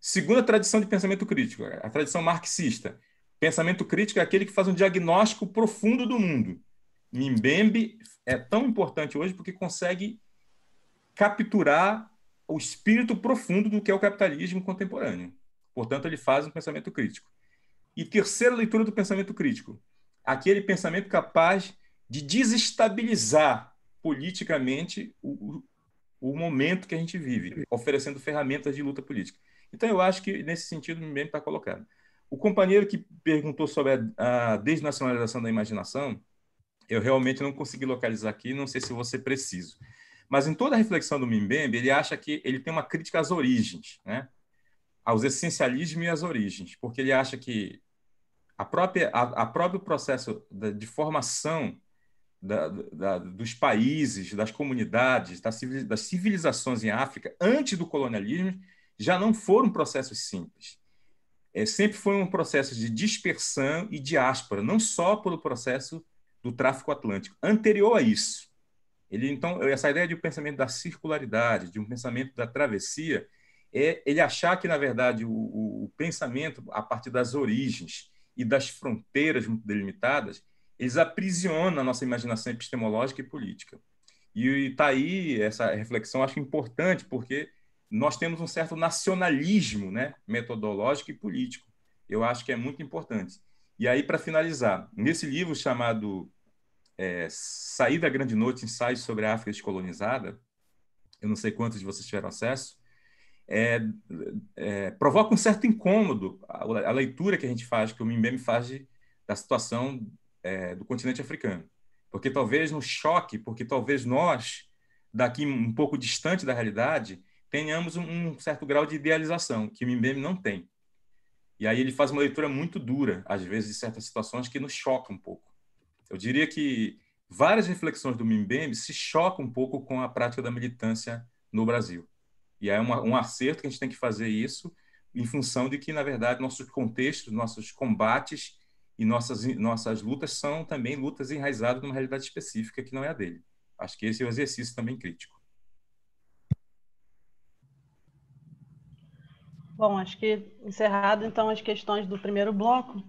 Segunda tradição de pensamento crítico, a tradição marxista. Pensamento crítico é aquele que faz um diagnóstico profundo do mundo. Mbembe é tão importante hoje porque consegue capturar o espírito profundo do que é o capitalismo contemporâneo. Portanto, ele faz um pensamento crítico. E terceira leitura do pensamento crítico, aquele pensamento capaz de desestabilizar politicamente o o momento que a gente vive, oferecendo ferramentas de luta política. Então, eu acho que, nesse sentido, o Mbembe está colocado. O companheiro que perguntou sobre a desnacionalização da imaginação, eu realmente não consegui localizar aqui, não sei se vou ser preciso. Mas, em toda a reflexão do Mbembe, ele acha que ele tem uma crítica às origens, né? Aos essencialismos e às origens, porque ele acha que a própria, a, a próprio processo de, de formação Da, da, dos países, das comunidades, das civilizações em África, antes do colonialismo, já não foram processos simples. É, sempre foi um processo de dispersão e diáspora, não só pelo processo do tráfico atlântico. Anterior a isso, ele, então, essa ideia de um pensamento da circularidade, de um pensamento da travessia, é ele achar que, na verdade, o, o, o pensamento, a partir das origens e das fronteiras muito delimitadas, eles aprisionam a nossa imaginação epistemológica e política. E está aí essa reflexão, acho importante, porque nós temos um certo nacionalismo, né, metodológico e político. Eu acho que é muito importante. E aí, para finalizar, nesse livro chamado é, Sair da Grande Noite, Ensaios sobre a África Descolonizada, eu não sei quantos de vocês tiveram acesso, é, é, provoca um certo incômodo a, a leitura que a gente faz, que o Mbembe faz de, da situação É, do continente africano. porque talvez nos choque, porque talvez nós, daqui um pouco distante da realidade, tenhamos um certo grau de idealização, que o Mbembe não tem. E aí ele faz uma leitura muito dura, às vezes, de certas situações que nos choca um pouco. Eu diria que várias reflexões do Mbembe se chocam um pouco com a prática da militância no Brasil. E é uma, um acerto que a gente tem que fazer isso em função de que, na verdade, nossos contextos, nossos combates e nossas, nossas lutas são também lutas enraizadas numa realidade específica que não é a dele. Acho que esse é o exercício também crítico. Bom, acho que encerrado, então, as questões do primeiro bloco.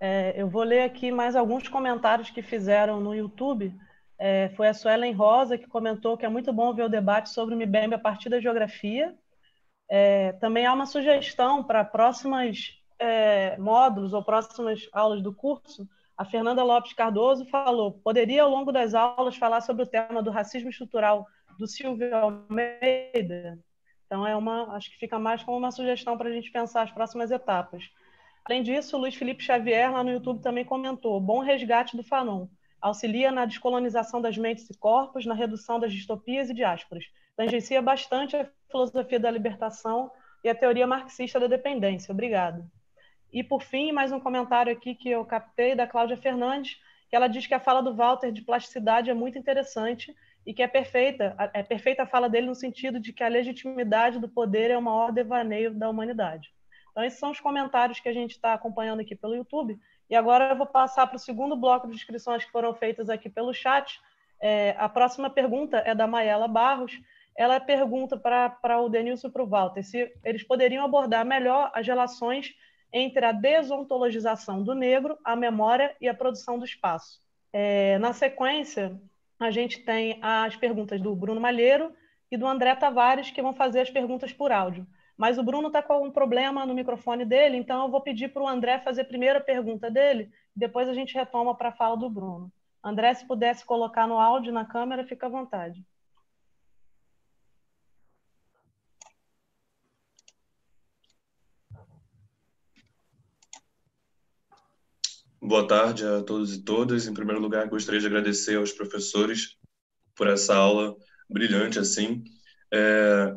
É, eu vou ler aqui mais alguns comentários que fizeram no YouTube. É, foi a Suelen Rosa que comentou que é muito bom ver o debate sobre o Mbembe a partir da geografia. É, também há uma sugestão para próximos é, módulos ou próximas aulas do curso. A Fernanda Lopes Cardoso falou: poderia, ao longo das aulas, falar sobre o tema do racismo estrutural do Silvio Almeida? Então, é uma, acho que fica mais como uma sugestão para a gente pensar as próximas etapas. Além disso, o Luiz Felipe Xavier, lá no YouTube, também comentou: bom resgate do Fanon. Auxilia na descolonização das mentes e corpos, na redução das distopias e diásporas. Tangencia bastante a filosofia da libertação e a teoria marxista da dependência. Obrigada. E, por fim, mais um comentário aqui que eu captei da Cláudia Fernandes, que ela diz que a fala do Walter de plasticidade é muito interessante e que é perfeita, é perfeita a fala dele no sentido de que a legitimidade do poder é o maior devaneio da humanidade. Então, esses são os comentários que a gente está acompanhando aqui pelo YouTube. E agora eu vou passar para o segundo bloco de inscrições que foram feitas aqui pelo chat. É, a próxima pergunta é da Mayela Barros. Ela pergunta para o Denilson e para o Walter se eles poderiam abordar melhor as relações entre a desontologização do negro, a memória e a produção do espaço. É, na sequência, a gente tem as perguntas do Bruno Malheiro e do André Tavares, que vão fazer as perguntas por áudio. Mas o Bruno está com um problema no microfone dele, então eu vou pedir para o André fazer primeiro a pergunta dele, e depois a gente retoma para a fala do Bruno. André, se pudesse colocar no áudio, na câmera, fica à vontade. Boa tarde a todos e todas. Em primeiro lugar, gostaria de agradecer aos professores por essa aula brilhante, assim. É,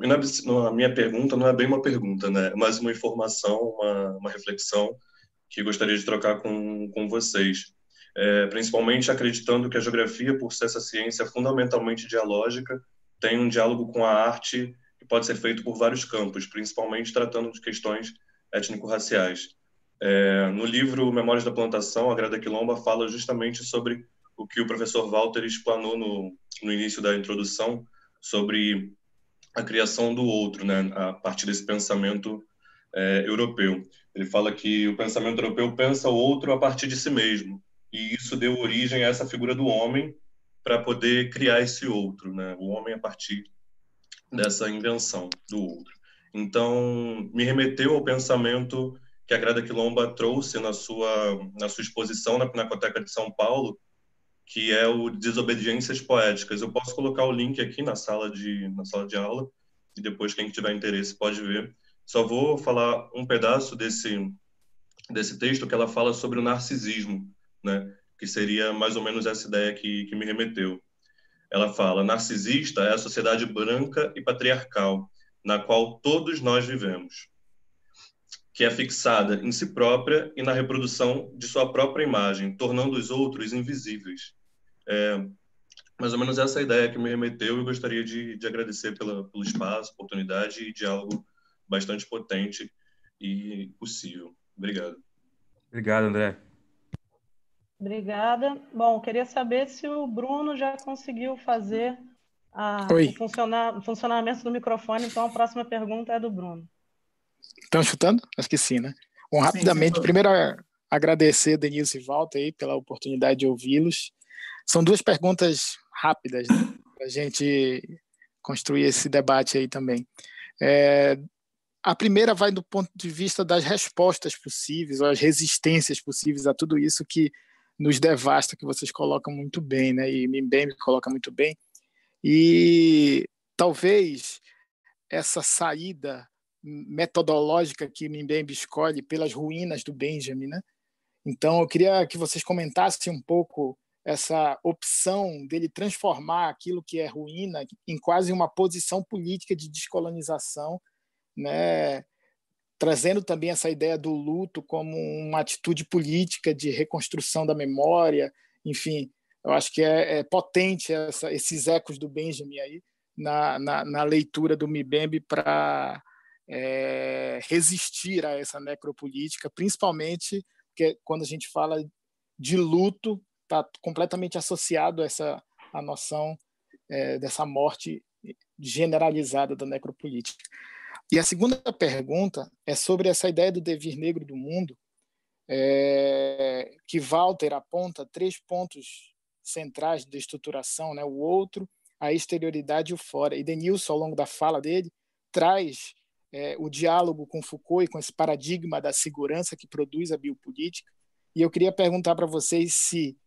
a minha pergunta não é bem uma pergunta, né? Mas uma informação, uma, uma reflexão que gostaria de trocar com, com vocês. É, principalmente acreditando que a geografia, por ser essa ciência fundamentalmente dialógica, tem um diálogo com a arte que pode ser feito por vários campos, principalmente tratando de questões étnico-raciais. É, no livro Memórias da Plantação, a Grada Kilomba fala justamente sobre o que o professor Walter explanou no, no início da introdução, sobre a criação do outro, né, a partir desse pensamento é, europeu. Ele fala que o pensamento europeu pensa o outro a partir de si mesmo, e isso deu origem a essa figura do homem para poder criar esse outro, né, o homem a partir dessa invenção do outro. Então, me remeteu ao pensamento que a Grada Quilomba trouxe na sua, na sua exposição na Pinacoteca de São Paulo, que é o Desobediências Poéticas. Eu posso colocar o link aqui na sala de, na sala de aula, e depois quem tiver interesse pode ver. Só vou falar um pedaço desse, desse texto que ela fala sobre o narcisismo, né? Que seria mais ou menos essa ideia que, que me remeteu. Ela fala: narcisista é a sociedade branca e patriarcal, na qual todos nós vivemos, que é fixada em si própria e na reprodução de sua própria imagem, tornando os outros invisíveis. É mais ou menos essa ideia que me remeteu, e eu gostaria de, de agradecer pela, pelo espaço, oportunidade e diálogo bastante potente e possível. Obrigado. Obrigado, André. Obrigada. Bom, queria saber se o Bruno já conseguiu fazer a, o, funcionar, o funcionamento do microfone, então a próxima pergunta é do Bruno. Estão chutando? Acho que sim, né? Bom, rapidamente, sim, primeiro agradecer Denilson e Walter aí pela oportunidade de ouvi-los. São duas perguntas rápidas, né, para a gente construir esse debate aí também. É, a primeira vai do ponto de vista das respostas possíveis, ou as resistências possíveis a tudo isso que nos devasta, que vocês colocam muito bem, né? E Mbembe coloca muito bem. E talvez essa saída metodológica que Mbembe escolhe pelas ruínas do Benjamin, né? Então eu queria que vocês comentassem um pouco essa opção dele transformar aquilo que é ruína em quase uma posição política de descolonização, né? Trazendo também essa ideia do luto como uma atitude política de reconstrução da memória. Enfim, eu acho que é, é potente essa, esses ecos do Benjamin aí na, na, na leitura do Mbembe para é, resistir a essa necropolítica, principalmente porque quando a gente fala de luto, está completamente associado a essa a noção é, dessa morte generalizada da necropolítica. E a segunda pergunta é sobre essa ideia do devir negro do mundo, é, que Walter aponta três pontos centrais de estruturação, né? O outro, a exterioridade e o fora. E Denilson, ao longo da fala dele, traz é, o diálogo com Foucault e com esse paradigma da segurança que produz a biopolítica. E eu queria perguntar para vocês se,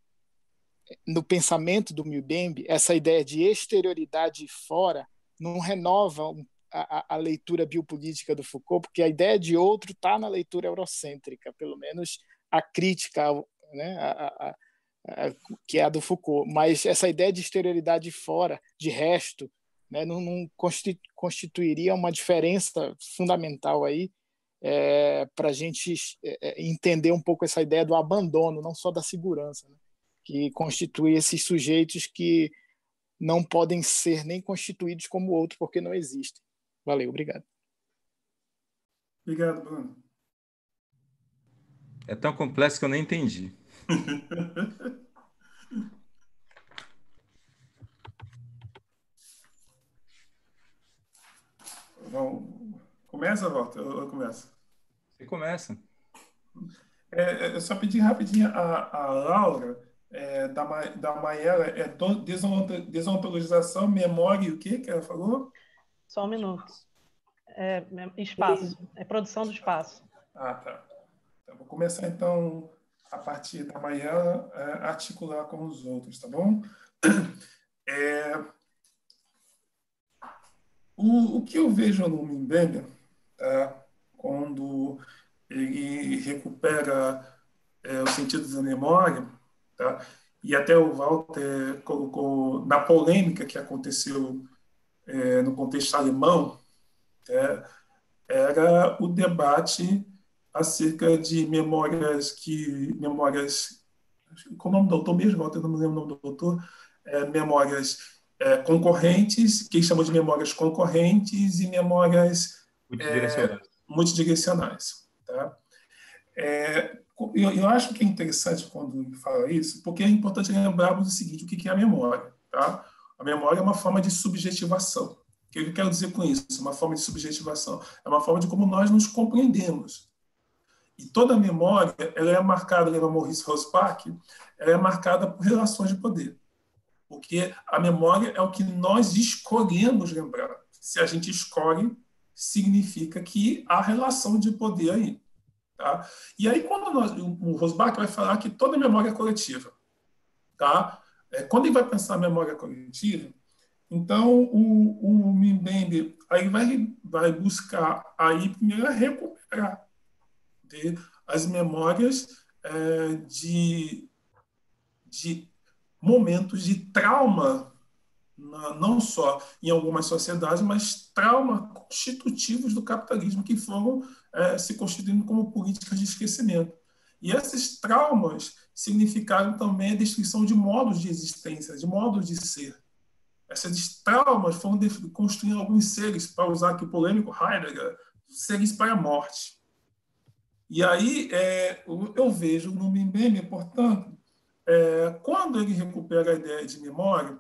no pensamento do Mbembe, essa ideia de exterioridade e fora não renova um A, a leitura biopolítica do Foucault, porque a ideia de outro está na leitura eurocêntrica, pelo menos a crítica, né, a, a, a, a, que é a do Foucault. Mas essa ideia de exterioridade fora, de resto, né, não, não constituiria uma diferença fundamental aí é, para a gente entender um pouco essa ideia do abandono, não só da segurança, né, que constitui esses sujeitos que não podem ser nem constituídos como outro porque não existem. Valeu, obrigado. Obrigado, Bruno. É tão complexo que eu nem entendi. Bom, começa, Walter? Eu começo. Você começa. É, eu só pedi rapidinho a, a Laura, é, da, Ma, da Maiela, é desontologização, memória e o que que ela falou? Só um minuto. É, espaço. É produção do espaço. Ah, tá. Então, vou começar, então, a partir da manhã, é, articular com os outros, tá bom? É, o, o que eu vejo no Mbembe, tá, quando ele recupera é, o sentido da memória, tá, e até o Walter colocou na polêmica que aconteceu É, no contexto alemão, é, era o debate acerca de memórias que... memórias como é o nome do autor mesmo? Eu não me lembro o nome do autor. É, memórias é, concorrentes, que eles chamam de memórias concorrentes e memórias multidirecionais. É, multidirecionais, tá? é, eu, eu acho que é interessante quando ele fala isso, porque é importante lembrarmos o seguinte, o que é a memória, tá? A memória é uma forma de subjetivação. O que eu quero dizer com isso? Uma forma de subjetivação. É uma forma de como nós nos compreendemos. E toda memória, ela é marcada, lembra Maurice Rosbach, ela é marcada por relações de poder. Porque a memória é o que nós escolhemos lembrar. Se a gente escolhe, significa que há relação de poder aí. Tá? E aí, quando nós, o Rosbach vai falar que toda memória é coletiva. Tá? Quando ele vai pensar a memória coletiva, então o, o Mbembe aí vai, vai buscar aí primeiro recuperar de, as memórias é, de, de momentos de trauma, na, não só em algumas sociedades, mas trauma constitutivos do capitalismo que foram é, se constituindo como políticas de esquecimento. E esses traumas significaram também a destruição de modos de existência, de modos de ser. Esses traumas foram construindo alguns seres, para usar aqui o polêmico Heidegger, seres para a morte. E aí é, eu vejo no Mbembe, portanto, é, quando ele recupera a ideia de memória,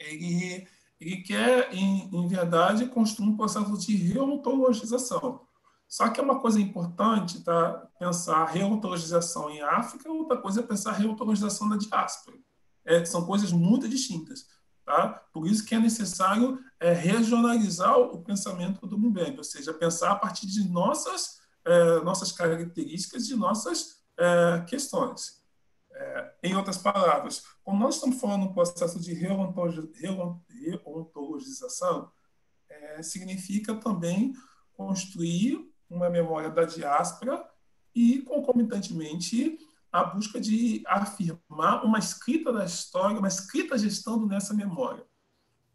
ele, ele quer, em, em verdade, construir um processo de reontologização. Só que é uma coisa importante, tá? Pensar a reontologização em África, outra coisa é pensar a reontologização na diáspora. É, são coisas muito distintas. Tá? Por isso que é necessário é, regionalizar o pensamento do Mbembe, ou seja, pensar a partir de nossas, é, nossas características, de nossas é, questões. É, em outras palavras, quando nós estamos falando do processo de reontologização, é, significa também construir uma memória da diáspora e, concomitantemente, a busca de afirmar uma escrita da história, uma escrita gestando nessa memória.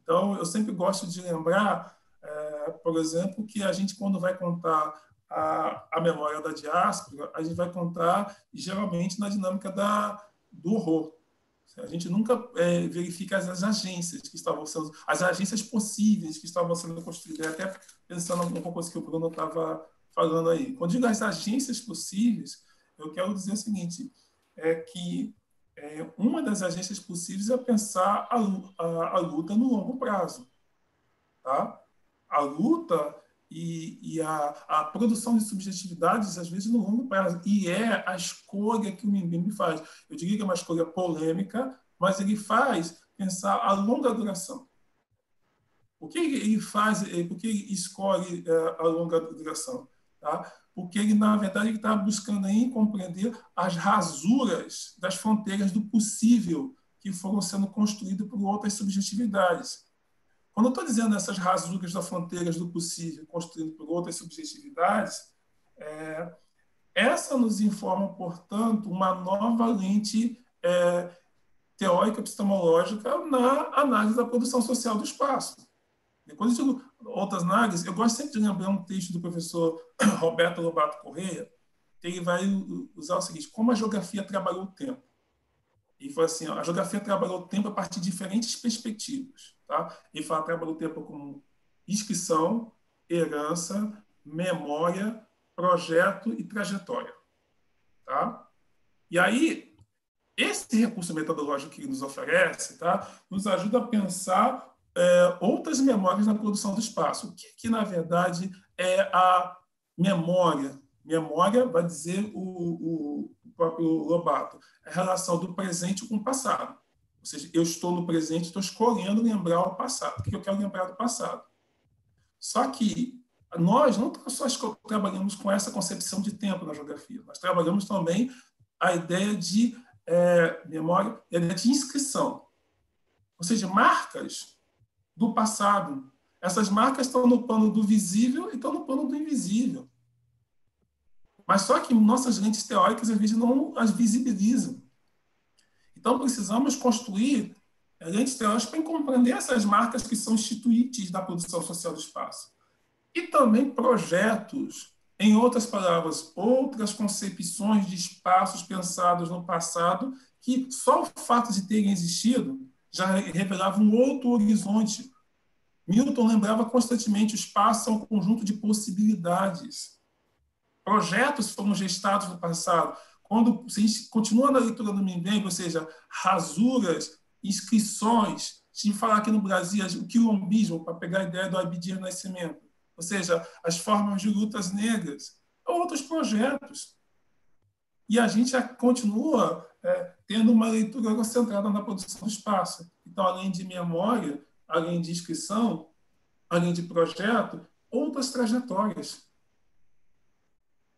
Então, eu sempre gosto de lembrar, é, por exemplo, que a gente, quando vai contar a, a memória da diáspora, a gente vai contar, geralmente, na dinâmica da, do horror. A gente nunca é, verifica as, as agências que estavam sendo, as agências possíveis que estavam sendo construídas, até pensando um pouco isso que o Bruno estava falando aí. Quando digo as agências possíveis, eu quero dizer o seguinte, é que é, uma das agências possíveis é pensar a, a, a luta no longo prazo. Tá? A luta e, e a, a produção de subjetividades, às vezes, no longo prazo. E é a escolha que o Mbembe faz. Eu diria que é uma escolha polêmica, mas ele faz pensar a longa duração. Por que ele faz, por que ele escolhe a longa duração? Tá? Porque ele, na verdade, ele está buscando aí compreender as rasuras das fronteiras do possível que foram sendo construídas por outras subjetividades. Quando eu estou dizendo essas rasuras das fronteiras do possível construídas por outras subjetividades, é, essa nos informa, portanto, uma nova lente é, teórica epistemológica na análise da produção social do espaço. Depois eu digo outras análises. Eu gosto sempre de lembrar um texto do professor Roberto Lobato Correia, que ele vai usar o seguinte, como a geografia trabalhou o tempo. Ele fala assim, ó, a geografia trabalhou o tempo a partir de diferentes perspectivas. Tá? Ele fala, trabalhou o tempo como inscrição, herança, memória, projeto e trajetória. Tá? E aí, esse recurso metodológico que ele nos oferece, tá, nos ajuda a pensar É, outras memórias na produção do espaço. O que, que, na verdade, é a memória? Memória, vai dizer o, o próprio Lobato, é a relação do presente com o passado. Ou seja, eu estou no presente, estou escolhendo lembrar o passado, porque eu quero lembrar do passado. Só que nós não só trabalhamos com essa concepção de tempo na geografia, nós trabalhamos também a ideia de é, memória, a ideia de inscrição. Ou seja, marcas do passado. Essas marcas estão no plano do visível e estão no plano do invisível. Mas só que nossas lentes teóricas, às vezes, não as visibilizam. Então, precisamos construir lentes teóricas para compreender essas marcas que são instituintes da produção social do espaço. E também projetos, em outras palavras, outras concepções de espaços pensados no passado que só o fato de terem existido já revelava um outro horizonte. Milton lembrava constantemente o espaço é um conjunto de possibilidades. Projetos foram gestados no passado. Quando se continua na leitura do Mbembe, ou seja, rasuras, inscrições, se falar aqui no Brasil, o quilombismo, para pegar a ideia do Abdias do Nascimento, ou seja, as formas de lutas negras, outros projetos. E a gente continua é, tendo uma leitura concentrada na produção do espaço. Então, além de memória, além de inscrição, além de projeto, outras trajetórias.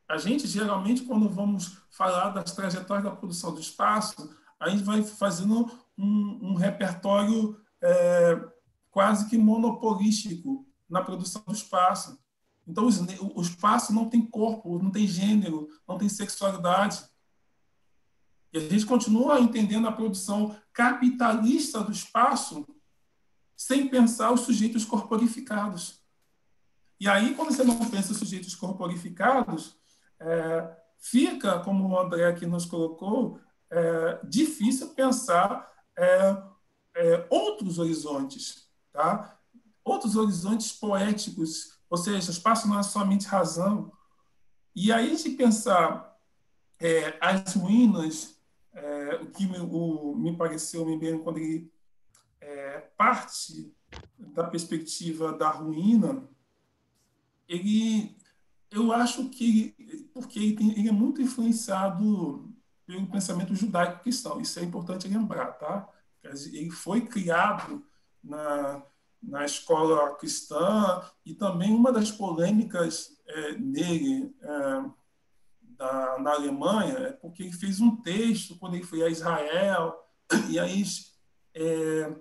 A gente, geralmente, quando vamos falar das trajetórias da produção do espaço, a gente vai fazendo um, um repertório é, quase que monopolístico na produção do espaço. Então, os, o espaço não tem corpo, não tem gênero, não tem sexualidade. E a gente continua entendendo a produção capitalista do espaço sem pensar os sujeitos corporificados. E aí, quando você não pensa os sujeitos corporificados, é, fica, como o André aqui nos colocou, é, difícil pensar é, é, outros horizontes, tá? Outros horizontes poéticos. Ou seja, o espaço não é somente razão. E aí, de pensar é, as ruínas, é, o que me, o, me pareceu me bem quando ele é, parte da perspectiva da ruína, ele, eu acho que ele, porque ele, tem, ele é muito influenciado pelo pensamento judaico-cristão. Isso é importante lembrar, tá? Ele foi criado na na escola cristã, e também uma das polêmicas é, nele é, da, na Alemanha é porque ele fez um texto quando ele foi a Israel, e aí é,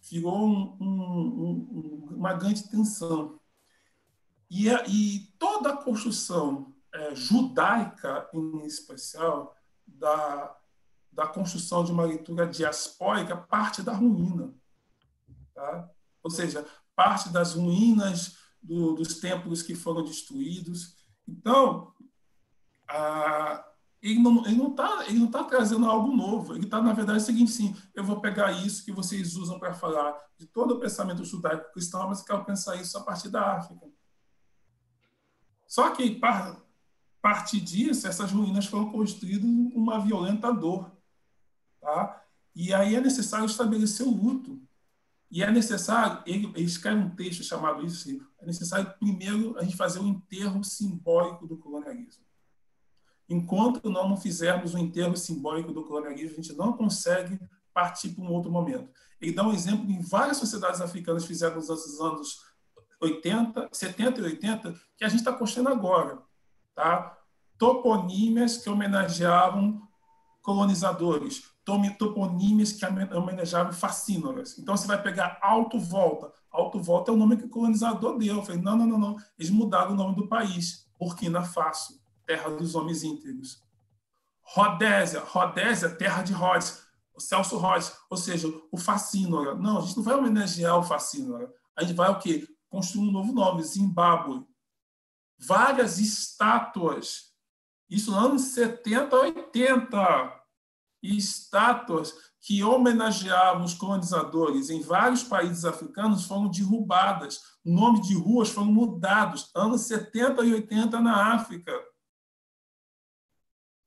virou um, um, um, uma grande tensão. E, e toda a construção é, judaica, em especial, da, da construção de uma leitura diaspórica parte da ruína. Tá? Ou seja, parte das ruínas do, dos templos que foram destruídos. Então, a, ele não está ele não tá trazendo algo novo. Ele está, na verdade, é o seguinte, sim, eu vou pegar isso que vocês usam para falar de todo o pensamento judaico-cristão, mas eu quero pensar isso a partir da África. Só que, a partir disso, essas ruínas foram construídas com uma violenta dor. Tá? E aí é necessário estabelecer o luto. E é necessário, ele, ele escreve um texto chamado isso, é necessário primeiro a gente fazer um enterro simbólico do colonialismo. Enquanto nós não fizermos um enterro simbólico do colonialismo, a gente não consegue partir para um outro momento. Ele dá um exemplo em várias sociedades africanas que fizeram nos anos oitenta, setenta e oitenta, que a gente está construindo agora. Tá? Toponímias que homenageavam colonizadores, toponímias que homenageavam fascínoras. Então, você vai pegar Alto Volta. Alto Volta é o nome que o colonizador deu. Eu falei, não, não, não, não. Eles mudaram o nome do país. Burkina Faso, terra dos homens íntegros. Rodésia, Rodésia, terra de Rhodes. O Celso Rhodes, ou seja, o fascínora. Não, a gente não vai homenagear o fascínora. A gente vai o quê? Construir um novo nome, Zimbábue. Várias estátuas, isso nos anos setenta, oitenta, estátuas que homenageavam os colonizadores em vários países africanos foram derrubadas, nomes de ruas foram mudados, anos setenta e oitenta na África.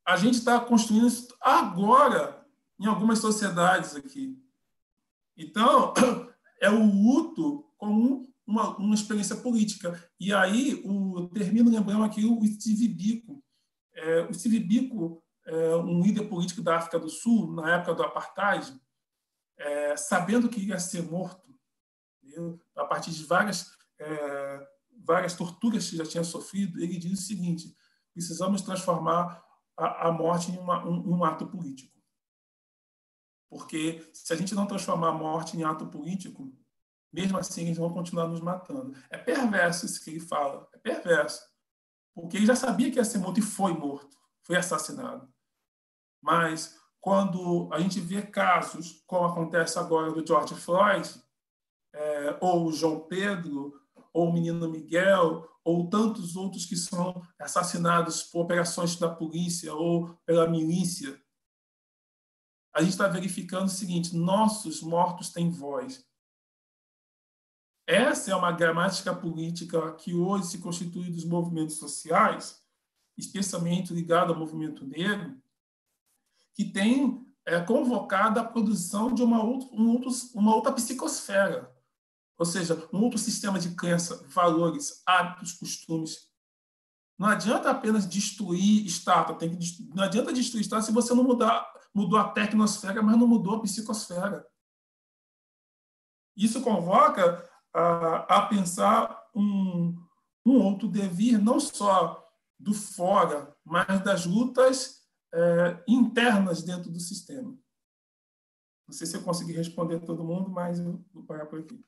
A gente está construindo isso agora em algumas sociedades aqui. Então, é o luto como uma, uma experiência política. E aí, o, eu termino lembrando aqui o Steve Biko. É, o Steve Biko, é, um líder político da África do Sul, na época do apartheid, é, sabendo que ia ser morto, entendeu? A partir de várias, é, várias torturas que já tinha sofrido, ele diz o seguinte, precisamos transformar a, a morte em uma, um, um ato político. Porque se a gente não transformar a morte em ato político, mesmo assim eles vão continuar nos matando. É perverso isso que ele fala, é perverso. Porque ele já sabia que ia ser morto e foi morto, foi assassinado. Mas quando a gente vê casos, como acontece agora do George Floyd, é, ou o João Pedro, ou o menino Miguel, ou tantos outros que são assassinados por operações da polícia ou pela milícia, a gente está verificando o seguinte, nossos mortos têm voz. Essa é uma gramática política que hoje se constitui dos movimentos sociais, especialmente ligado ao movimento negro, que tem é, convocado a produção de uma, outro, um outro, uma outra psicosfera, ou seja, um outro sistema de crença, valores, hábitos, costumes. Não adianta apenas destruir estátua, tem que, não adianta destruir estátua se você não mudar, mudou a tecnosfera, mas não mudou a psicosfera. Isso convoca a, a pensar um, um outro devir, não só do fora, mas das lutas é, internas dentro do sistema. Não sei se eu consegui responder todo mundo, mas eu vou parar por aqui.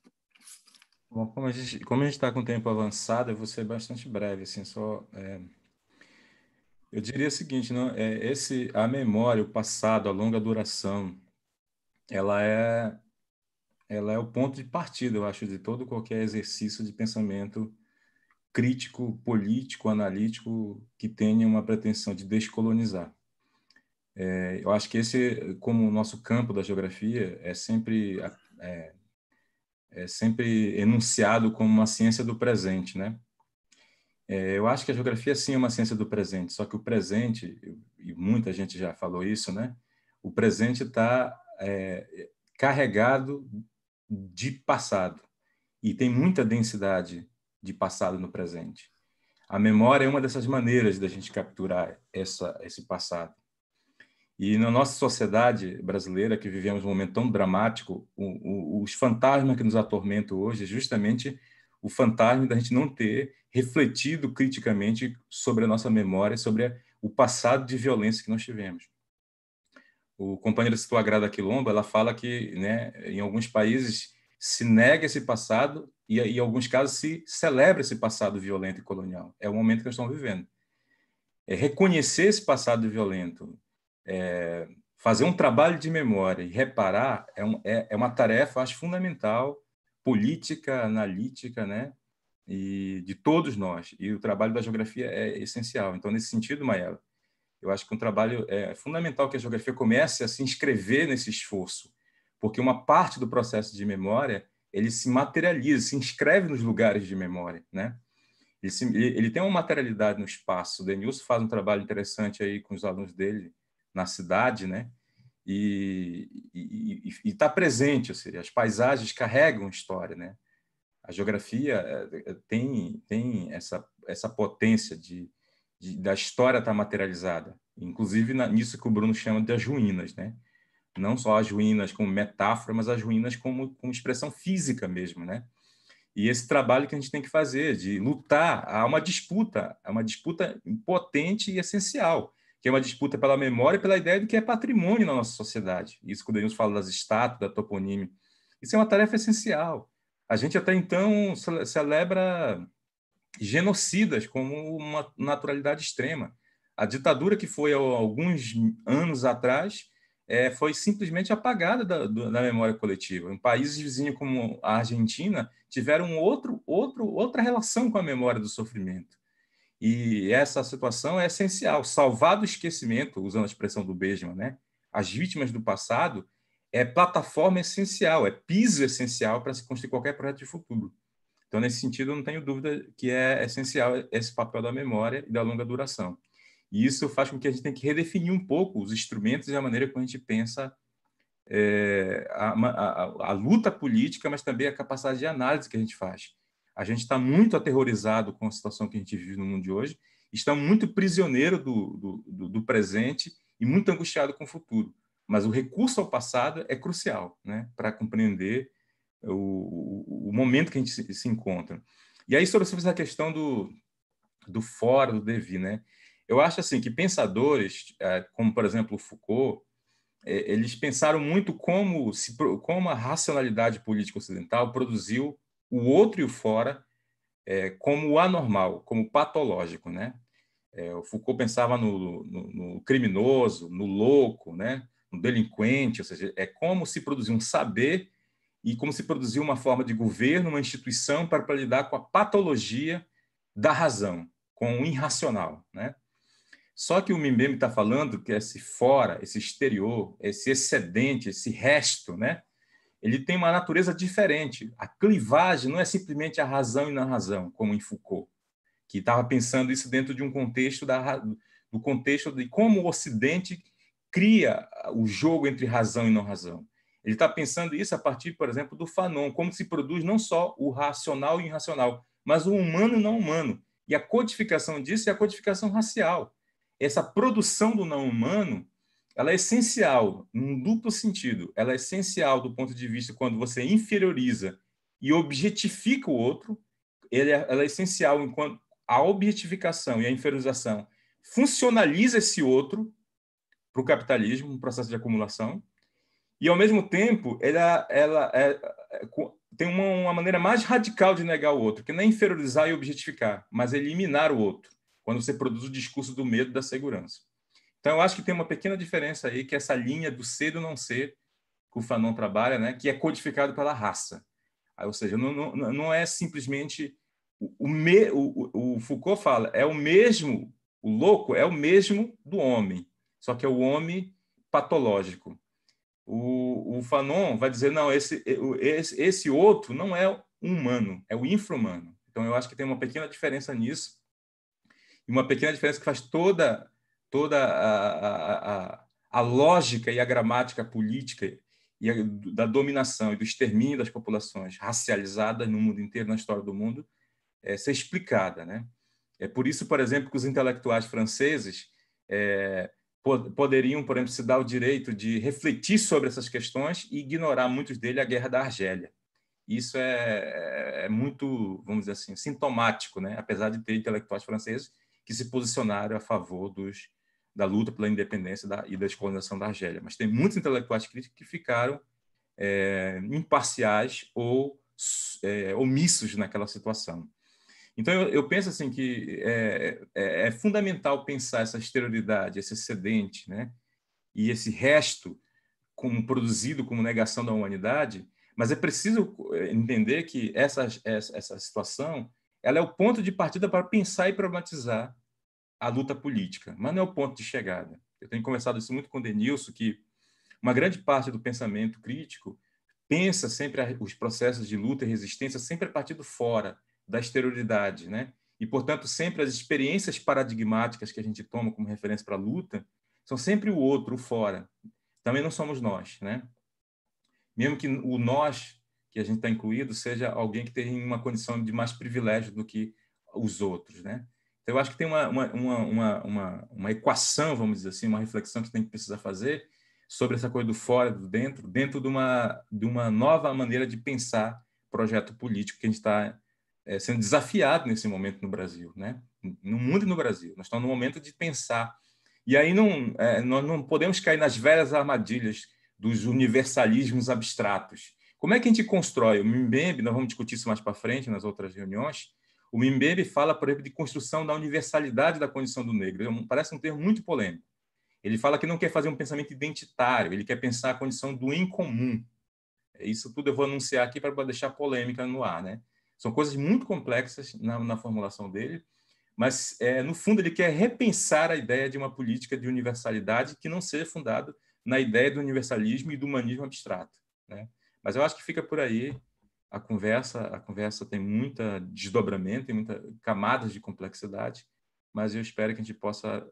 Bom, como a gente como a gente está com o tempo avançado, eu vou ser bastante breve, assim, só... É... Eu diria o seguinte, não, é, esse, a memória, o passado, a longa duração, ela é, ela é o ponto de partida, eu acho, de todo qualquer exercício de pensamento crítico, político, analítico, que tenha uma pretensão de descolonizar. É, eu acho que esse, como o nosso campo da geografia, é sempre, é, é sempre enunciado como uma ciência do presente, né? Eu acho que a geografia, sim, é uma ciência do presente, só que o presente, e muita gente já falou isso, né? O presente está é, carregado de passado e tem muita densidade de passado no presente. A memória é uma dessas maneiras da gente capturar essa, esse passado. E na nossa sociedade brasileira, que vivemos um momento tão dramático, o, o, os fantasmas que nos atormentam hoje é justamente o fantasma da gente não ter refletido criticamente sobre a nossa memória, sobre o passado de violência que nós tivemos. O companheiro citou a Grada Kilomba, ela fala que, né, em alguns países se nega esse passado e, em alguns casos, se celebra esse passado violento e colonial. É o momento que nós estamos vivendo. É reconhecer esse passado violento, é, fazer um trabalho de memória e reparar é, um, é, é uma tarefa, acho, fundamental, política, analítica, né? E de todos nós. E o trabalho da geografia é essencial. Então, nesse sentido, Maela, eu acho que um trabalho é fundamental que a geografia comece a se inscrever nesse esforço, porque uma parte do processo de memória ele se materializa, se inscreve nos lugares de memória, né? Ele, se, ele, ele tem uma materialidade no espaço. O Denilson faz um trabalho interessante aí com os alunos dele na cidade, né? E está presente, ou seja, as paisagens carregam história, né? A geografia tem tem essa essa potência de, de da história estar materializada, inclusive na, nisso que o Bruno chama de as ruínas, né? Não só as ruínas como metáfora, mas as ruínas como, como expressão física mesmo, né? E esse trabalho que a gente tem que fazer de lutar, há uma disputa, há uma disputa potente e essencial, que é uma disputa pela memória e pela ideia do que é patrimônio na nossa sociedade. Isso que o Denilson fala das estátuas, da toponímia. Isso é uma tarefa essencial. A gente até então celebra genocidas como uma naturalidade extrema. A ditadura que foi alguns anos atrás foi simplesmente apagada da, da memória coletiva. Em países vizinhos como a Argentina tiveram outro, outro, outra relação com a memória do sofrimento. E essa situação é essencial. Salvar do esquecimento, usando a expressão do Benjamin, né? As vítimas do passado, é plataforma essencial, é piso essencial para se construir qualquer projeto de futuro. Então, nesse sentido, eu não tenho dúvida que é essencial esse papel da memória e da longa duração. E isso faz com que a gente tenha que redefinir um pouco os instrumentos e a maneira como a gente pensa é, a, a, a luta política, mas também a capacidade de análise que a gente faz. A gente está muito aterrorizado com a situação que a gente vive no mundo de hoje, está muito prisioneiro do, do, do presente e muito angustiado com o futuro. Mas o recurso ao passado é crucial, né, para compreender o, o, o momento que a gente se, se encontra. E aí, sobre essa questão do, do fora, do Davi, né, eu acho assim, que pensadores, como, por exemplo, o Foucault, eles pensaram muito como, se, como a racionalidade política ocidental produziu o outro e o fora é, como o anormal, como patológico, né? É, o Foucault pensava no, no, no criminoso, no louco, né? Um delinquente, ou seja, é como se produzir um saber e como se produzir uma forma de governo, uma instituição para, para lidar com a patologia da razão, com o irracional, né? Só que o Mbembe está falando que esse fora, esse exterior, esse excedente, esse resto, né? Ele tem uma natureza diferente. A clivagem não é simplesmente a razão e não a razão, como em Foucault, que estava pensando isso dentro de um contexto da, do contexto de como o Ocidente cria o jogo entre razão e não razão. Ele está pensando isso a partir, por exemplo, do Fanon, como se produz não só o racional e o irracional, mas o humano e o não humano. E a codificação disso é a codificação racial. Essa produção do não humano, ela é essencial, num duplo sentido. Ela é essencial do ponto de vista quando você inferioriza e objetifica o outro. Ela é essencial enquanto a objetificação e a inferiorização funcionaliza esse outro para o capitalismo, um processo de acumulação, e, ao mesmo tempo, ela, ela é, tem uma, uma maneira mais radical de negar o outro, que não é inferiorizar e objetificar, mas eliminar o outro, quando você produz o discurso do medo, da segurança. Então, eu acho que tem uma pequena diferença aí, que é essa linha do ser e do não ser, que o Fanon trabalha, né, que é codificado pela raça. Ou seja, não, não, não é simplesmente... O, o, me, o, o Foucault fala, é o mesmo, o louco é o mesmo do homem, só que é o homem patológico. O, o Fanon vai dizer, não, esse, esse, esse outro não é humano, é o infra-humano. Então, eu acho que tem uma pequena diferença nisso, e uma pequena diferença que faz toda, toda a, a, a lógica e a gramática política e a, da dominação e do extermínio das populações racializadas no mundo inteiro, na história do mundo, é, ser explicada, né? É por isso, por exemplo, que os intelectuais franceses... É, poderiam, por exemplo, se dar o direito de refletir sobre essas questões e ignorar, muitos deles, a Guerra da Argélia. Isso é, é muito, vamos dizer assim, sintomático, né? Apesar de ter intelectuais franceses que se posicionaram a favor dos, da luta pela independência da, e da descolonização da Argélia. Mas tem muitos intelectuais críticos que ficaram é, imparciais ou é, omissos naquela situação. Então, eu, eu penso assim, que é, é, é fundamental pensar essa exterioridade, esse excedente, né? e esse resto como produzido como negação da humanidade, mas é preciso entender que essa, essa, essa situação ela é o ponto de partida para pensar e problematizar a luta política, mas não é o ponto de chegada. Eu tenho conversado isso muito com o Denilson, que uma grande parte do pensamento crítico pensa sempre os processos de luta e resistência sempre a partir do fora, da exterioridade, né? E, portanto, sempre as experiências paradigmáticas que a gente toma como referência para a luta são sempre o outro, o fora. Também não somos nós, né? Mesmo que o nós que a gente está incluído seja alguém que tenha uma condição de mais privilégio do que os outros, né? Então, eu acho que tem uma, uma, uma, uma, uma equação, vamos dizer assim, uma reflexão que tem que precisar fazer sobre essa coisa do fora, do dentro, dentro de uma, de uma nova maneira de pensar projeto político que a gente está é, sendo desafiado nesse momento no Brasil, né? No mundo e no Brasil. Nós estamos no momento de pensar. E aí não, é, nós não podemos cair nas velhas armadilhas dos universalismos abstratos. Como é que a gente constrói? O Mbembe, nós vamos discutir isso mais para frente nas outras reuniões, o Mbembe fala, por exemplo, de construção da universalidade da condição do negro. Parece um termo muito polêmico. Ele fala que não quer fazer um pensamento identitário, ele quer pensar a condição do incomum. Isso tudo eu vou anunciar aqui para deixar polêmica no ar, né? São coisas muito complexas na, na formulação dele, mas, é, no fundo, ele quer repensar a ideia de uma política de universalidade que não seja fundada na ideia do universalismo e do humanismo abstrato, né? Mas eu acho que fica por aí. A conversa, a conversa tem muita desdobramento, tem muitas camadas de complexidade, mas eu espero que a gente possa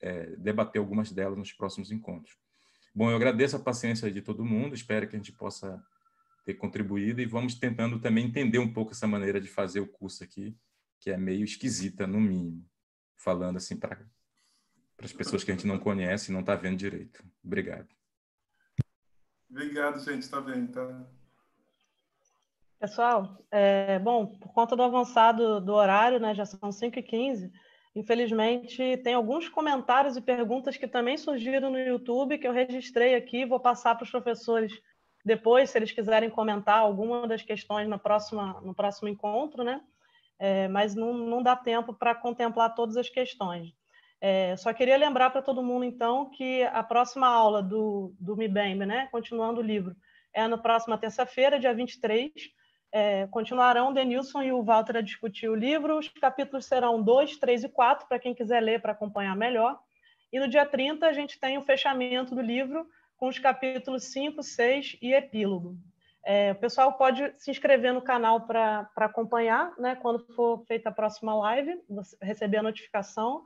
é, debater algumas delas nos próximos encontros. Bom, eu agradeço a paciência de todo mundo, espero que a gente possa ter contribuído e vamos tentando também entender um pouco essa maneira de fazer o curso aqui, que é meio esquisita, no mínimo, falando assim para as pessoas que a gente não conhece e não está vendo direito. Obrigado. Obrigado, gente. Está bem, tá? Pessoal, é, bom, por conta do avançado do horário, né, já são cinco e quinze, infelizmente tem alguns comentários e perguntas que também surgiram no YouTube, que eu registrei aqui, vou passar para os professores depois, se eles quiserem comentar alguma das questões na próxima, no próximo encontro, né? É, mas não, não dá tempo para contemplar todas as questões. É, só queria lembrar para todo mundo, então, que a próxima aula do, do Mbembe, né, continuando o livro, é na próxima terça-feira, dia vinte e três, É, continuarão o Denilson e o Walter a discutir o livro. Os capítulos serão dois, três e quatro, para quem quiser ler, para acompanhar melhor. E no dia trinta a gente tem o fechamento do livro com os capítulos cinco, seis e epílogo. É, o pessoal pode se inscrever no canal para acompanhar, né, quando for feita a próxima live, receber a notificação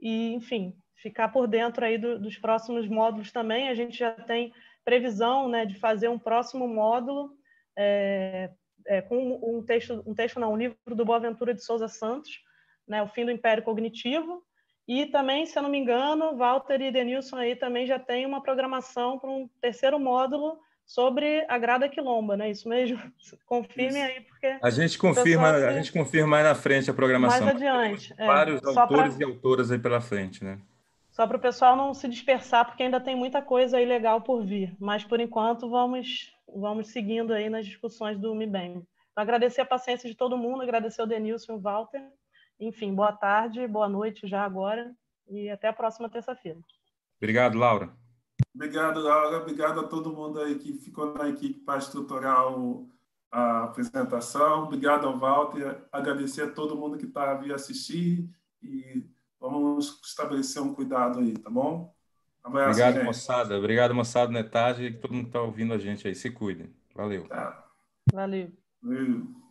e, enfim, ficar por dentro aí do, dos próximos módulos também. A gente já tem previsão, né, de fazer um próximo módulo, é, É, com um texto, um texto não, um livro do Boaventura de Souza Santos, né, O Fim do Império Cognitivo, e também, se eu não me engano, Walter e Denilson aí também já tem uma programação para um terceiro módulo sobre a Grada Quilomba, né? Isso mesmo? Confirme isso aí, porque... A gente confirma, a gente confirma mais na frente a programação. Mais adiante. Vários é, autores pra... e autoras aí pela frente, né? Só para o pessoal não se dispersar, porque ainda tem muita coisa aí legal por vir, mas, por enquanto, vamos... Vamos seguindo aí nas discussões do Mbembe. Então, agradecer a paciência de todo mundo, agradecer o Denilson e o Walter. Enfim, boa tarde, boa noite já agora e até a próxima terça-feira. Obrigado, Laura. Obrigado, Laura. Obrigado a todo mundo aí que ficou na equipe para estruturar a apresentação. Obrigado ao Walter. Agradecer a todo mundo que está vindo assistir e vamos estabelecer um cuidado aí, tá bom? Abraço, obrigado, gente. Moçada. Obrigado, moçada, NETAJ, e todo mundo que está ouvindo a gente aí. Se cuidem. Valeu. Tá. Valeu. Valeu.